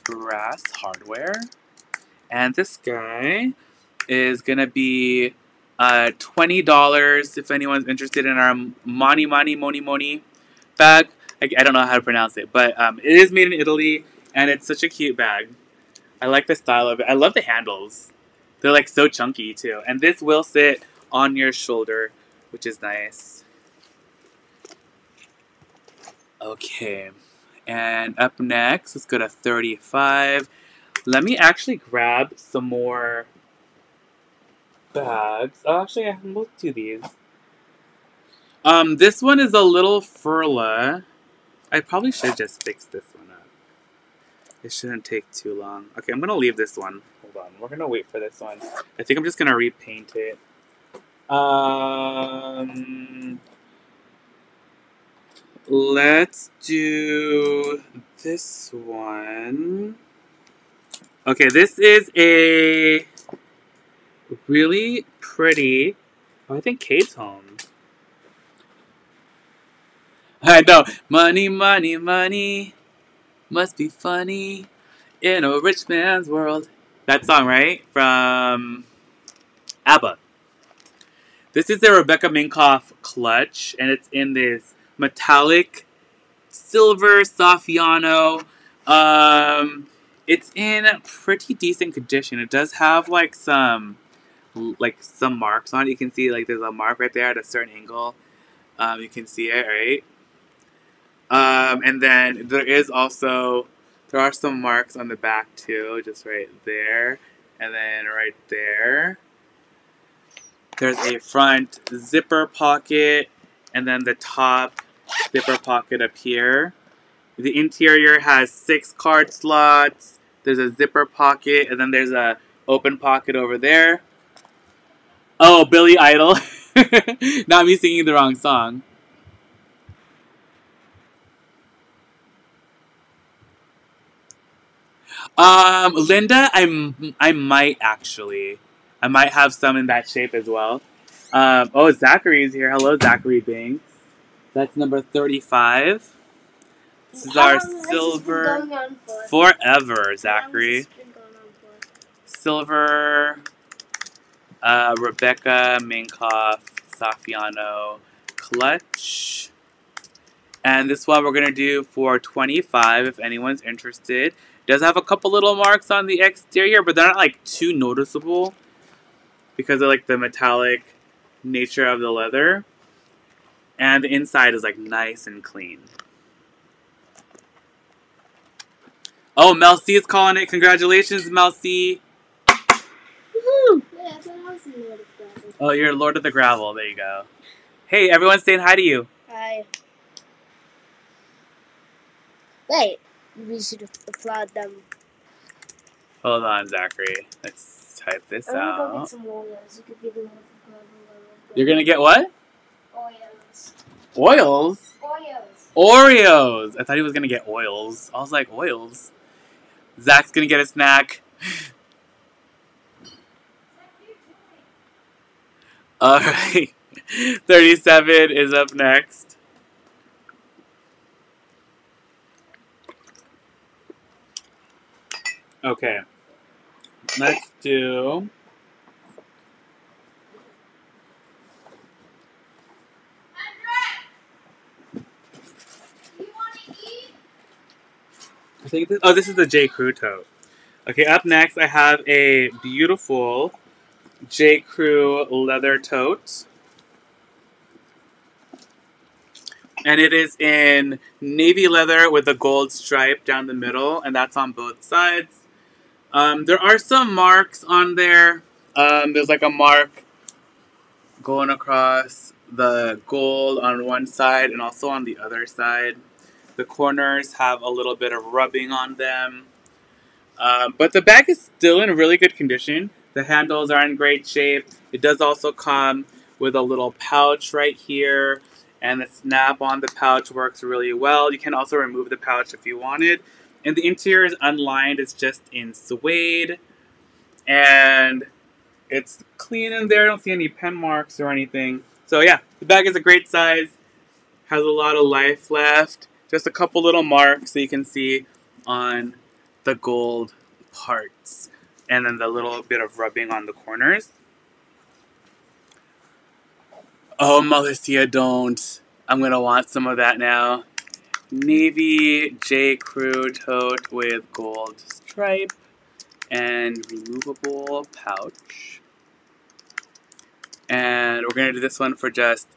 brass hardware. And this guy is gonna be uh, twenty dollars if anyone's interested in our Moni Moni Moni Moni bag. I, I don't know how to pronounce it, but um, it is made in Italy, and it's such a cute bag. I like the style of it. I love the handles. They're like so chunky too. And this will sit on your shoulder, which is nice. Okay. And up next, let's go to thirty-five. Let me actually grab some more bags. Oh, actually, I have both of these. Um, this one is a little Furla. I probably should just fix this one. It shouldn't take too long. Okay, I'm going to leave this one. Hold on. We're going to wait for this one. I think I'm just going to repaint it. Um, let's do this one. Okay, this is a really pretty... Oh, I think Kate's home. I know. Money, money, money. Must be funny in a rich man's world. That song, right? From ABBA. This is the Rebecca Minkoff clutch, and it's in this metallic silver Saffiano. Um, it's in pretty decent condition. It does have like some like some marks on it. You can see like there's a mark right there at a certain angle. Um, you can see it, right? Um, and then there is also, there are some marks on the back too, just right there, and then right there. There's a front zipper pocket, and then the top zipper pocket up here. The interior has six card slots, there's a zipper pocket, and then there's a open pocket over there. Oh, Billy Idol. Not me singing the wrong song. Um, Linda, I'm, I might actually, I might have some in that shape as well. Um, oh, Zachary's here. Hello, Zachary Banks. That's number thirty-five. This is our silver, forever, Zachary. Silver, uh, Rebecca Minkoff Saffiano clutch. And this one we're going to do for twenty-five dollars if anyone's interested. Does have a couple little marks on the exterior, but they're not like too noticeable because of like the metallic nature of the leather. And the inside is like nice and clean. Oh, Mel C is calling it. Congratulations, Mel C. Woohoo! Yeah, oh, you're Lord of the Gravel. There you go. Hey, everyone's saying hi to you. Hi. Wait. We should applaud them. Hold on, Zachary. Let's type this I'm out. I'm gonna get some oils. You could be the one for You're gonna get what? Oils. Oils? Oils. Oreos. I thought he was gonna get oils. I was like, oils. Zach's gonna get a snack. All right. thirty-seven is up next. Okay, let's do Andres, do you want to eat? I think this, oh, this is the J. Crew tote. Okay, up next I have a beautiful J. Crew leather tote. And it is in navy leather with a gold stripe down the middle, and that's on both sides. Um, there are some marks on there. Um, there's like a mark going across the gold on one side and also on the other side. The corners have a little bit of rubbing on them. Um, but the bag is still in really good condition. The handles are in great shape. It does also come with a little pouch right here, and the snap on the pouch works really well. You can also remove the pouch if you wanted. And the interior is unlined. It's just in suede, and it's clean in there. I don't see any pen marks or anything. So yeah, the bag is a great size, has a lot of life left. Just a couple little marks that you can see on the gold parts, and then the little bit of rubbing on the corners. Oh, Melissa, don't. I'm going to want some of that now. Navy J. Crew tote with gold stripe and removable pouch. And we're going to do this one for just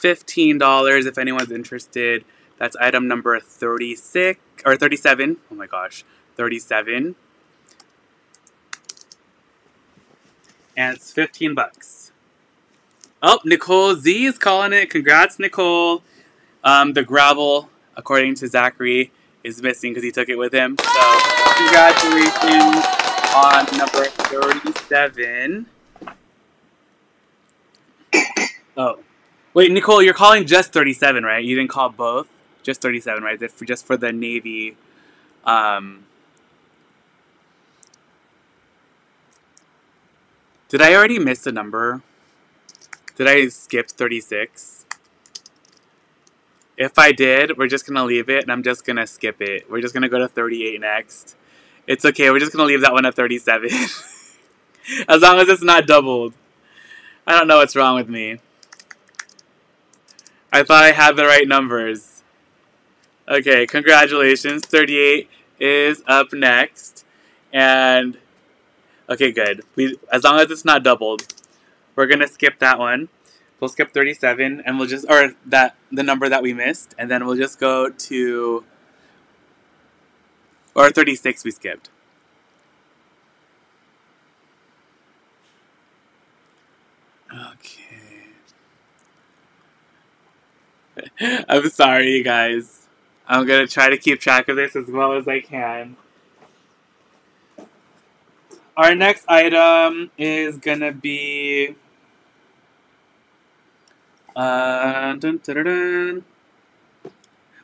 fifteen dollars if anyone's interested. That's item number thirty-six, or thirty-seven. Oh my gosh, thirty-seven. And it's fifteen bucks. Oh, Nicole Z is calling it. Congrats, Nicole. Um, the gravel, according to Zachary, is missing because he took it with him. So congratulations on number thirty-seven. Oh, wait, Nicole, you're calling just thirty-seven, right? You didn't call both? Just thirty-seven, right? Just for the Navy. Um... Did I already miss a number? Did I skip thirty-six? If I did, we're just going to leave it, and I'm just going to skip it. We're just going to go to thirty-eight next. It's okay. We're just going to leave that one at thirty-seven. As long as it's not doubled. I don't know what's wrong with me. I thought I had the right numbers. Okay, congratulations. thirty-eight is up next. And, okay, good. We, as long as it's not doubled. We're going to skip that one. We'll skip thirty-seven, and we'll just, or that, the number that we missed, and then we'll just go to, or thirty-six we skipped. Okay. I'm sorry, you guys. I'm going to try to keep track of this as well as I can. Our next item is gonna be uh, dun, dun, dun, dun.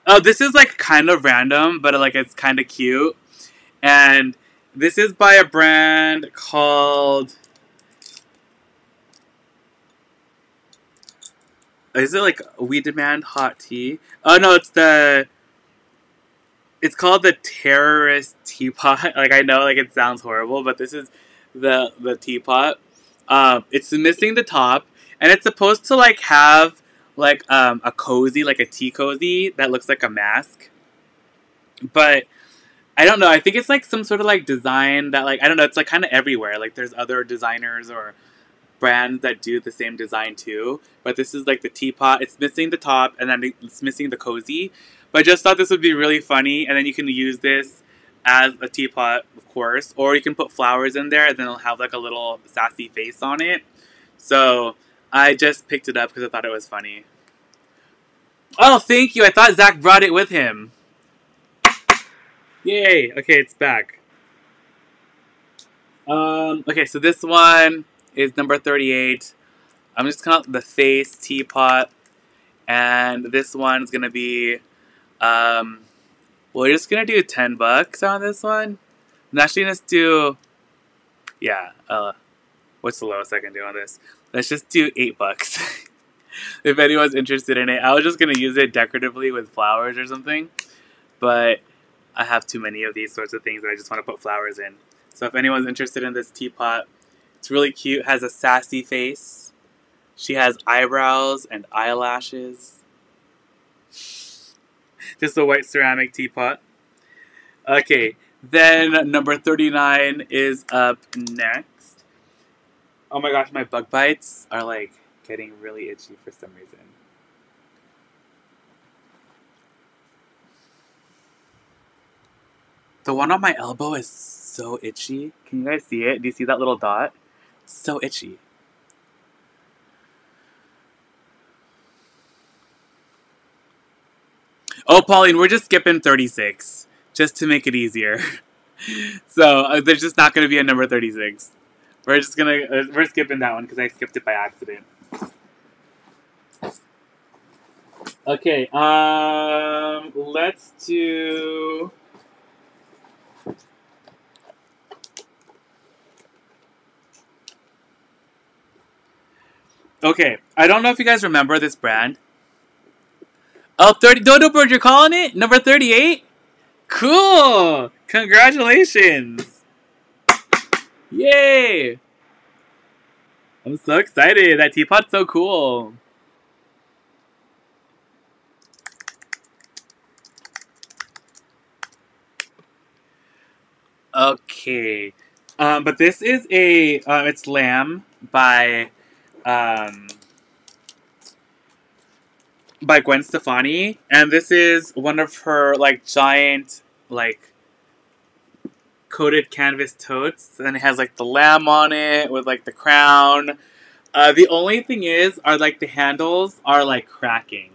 Oh, this is like kind of random, but like it's kind of cute. And this is by a brand called, is it like We Demand Hot Tea? Oh no, it's the, it's called the Terrorist Teapot. Like, I know, like, it sounds horrible, but this is the the teapot. Um, it's missing the top, and it's supposed to, like, have, like, um, a cozy, like a tea cozy that looks like a mask. But I don't know. I think it's, like, some sort of, like, design that, like, I don't know. It's, like, kind of everywhere. Like, there's other designers or brands that do the same design, too. But this is, like, the teapot. It's missing the top, and then it's missing the cozy. But I just thought this would be really funny, and then you can use this as a teapot, of course, or you can put flowers in there, and then it'll have like a little sassy face on it. So I just picked it up because I thought it was funny. Oh, thank you! I thought Zach brought it with him. Yay! Okay, it's back. Um, okay, so this one is number thirty-eight. I'm just calling it the face teapot, and this one's gonna be. Um, we're just gonna do ten bucks on this one. I'm actually gonna do, yeah, uh, what's the lowest I can do on this? Let's just do eight bucks. If anyone's interested in it, I was just gonna use it decoratively with flowers or something, but I have too many of these sorts of things that I just wanna put flowers in. So if anyone's interested in this teapot, it's really cute, has a sassy face. She has eyebrows and eyelashes. Just a white ceramic teapot. Okay, then number thirty-nine is up next. Oh my gosh, my bug bites are like getting really itchy for some reason. The one on my elbow is so itchy. Can you guys see it? Do you see that little dot? It's so itchy. Oh, Pauline, we're just skipping thirty-six, just to make it easier. So uh, there's just not going to be a number thirty-six. We're just going to, uh, we're skipping that one because I skipped it by accident. Okay, um, let's do... Okay, I don't know if you guys remember this brand. Oh, thirty, Dodo Bird, you're calling it? Number thirty-eight? Cool! Congratulations! Yay! I'm so excited. That teapot's so cool. Okay. Um, but this is a, uh, it's Lamb by, um, by Gwen Stefani. And this is one of her, like, giant, like, coated canvas totes. And it has, like, the lamb on it with, like, the crown. Uh, the only thing is, are, like, the handles are, like, cracking.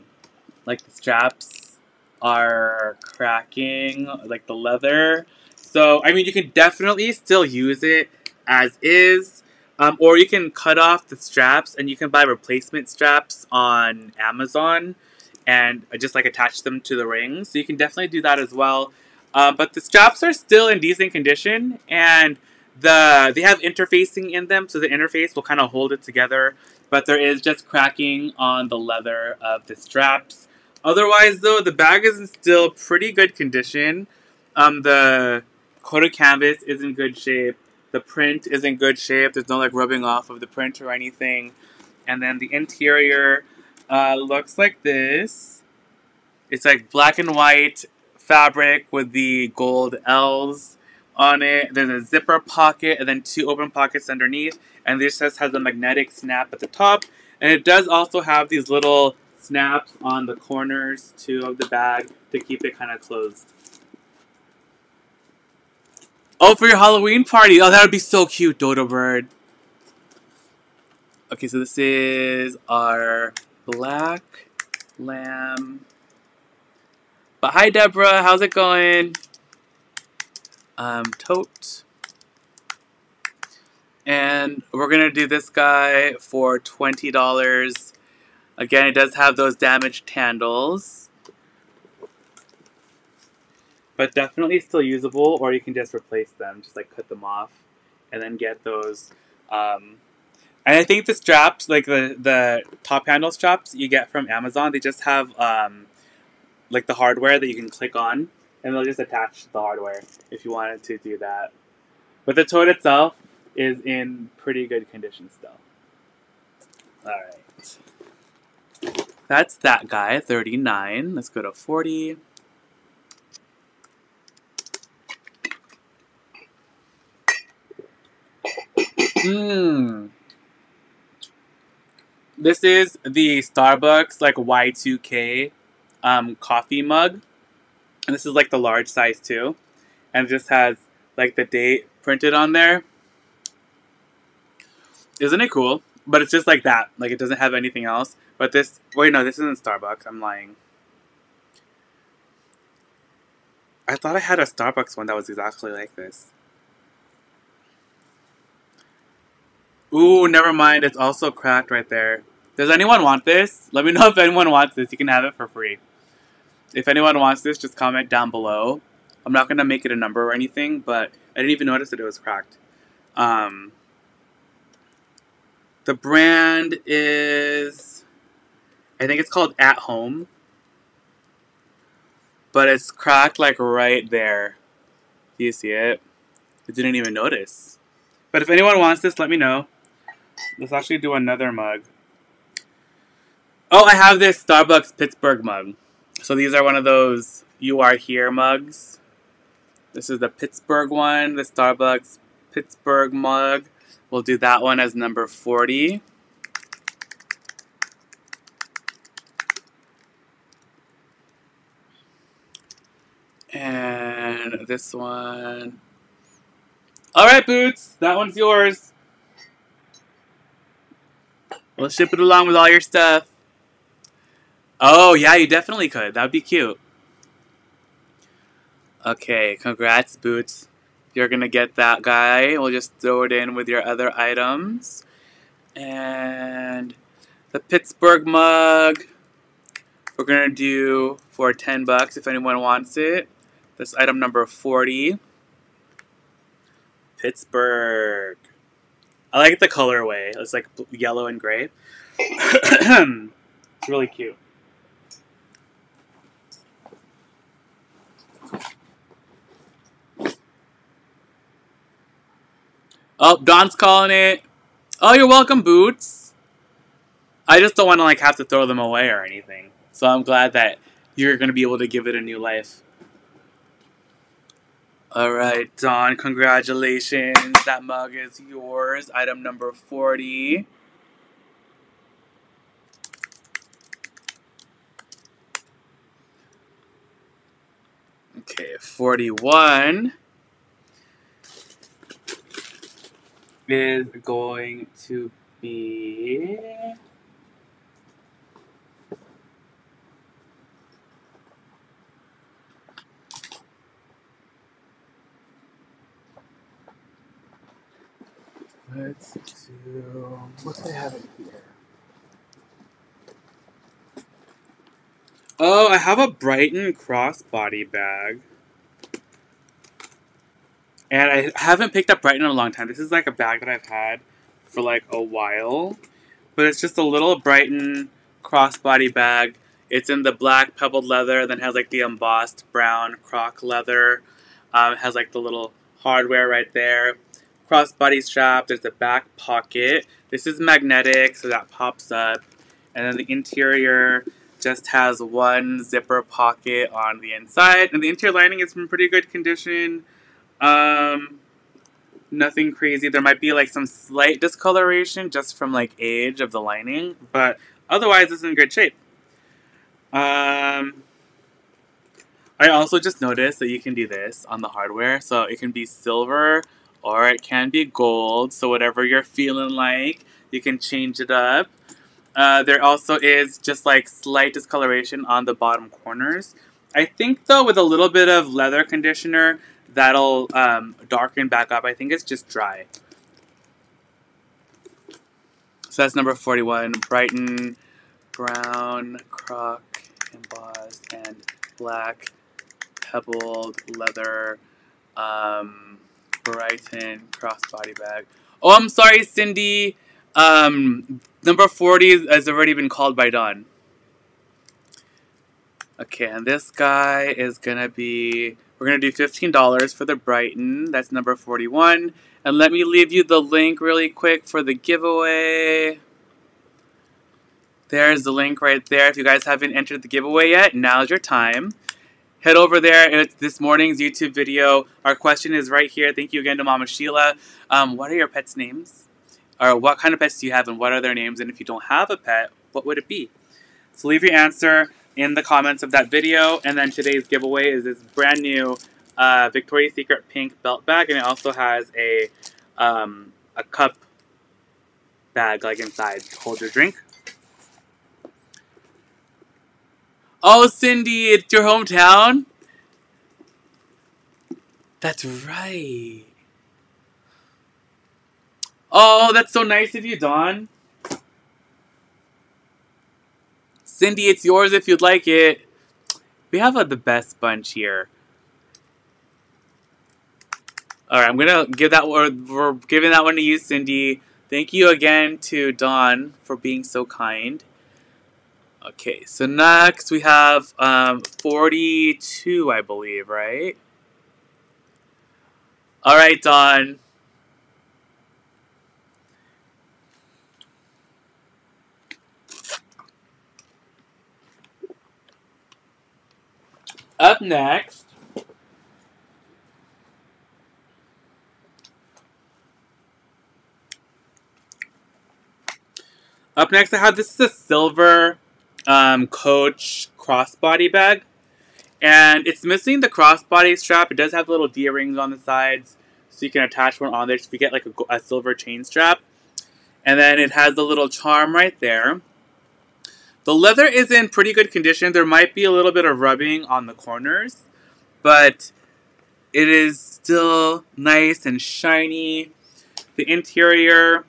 Like, the straps are cracking, like, the leather. So, I mean, you can definitely still use it as is, um, or you can cut off the straps and you can buy replacement straps on Amazon and just, like, attach them to the ring. So you can definitely do that as well. Uh, but the straps are still in decent condition, and the they have interfacing in them, so the interface will kind of hold it together. But there is just cracking on the leather of the straps. Otherwise, though, the bag is in still pretty good condition. Um, the... coated canvas is in good shape. The print is in good shape. There's no like rubbing off of the print or anything. And then the interior uh, looks like this. It's like black and white fabric with the gold L's on it. There's a zipper pocket and then two open pockets underneath. And this just has a magnetic snap at the top. And it does also have these little snaps on the corners too of the bag to keep it kind of closed. Oh, for your Halloween party. Oh, that would be so cute, Dodo Bird. Okay, so this is our black lamb. But hi, Deborah. How's it going? Um, tote. And we're going to do this guy for twenty dollars. Again, it does have those damaged handles. But definitely still usable, or you can just replace them, just like cut them off, and then get those. Um, and I think the straps, like the the top handle straps, you get from Amazon. They just have um, like the hardware that you can click on, and they'll just attach the hardware if you wanted to do that. But the tote itself is in pretty good condition still. All right, that's that guy. thirty-nine. Let's go to forty. Mm. This is the Starbucks like Y two K um, coffee mug, and this is like the large size too, and it just has like the date printed on there. Isn't it cool? But it's just like that, like it doesn't have anything else. But this, wait no, this isn't Starbucks, I'm lying. I thought I had a Starbucks one that was exactly like this. Ooh, never mind. It's also cracked right there. Does anyone want this? Let me know if anyone wants this. You can have it for free. If anyone wants this, just comment down below. I'm not going to make it a number or anything, but I didn't even notice that it was cracked. Um, the brand is... I think it's called At Home. But it's cracked like right there. Do you see it? I didn't even notice. But if anyone wants this, let me know. Let's actually do another mug. Oh, I have this Starbucks Pittsburgh mug. So these are one of those You Are Here mugs. This is the Pittsburgh one, the Starbucks Pittsburgh mug. We'll do that one as number forty. And this one. All right, Boots, that one's yours. We'll ship it along with all your stuff. Oh, yeah, you definitely could. That would be cute. Okay, congrats, Boots. You're gonna get that guy. We'll just throw it in with your other items. And the Pittsburgh mug, we're gonna do for ten bucks if anyone wants it. That's item number forty. Pittsburgh. I like the colorway. It's like yellow and gray. It's really cute. Oh, Don's calling it. Oh, you're welcome, Boots. I just don't want to like have to throw them away or anything. So I'm glad that you're going to be able to give it a new life. All right, Don, congratulations. That mug is yours. Item number forty. Okay, forty-one is going to be let's do what do I have in here? Oh, I have a Brighton crossbody bag. And I haven't picked up Brighton in a long time. This is like a bag that I've had for like a while. But it's just a little Brighton crossbody bag. It's in the black pebbled leather, then has like the embossed brown croc leather. Um, it has like the little hardware right there. Crossbody strap, there's a back pocket. This is magnetic, so that pops up. And then the interior just has one zipper pocket on the inside. And the interior lining is in pretty good condition. Um, nothing crazy. There might be like some slight discoloration just from like age of the lining, but otherwise it's in good shape. Um, I also just noticed that you can do this on the hardware, so it can be silver or it can be gold. So whatever you're feeling like, you can change it up. Uh, there also is just like slight discoloration on the bottom corners. I think though with a little bit of leather conditioner, that'll um, darken back up. I think it's just dry. So that's number forty-one. Brighton, brown, croc, embossed, and black, pebbled, leather, um, Brighton, crossbody bag. Oh, I'm sorry, Cindy. Um, number forty has already been called by Don. Okay, and this guy is gonna be... We're going to do fifteen dollars for the Brighton. That's number forty-one. And let me leave you the link really quick for the giveaway. There's the link right there. If you guys haven't entered the giveaway yet, now's your time. Head over there. It's this morning's YouTube video. Our question is right here. Thank you again to Mama Sheila. Um, what are your pets' names? Or what kind of pets do you have and what are their names? And if you don't have a pet, what would it be? So leave your answer in the comments of that video, and then today's giveaway is this brand new uh, Victoria's Secret pink belt bag, and it also has a um, a cup bag like inside to hold your drink. Oh, Cindy, it's your hometown? That's right. Oh, that's so nice of you, Dawn. Cindy, it's yours if you'd like it. We have uh, the best bunch here. All right, I'm gonna give that one. We're giving that one to you, Cindy. Thank you again to Dawn for being so kind. Okay, so next we have um, forty-two, I believe, right? All right, Dawn. Up next, up next I have, this is a silver um, Coach crossbody bag, and it's missing the crossbody strap. It does have little D-rings on the sides, so you can attach one on there if you get like a, a silver chain strap. And then it has the little charm right there. The leather is in pretty good condition. There might be a little bit of rubbing on the corners, but It is still nice and shiny. The interior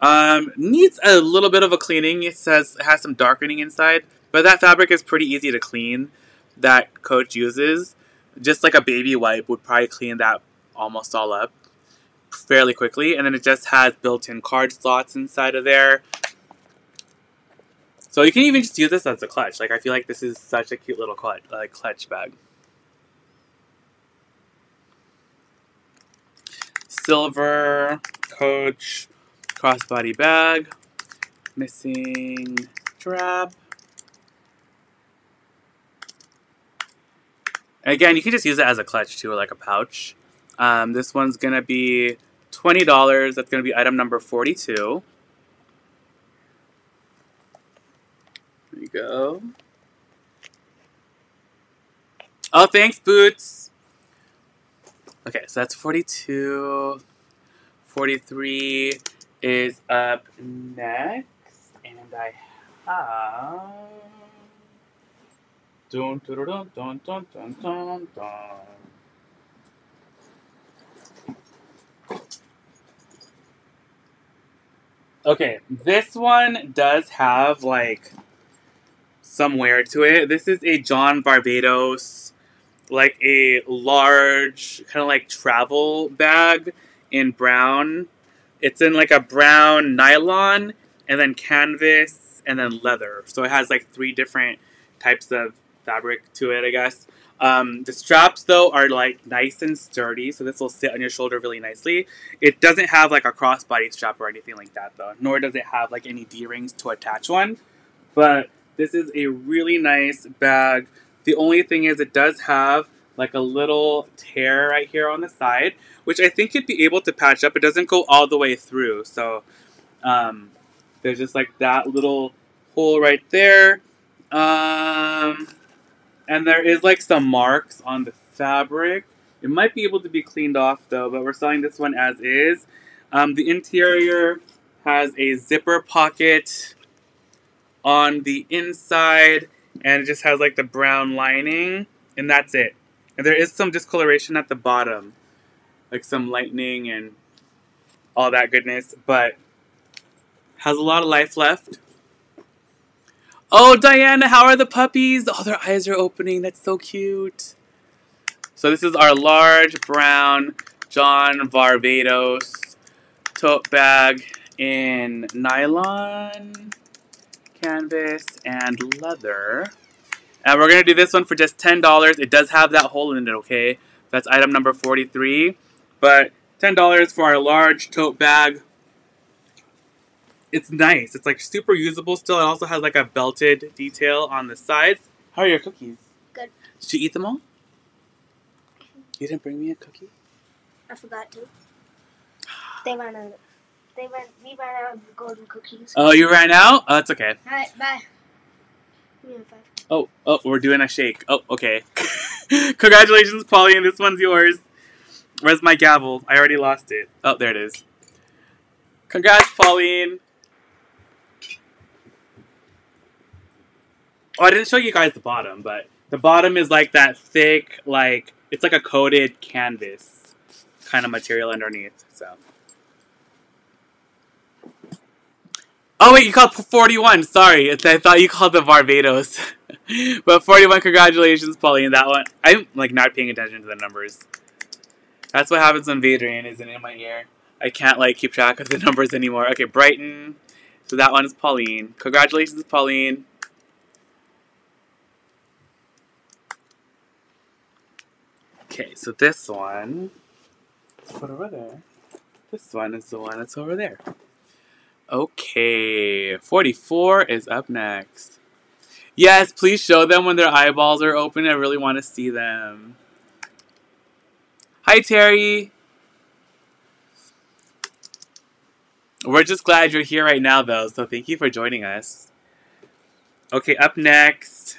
um, needs a little bit of a cleaning. It says it has some darkening inside, but that fabric is pretty easy to clean that Coach uses. Just like a baby wipe would probably clean that almost all up fairly quickly. And then it just has built-in card slots inside of there. So you can even just use this as a clutch. Like, I feel like this is such a cute little clutch, uh, clutch bag. Silver Coach crossbody bag. Missing strap. Again, you can just use it as a clutch too, or like a pouch. Um, this one's going to be twenty dollars. That's going to be item number forty-two. There you go. Oh, thanks, Boots. Okay, so that's forty-two. forty-three is up next. And I have... Dun, dun, dun, dun, dun, dun, dun, dun. Okay, this one does have like some wear to it. This is a John Varvatos, like a large kind of like travel bag in brown. It's in like a brown nylon and then canvas and then leather. So it has like three different types of fabric to it, I guess. Um, the straps, though, are like nice and sturdy, so this will sit on your shoulder really nicely. It doesn't have like a crossbody strap or anything like that, though, nor does it have like any D-rings to attach one. But this is a really nice bag. The only thing is it does have like a little tear right here on the side, which I think you'd be able to patch up. It doesn't go all the way through, so um, there's just like that little hole right there. Um... And there is like some marks on the fabric. It might be able to be cleaned off though, but we're selling this one as is. Um, the interior has a zipper pocket on the inside and it just has like the brown lining and that's it. And there is some discoloration at the bottom, like some lightning and all that goodness, but has a lot of life left. Oh, Diana, how are the puppies? Oh, their eyes are opening. That's so cute. So this is our large brown John Varvatos tote bag in nylon, canvas, and leather. And we're going to do this one for just ten dollars. It does have that hole in it, okay? That's item number forty-three. But ten dollars for our large tote bag. It's nice. It's like super usable still. It also has like a belted detail on the sides. How are your cookies? Good. Did you eat them all? You didn't bring me a cookie? I forgot to. They ran out. They ran, we ran out of golden cookies. Oh, you ran out? Oh, it's okay. All right, bye. Oh, oh, we're doing a shake. Oh, okay. Congratulations, Pauline. This one's yours. Where's my gavel? I already lost it. Oh, there it is. Congrats, Pauline. Oh, I didn't show you guys the bottom, but the bottom is like that thick, like, it's like a coated canvas kind of material underneath, so. Oh, wait, you called forty-one. Sorry, it's, I thought you called the Varvatos. But forty-one, congratulations, Pauline, that one. I'm, like, not paying attention to the numbers. That's what happens when Vadrian isn't in my ear. I can't, like, keep track of the numbers anymore. Okay, Brighton. So that one is Pauline. Congratulations, Pauline. Okay, so this one, put over there. This one is the one that's over there. Okay, forty-four is up next. Yes, please show them when their eyeballs are open. I really want to see them. Hi, Terry. We're just glad you're here right now, though, so thank you for joining us. Okay, up next.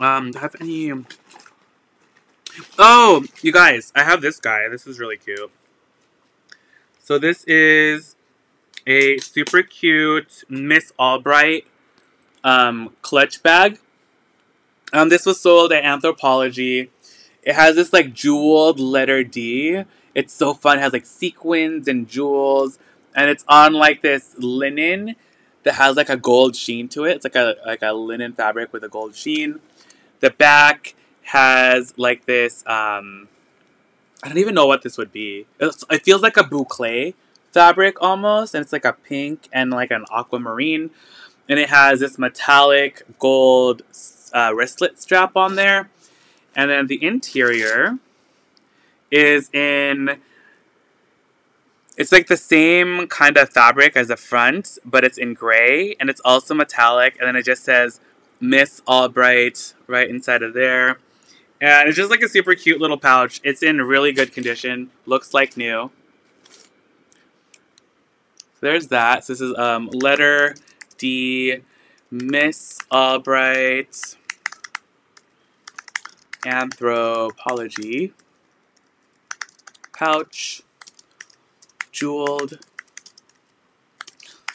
Um, do I have any... Oh, you guys, I have this guy. This is really cute. So this is a super cute Miss Albright um, clutch bag. Um, this was sold at Anthropologie. It has this like jeweled letter D. It's so fun. It has like sequins and jewels, and it's on like this linen that has like a gold sheen to it. It's like a like a linen fabric with a gold sheen. The back has like this. Um, I don't even know what this would be. It's, it feels like a boucle fabric almost, and it's like a pink and like an aquamarine, and it has this metallic gold uh, wristlet strap on there. And then the interior is in, it's like the same kind of fabric as the front, but it's in gray, and it's also metallic, and then it just says Miss Albright right inside of there. And it's just like a super cute little pouch. It's in really good condition. Looks like new. So there's that. So this is um, letter D, Miss Albright, Anthropologie, pouch, jeweled.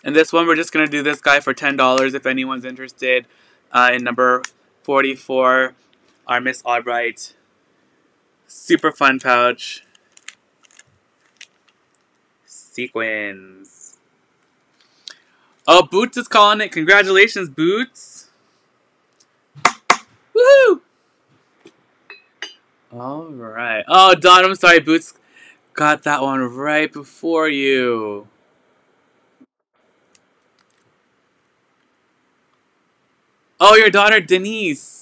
And this one, we're just going to do this guy for ten dollars if anyone's interested uh, in number forty-four. Our Miss Albright, super fun pouch, sequins. Oh, Boots is calling it. Congratulations, Boots. Woohoo! All right. Oh, Don, I'm sorry, Boots got that one right before you. Oh, your daughter, Denise.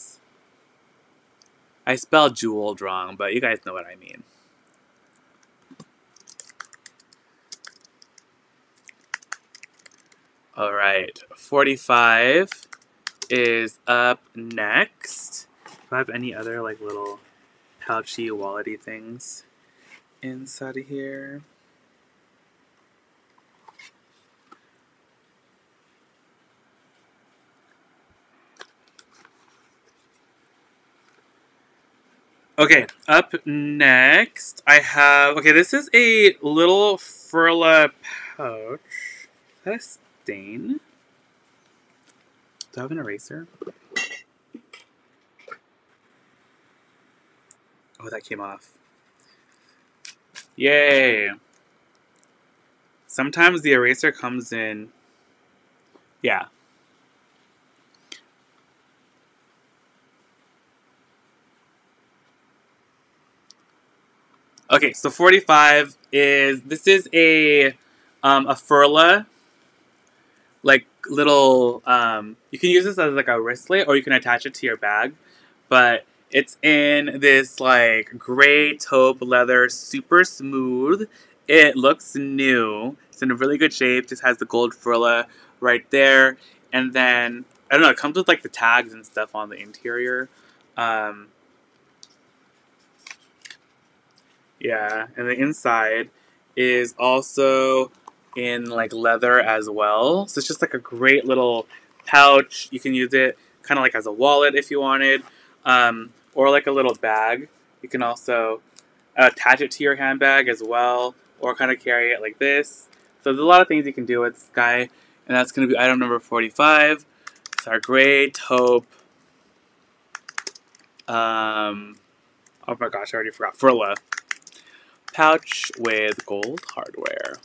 I spelled jeweled wrong, but you guys know what I mean. All right, forty-five is up next. Do I have any other like little pouchy, wallety things inside of here? Okay, up next, I have... Okay, this is a little Furla pouch. Is that a stain? Do I have an eraser? Oh, that came off. Yay! Sometimes the eraser comes in... Yeah. Okay, so forty-five is, this is a, um, a Furla, like, little, um, you can use this as, like, a wristlet, or you can attach it to your bag, but it's in this, like, gray taupe leather, super smooth. It looks new. It's in a really good shape. Just has the gold Furla right there, and then, I don't know, it comes with, like, the tags and stuff on the interior, um... Yeah, and the inside is also in, like, leather as well. So it's just, like, a great little pouch. You can use it kind of, like, as a wallet if you wanted, um, or, like, a little bag. You can also attach it to your handbag as well, or kind of carry it like this. So there's a lot of things you can do with this guy, and that's going to be item number forty-five. It's our gray taupe. Um, oh, my gosh, I already forgot. Furla. Pouch with gold hardware.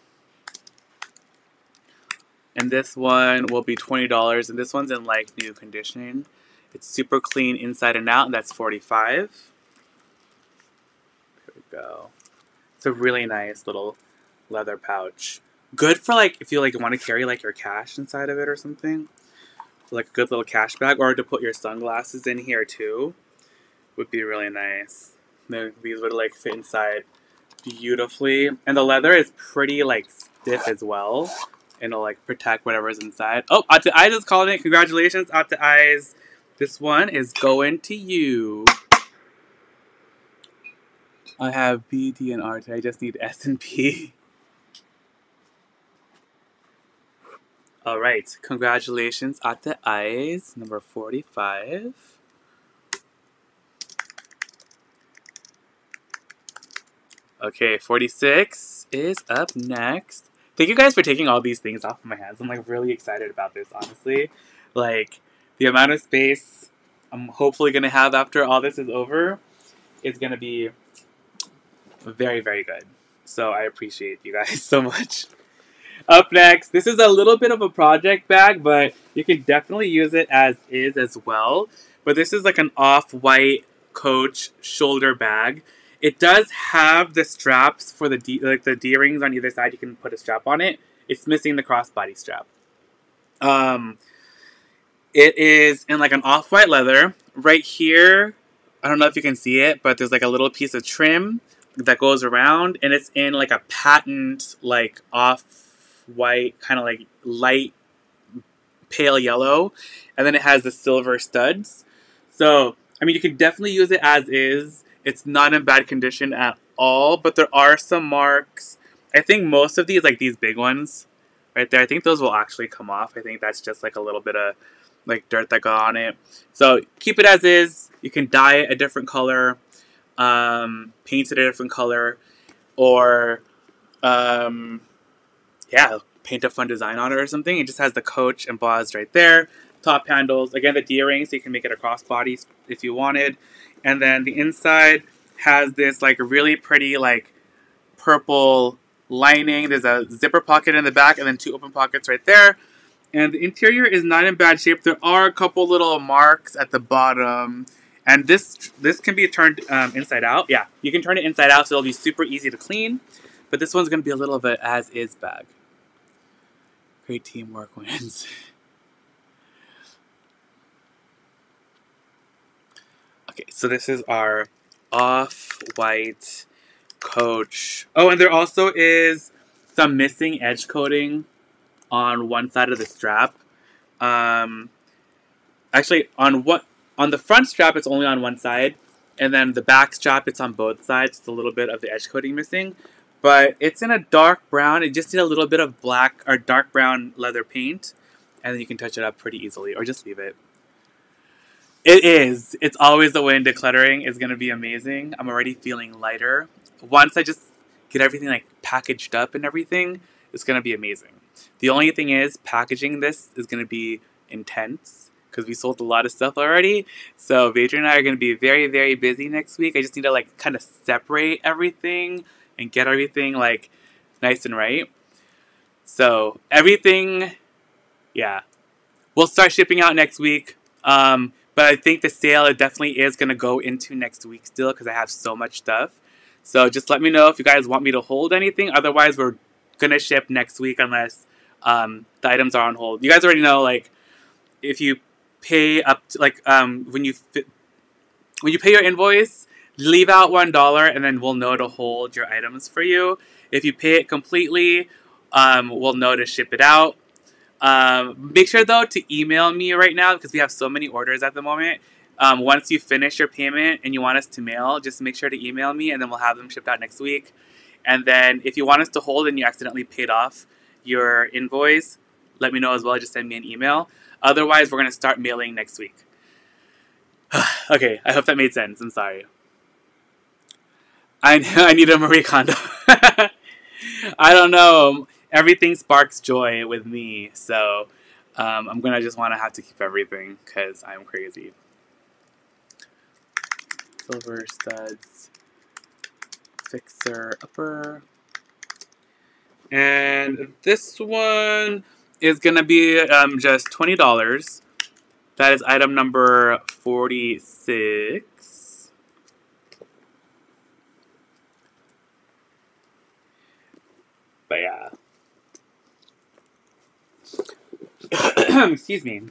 And this one will be twenty dollars, and this one's in like new condition. It's super clean inside and out, and that's forty-five. There we go. It's a really nice little leather pouch. Good for like if you like want to carry like your cash inside of it or something. Like a good little cash bag, or to put your sunglasses in here too. Would be really nice. These would like fit inside beautifully, and the leather is pretty like stiff as well, and it'll like protect whatever's inside. Oh, Out to Eyes is calling it. Congratulations, Out to Eyes. This one is going to you. I have B, D, and R. I just need S and P. All right, congratulations, Out to Eyes, number forty-five. Okay, forty-six is up next. Thank you guys for taking all these things off of my hands. I'm like really excited about this, honestly. Like the amount of space I'm hopefully going to have after all this is over is going to be very, very good. So I appreciate you guys so much. Up next, this is a little bit of a project bag, but you can definitely use it as is as well. But this is like an off-white Coach shoulder bag. It does have the straps for the D, like the D-rings on either side. You can put a strap on it. It's missing the crossbody strap. Um, it is in like an off-white leather. Right here, I don't know if you can see it, but there's like a little piece of trim that goes around, and it's in like a patent like off-white kind of like light pale yellow, and then it has the silver studs. So, I mean, you can definitely use it as is. It's not in bad condition at all, but there are some marks. I think most of these, like these big ones right there, I think those will actually come off. I think that's just like a little bit of like dirt that got on it. So keep it as is. You can dye it a different color, um, paint it a different color, or um, yeah, paint a fun design on it or something. It just has the Coach embossed right there. Top handles, again the D-ring, so you can make it a crossbody if you wanted. And then the inside has this like really pretty like purple lining. There's a zipper pocket in the back and then two open pockets right there. And the interior is not in bad shape. There are a couple little marks at the bottom. And this this can be turned um, inside out. Yeah, you can turn it inside out, so it'll be super easy to clean. But this one's going to be a little bit as is bag. Great teamwork wins. Okay, so this is our off-white Coach. Oh, and there also is some missing edge coating on one side of the strap. Um, actually, on what on the front strap, it's only on one side. And then the back strap, it's on both sides. It's a little bit of the edge coating missing. But it's in a dark brown. It just needs a little bit of black or dark brown leather paint. And then you can touch it up pretty easily or just leave it. It is. It's always the way in decluttering is going to be amazing. I'm already feeling lighter. Once I just get everything like packaged up and everything, it's going to be amazing. The only thing is packaging this is going to be intense because we sold a lot of stuff already. So Vadrian and I are going to be very, very busy next week. I just need to like kind of separate everything and get everything like nice and right. So everything, yeah. We'll start shipping out next week. Um... But I think the sale, it definitely is going to go into next week still because I have so much stuff. So just let me know if you guys want me to hold anything. Otherwise, we're going to ship next week unless um, the items are on hold. You guys already know, like, if you pay up to, like, um, when you fi- when you pay your invoice, leave out one dollar and then we'll know to hold your items for you. If you pay it completely, um, we'll know to ship it out. Um, make sure though to email me right now because we have so many orders at the moment. Um, once you finish your payment and you want us to mail, just make sure to email me and then we'll have them shipped out next week. And then if you want us to hold and you accidentally paid off your invoice, let me know as well. Just send me an email. Otherwise, we're going to start mailing next week. Okay, I hope that made sense. I'm sorry. I, I need a Marie Kondo. I don't know. Everything sparks joy with me, so um, I'm going to just want to have to keep everything because I'm crazy. Silver studs, fixer upper. And this one is going to be um, just twenty dollars. That is item number forty-six. But yeah. Excuse me.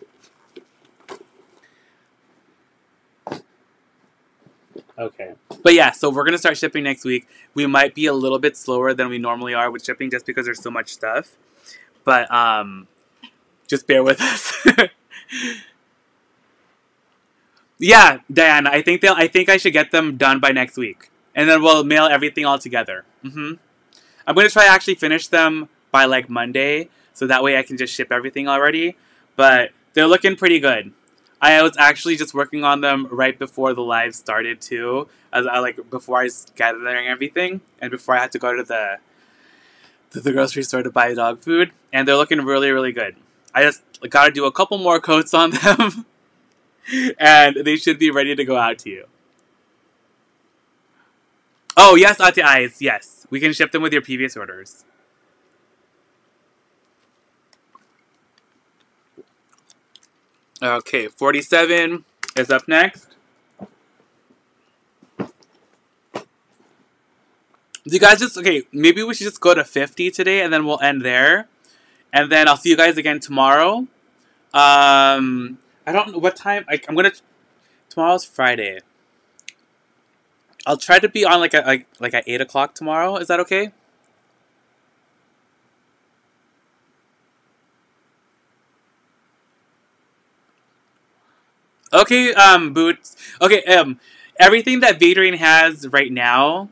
Okay. But yeah, so we're going to start shipping next week. We might be a little bit slower than we normally are with shipping just because there's so much stuff. But um, just bear with us. Yeah, Diana, I think they'll, I think I should get them done by next week. And then we'll mail everything all together. Mm-hmm. I'm going to try to actually finish them by like Monday. So that way I can just ship everything already. But they're looking pretty good. I was actually just working on them right before the live started too. As I like before I was gathering everything and before I had to go to the to the grocery store to buy dog food. And they're looking really, really good. I just got to do a couple more coats on them. and they should be ready to go out to you. Oh, yes, Auntie Eyes, yes. We can ship them with your previous orders. Okay, forty-seven is up next. Do you guys just, okay, maybe we should just go to fifty today, and then we'll end there. And then I'll see you guys again tomorrow. Um, I don't know what time, I, I'm gonna, tomorrow's Friday. I'll try to be on like at like, like at eight o'clock tomorrow. Is that okay? Okay, um, Boots. Okay, um, everything that Vadrian has right now,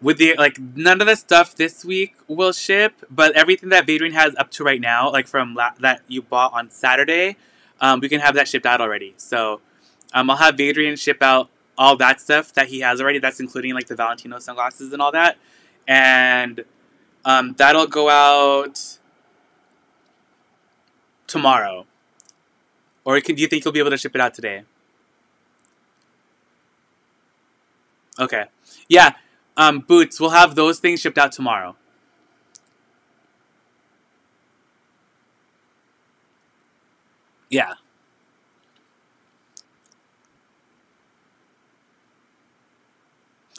with the like, none of the stuff this week will ship, but everything that Vadrian has up to right now, like from la that you bought on Saturday, um, we can have that shipped out already. So, um, I'll have Vadrian ship out all that stuff that he has already. That's including, like, the Valentino sunglasses and all that. And um, that'll go out tomorrow. Or can, do you think you'll be able to ship it out today? Okay. Yeah, um, Boots, we'll have those things shipped out tomorrow. Yeah.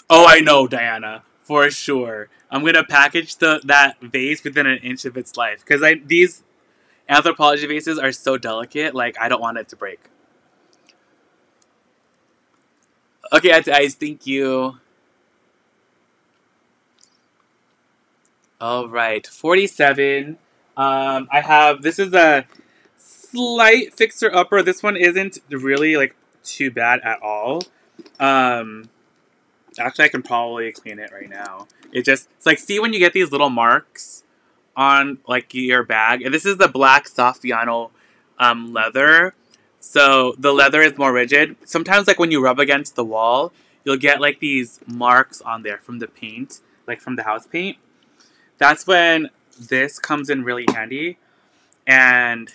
Oh, I know, Diana, for sure. I'm going to package the that vase within an inch of its life. Because I these Anthropologie vases are so delicate, like, I don't want it to break. Okay, Auntie Ice, thank you. All right, forty-seven. Um, I have, this is a slight fixer-upper. This one isn't really, like, too bad at all. Um... Actually, I can probably clean it right now. It just, it's like, see when you get these little marks on, like, your bag? And this is the black Saffiano um, leather. So the leather is more rigid. Sometimes, like, when you rub against the wall, you'll get, like, these marks on there from the paint, like, from the house paint. That's when this comes in really handy. And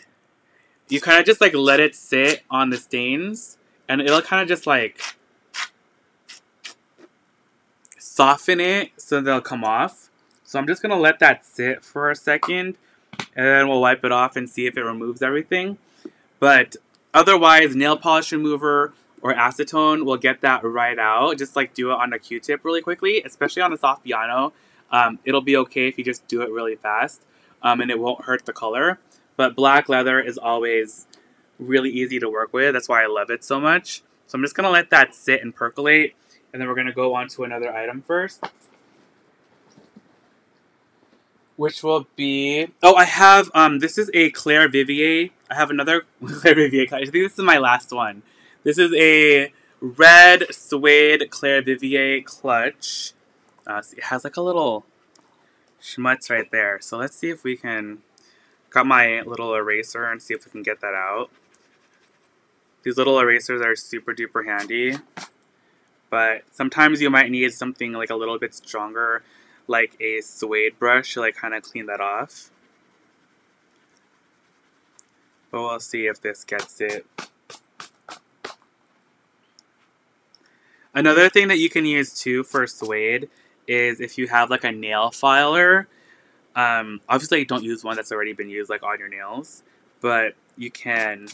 you kind of just, like, let it sit on the stains. And it'll kind of just, like, soften it so they'll come off. So I'm just going to let that sit for a second, and then we'll wipe it off and see if it removes everything. But otherwise, nail polish remover or acetone will get that right out. Just like do it on a Q-tip really quickly, especially on a soft piano. Um, it'll be okay if you just do it really fast, um, and it won't hurt the color. But black leather is always really easy to work with. That's why I love it so much. So I'm just going to let that sit and percolate. And then we're going to go on to another item first, which will be... Oh, I have... Um, this is a Claire Vivier. I have another Claire Vivier. I think this is my last one. This is a red suede Claire Vivier clutch. Uh, so it has like a little schmutz right there. So let's see if we can... Got my little eraser and see if we can get that out. These little erasers are super duper handy. But sometimes you might need something like a little bit stronger, like a suede brush to like kind of clean that off. But we'll see if this gets it. Another thing that you can use too for suede is if you have like a nail filer. Um, obviously don't use one that's already been used like on your nails, but you can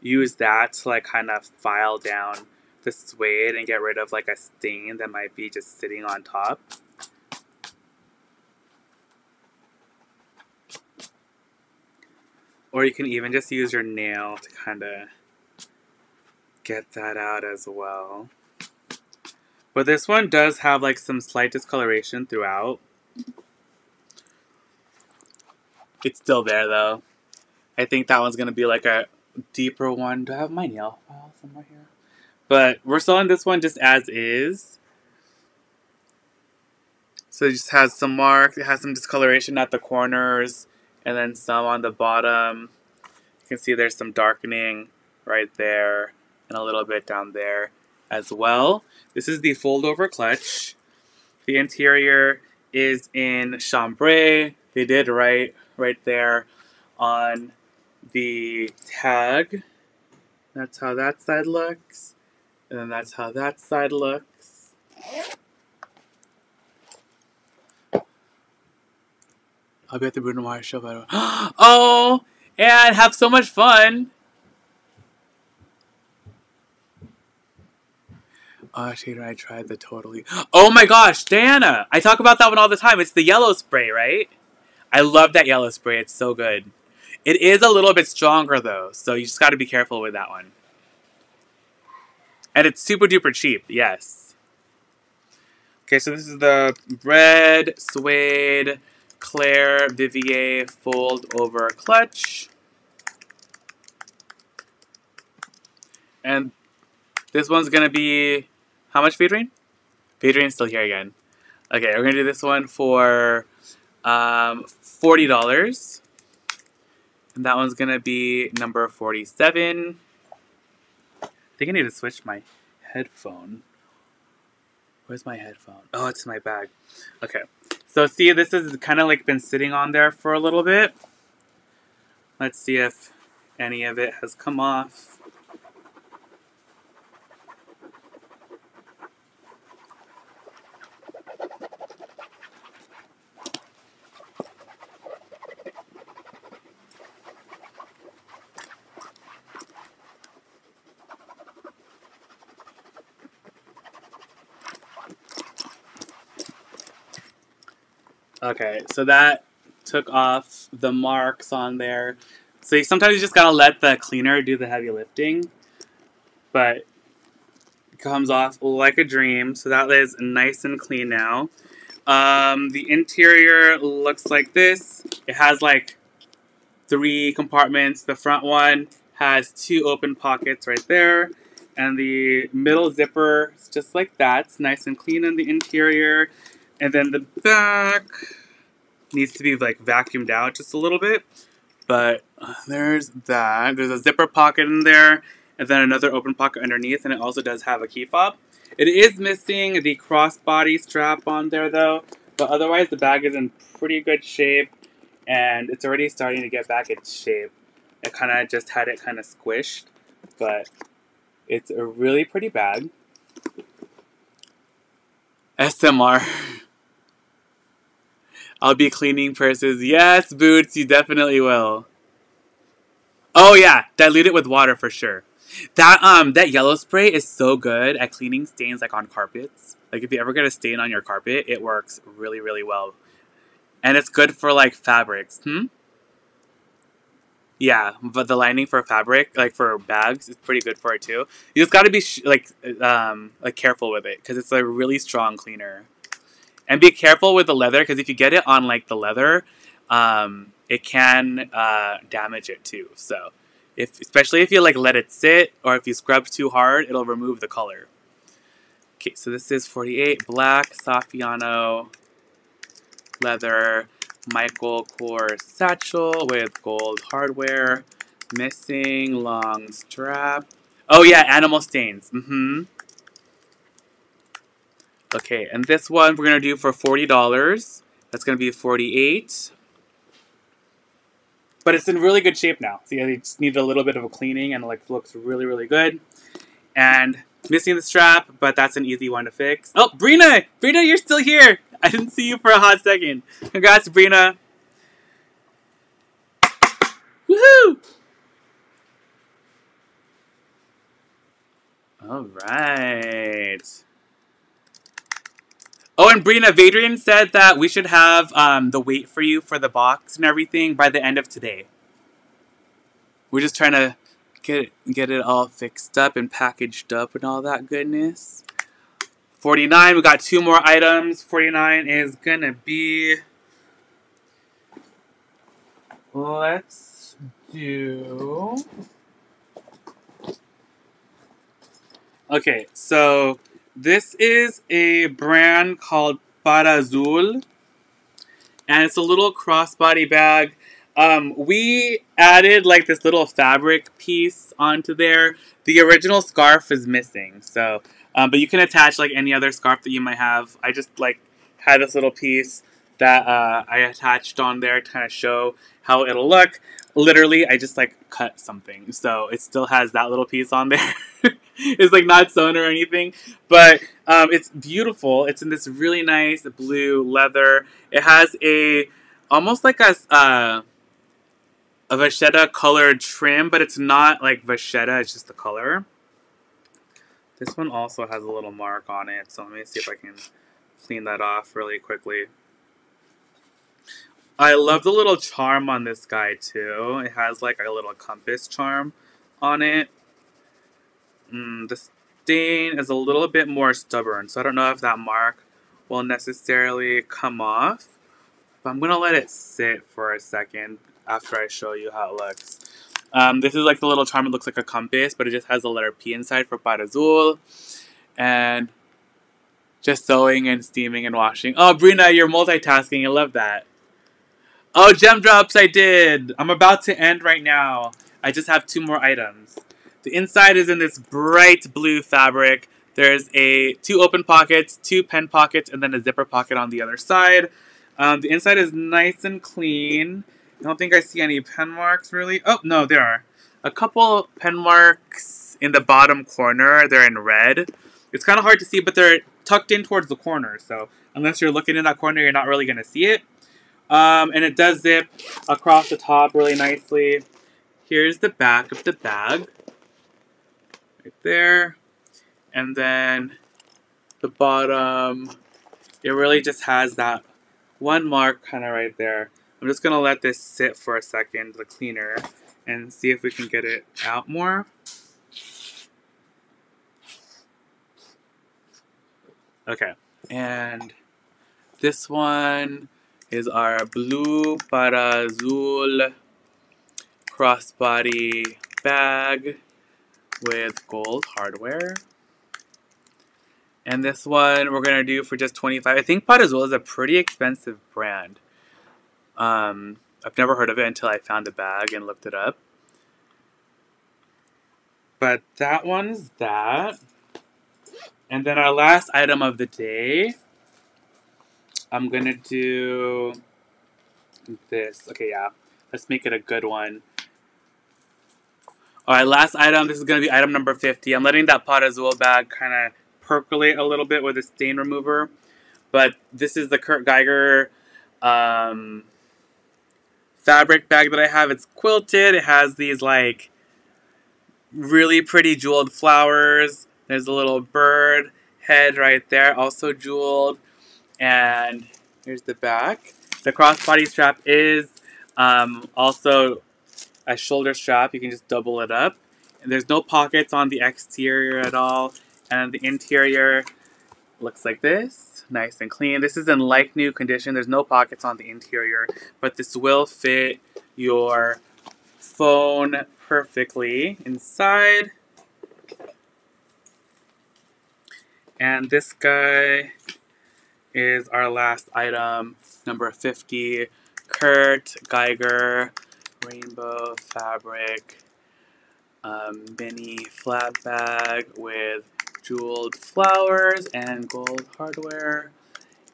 use that to like kind of file down the suede and get rid of like a stain that might be just sitting on top. Or you can even just use your nail to kind of get that out as well. But this one does have like some slight discoloration throughout. It's still there though. I think that one's gonna be like a deeper one. Do I have my nail file somewhere here? But we're selling this one just as is. So it just has some marks. It has some discoloration at the corners. And then some on the bottom. You can see there's some darkening right there. And a little bit down there as well. This is the fold-over clutch. The interior is in chambray. They did write right there on the tag. That's how that side looks. And then that's how that side looks. I'll be at the Bruno Mars show, by the way. Oh, and have so much fun. Oh, Shader, I tried the totally. Oh my gosh, Diana! I talk about that one all the time. It's the yellow spray, right? I love that yellow spray. It's so good. It is a little bit stronger, though, so you just got to be careful with that one. And it's super duper cheap, yes. Okay, so this is the red suede Claire Vivier fold over clutch. And this one's going to be, how much, Vadrian? Vadrian's still here again. Okay, we're going to do this one for um, forty dollars. And that one's going to be number forty-seven. I think I need to switch my headphone. Where's my headphone? Oh, it's in my bag. Okay. So see, this has kind of like been sitting on there for a little bit. Let's see if any of it has come off. Okay, so that took off the marks on there. So you sometimes you just gotta let the cleaner do the heavy lifting, but it comes off like a dream. So that is nice and clean now. Um, the interior looks like this. It has like three compartments. The front one has two open pockets right there. And the middle zipper is just like that. It's nice and clean in the interior. And then the back needs to be like vacuumed out just a little bit. But there's that. There's a zipper pocket in there and then another open pocket underneath, and it also does have a key fob. It is missing the crossbody strap on there though, but otherwise the bag is in pretty good shape and it's already starting to get back its shape. I kind of just had it kind of squished, but it's a really pretty bag. S M R. I'll be cleaning purses. Yes, Boots, you definitely will. Oh yeah, dilute it with water for sure. That um, that yellow spray is so good at cleaning stains like on carpets. Like if you ever get a stain on your carpet, it works really, really well. And it's good for like fabrics, hmm? Yeah, but the lining for fabric, like for bags, is pretty good for it too. You just gotta be sh like, um, like careful with it because it's a really strong cleaner. And be careful with the leather, because if you get it on, like, the leather, um, it can uh, damage it, too. So, if especially if you, like, let it sit, or if you scrub too hard, it'll remove the color. Okay, so this is forty-eight, black, Saffiano, leather, Michael Kors satchel with gold hardware, missing, long strap. Oh, yeah, animal stains. Mm-hmm. Okay, and this one we're going to do for forty dollars. That's going to be forty-eight dollars. But it's in really good shape now. So yeah, you just need a little bit of a cleaning and it like, looks really, really good. And missing the strap, but that's an easy one to fix. Oh, Brina! Brina, you're still here! I didn't see you for a hot second. Congrats, Brina. Woohoo! All right. Oh, and Brina, Vadrian said that we should have um, the weight for you for the box and everything by the end of today. We're just trying to get get it all fixed up and packaged up and all that goodness. forty-nine, we got two more items. forty-nine is gonna be... Let's do... Okay, so... This is a brand called Parazul, and it's a little crossbody bag. Um, we added like this little fabric piece onto there. The original scarf is missing, so um, but you can attach like any other scarf that you might have. I just like had this little piece that uh, I attached on there to kind of show how it'll look. Literally, I just like cut something, so it still has that little piece on there. It's like not sewn or anything, but um, it's beautiful. It's in this really nice blue leather. It has a almost like a uh, a vachetta colored trim, but it's not like vachetta. It's just the color. This one also has a little mark on it, so let me see if I can clean that off really quickly. I love the little charm on this guy, too. It has, like, a little compass charm on it. Mm, the stain is a little bit more stubborn, so I don't know if that mark will necessarily come off. But I'm going to let it sit for a second after I show you how it looks. Um, this is like the little charm. It looks like a compass, but it just has the letter P inside for Parazul. And just sewing and steaming and washing. Oh, Brina, you're multitasking. I love that. Oh, gem drops, I did. I'm about to end right now. I just have two more items. The inside is in this bright blue fabric. There's a two open pockets, two pen pockets, and then a zipper pocket on the other side. Um, the inside is nice and clean. I don't think I see any pen marks, really. Oh, no, there are. A couple pen marks in the bottom corner. They're in red. It's kind of hard to see, but they're tucked in towards the corner. So unless you're looking in that corner, you're not really going to see it. Um, and it does zip across the top really nicely. Here's the back of the bag. Right there. And then the bottom. It really just has that one mark kind of right there. I'm just going to let this sit for a second, the cleaner, and see if we can get it out more. Okay, and this one is our blue Parazul crossbody bag with gold hardware. And this one we're going to do for just twenty-five dollars. I think Parazul is a pretty expensive brand. Um, I've never heard of it until I found the bag and looked it up. But that one's that. And then our last item of the day, I'm going to do this. Okay, yeah. Let's make it a good one. All right, last item. This is going to be item number fifty. I'm letting that Parazul bag kind of percolate a little bit with a stain remover. But this is the Kurt Geiger um, fabric bag that I have. It's quilted. It has these, like, really pretty jeweled flowers. There's a little bird head right there, also jeweled. And here's the back. The crossbody strap is um, also a shoulder strap. You can just double it up. And there's no pockets on the exterior at all. And the interior looks like this, nice and clean. This is in like new condition. There's no pockets on the interior, but this will fit your phone perfectly inside. And this guy is our last item, number fifty, Kurt Geiger rainbow fabric um, mini flat bag with jeweled flowers and gold hardware.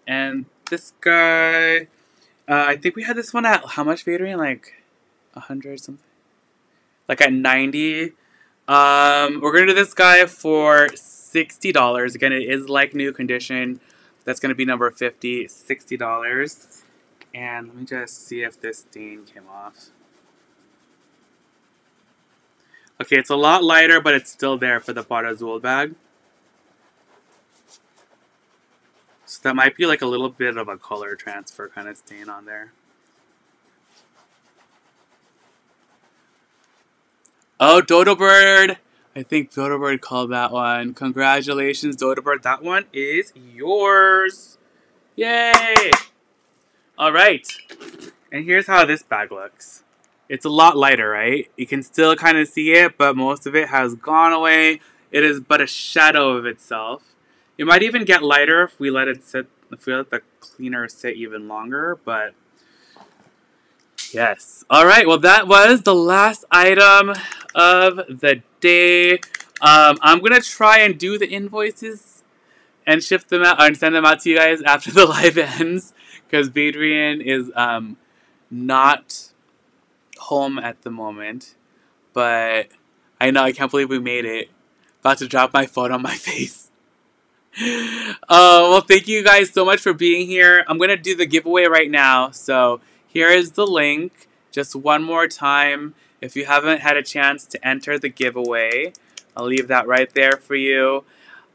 And this guy, uh, I think we had this one at how much, Vadrian? Like a hundred something? Like at ninety. Um, we're going to do this guy for sixty dollars. Again, it is like new condition. That's going to be number fifty, sixty dollars. And let me just see if this stain came off. Okay, it's a lot lighter, but it's still there for the Parazul bag. So that might be like a little bit of a color transfer kind of stain on there. Oh, Dodo Bird! I think Dodo Bird called that one. Congratulations, Dodo Bird. That one is yours. Yay! All right. And here's how this bag looks. It's a lot lighter, right? You can still kind of see it, but most of it has gone away. It is but a shadow of itself. It might even get lighter if we let it sit, if we let the cleaner sit even longer, but yes. All right. Well, that was the last item of the day. Um, I'm going to try and do the invoices and ship them out and send them out to you guys after the live ends because Vadrian is um, not home at the moment. But I know, I can't believe we made it. About to drop my phone on my face. uh, well, thank you guys so much for being here. I'm going to do the giveaway right now. So here is the link. Just one more time. If you haven't had a chance to enter the giveaway, I'll leave that right there for you.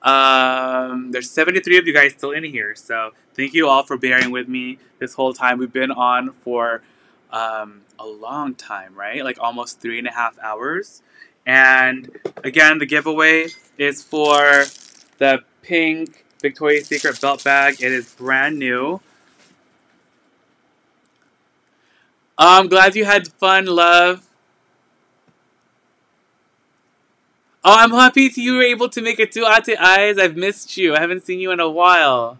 Um, there's seventy-three of you guys still in here. So thank you all for bearing with me this whole time. We've been on for um, a long time, right? Like almost three and a half hours. And again, the giveaway is for the pink Victoria's Secret belt bag. It is brand new. I'm glad you had fun, love. Oh, I'm happy you were able to make it to Ate Eyes. I've missed you. I haven't seen you in a while.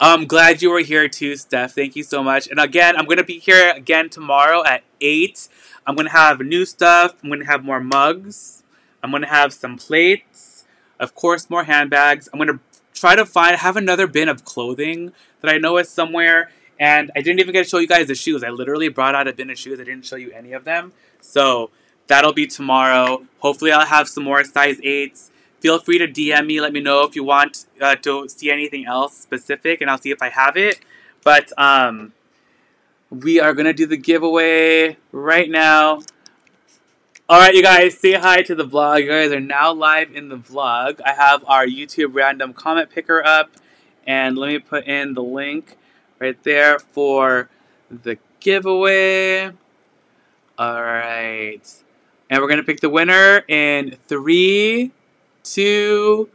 I'm glad you were here too, Steph. Thank you so much. And again, I'm going to be here again tomorrow at eight. I'm going to have new stuff. I'm going to have more mugs. I'm going to have some plates. Of course, more handbags. I'm going to try to find, have another bin of clothing that I know is somewhere. And I didn't even get to show you guys the shoes. I literally brought out a bin of shoes. I didn't show you any of them. So that'll be tomorrow. Hopefully I'll have some more size eights. Feel free to D M me. Let me know if you want uh, to see anything else specific, and I'll see if I have it. But um, we are going to do the giveaway right now. All right, you guys, say hi to the vlog. You guys are now live in the vlog. I have our YouTube random comment picker up, and let me put in the link right there for the giveaway. All right. And we're going to pick the winner in three, two,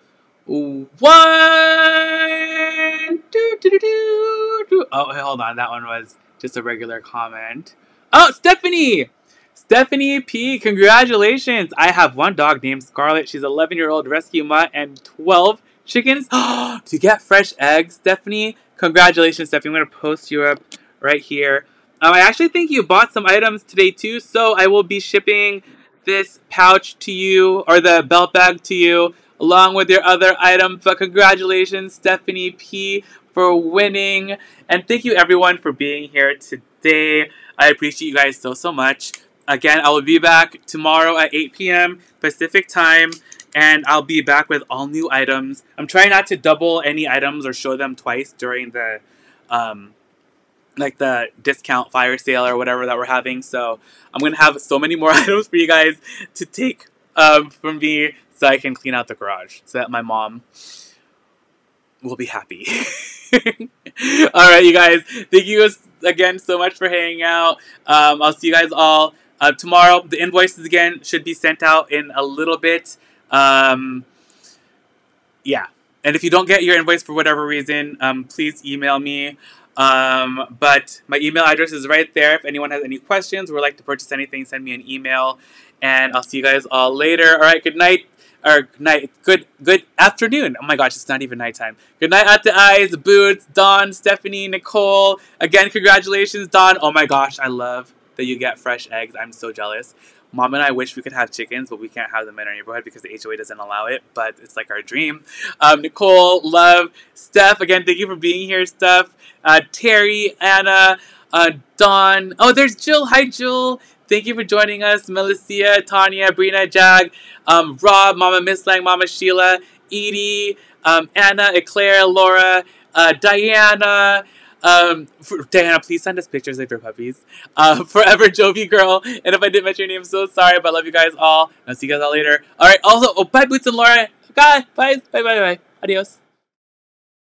one. Do, do, do, do, do. Oh, hold on. That one was just a regular comment. Oh, Stephanie! Stephanie P. Congratulations. I have one dog named Scarlett. She's an eleven-year-old rescue mutt and twelve chickens to get fresh eggs. Stephanie, congratulations, Stephanie. I'm going to post you up right here. Um, I actually think you bought some items today too, so I will be shipping this pouch to you, or the belt bag to you, along with your other items. But congratulations, Stephanie P, for winning. And thank you everyone for being here today. I appreciate you guys so, so much. Again, I will be back tomorrow at eight P M Pacific time, and I'll be back with all new items. I'm trying not to double any items or show them twice during the um, like the discount fire sale or whatever that we're having. So I'm going to have so many more items for you guys to take um, from me, so I can clean out the garage so that my mom will be happy. All right, you guys. Thank you again so much for hanging out. Um, I'll see you guys all uh, tomorrow. The invoices, again, should be sent out in a little bit. Um, yeah. And if you don't get your invoice for whatever reason, um, please email me. Um, but my email address is right there. If anyone has any questions or would like to purchase anything, send me an email, and I'll see you guys all later. All right, good night, or good night, good, good afternoon. Oh my gosh, it's not even nighttime. Good night, Ate Eyes, Boots, Dawn, Stephanie, Nicole. Again, congratulations, Dawn. Oh my gosh, I love that you get fresh eggs. I'm so jealous. Mom and I wish we could have chickens, but we can't have them in our neighborhood because the H O A doesn't allow it, but it's like our dream. Um, Nicole, love, Steph, again, thank you for being here, Steph. Uh, Terry, Anna, uh, Dawn. Oh, there's Jill. Hi, Jill. Thank you for joining us. Melissa, Tanya, Brina, Jag, um, Rob, Mama Miss Lang, Mama Sheila, Edie, um, Anna, Eclair, Laura, uh, Diana. Um, for, Diana, please send us pictures of your puppies. Uh, forever Jovi Girl. And if I didn't mention your name, I'm so sorry, but I love you guys all. I'll see you guys all later. Alright, also, oh, bye Boots and Laura. God, bye, bye, bye, bye. Adios.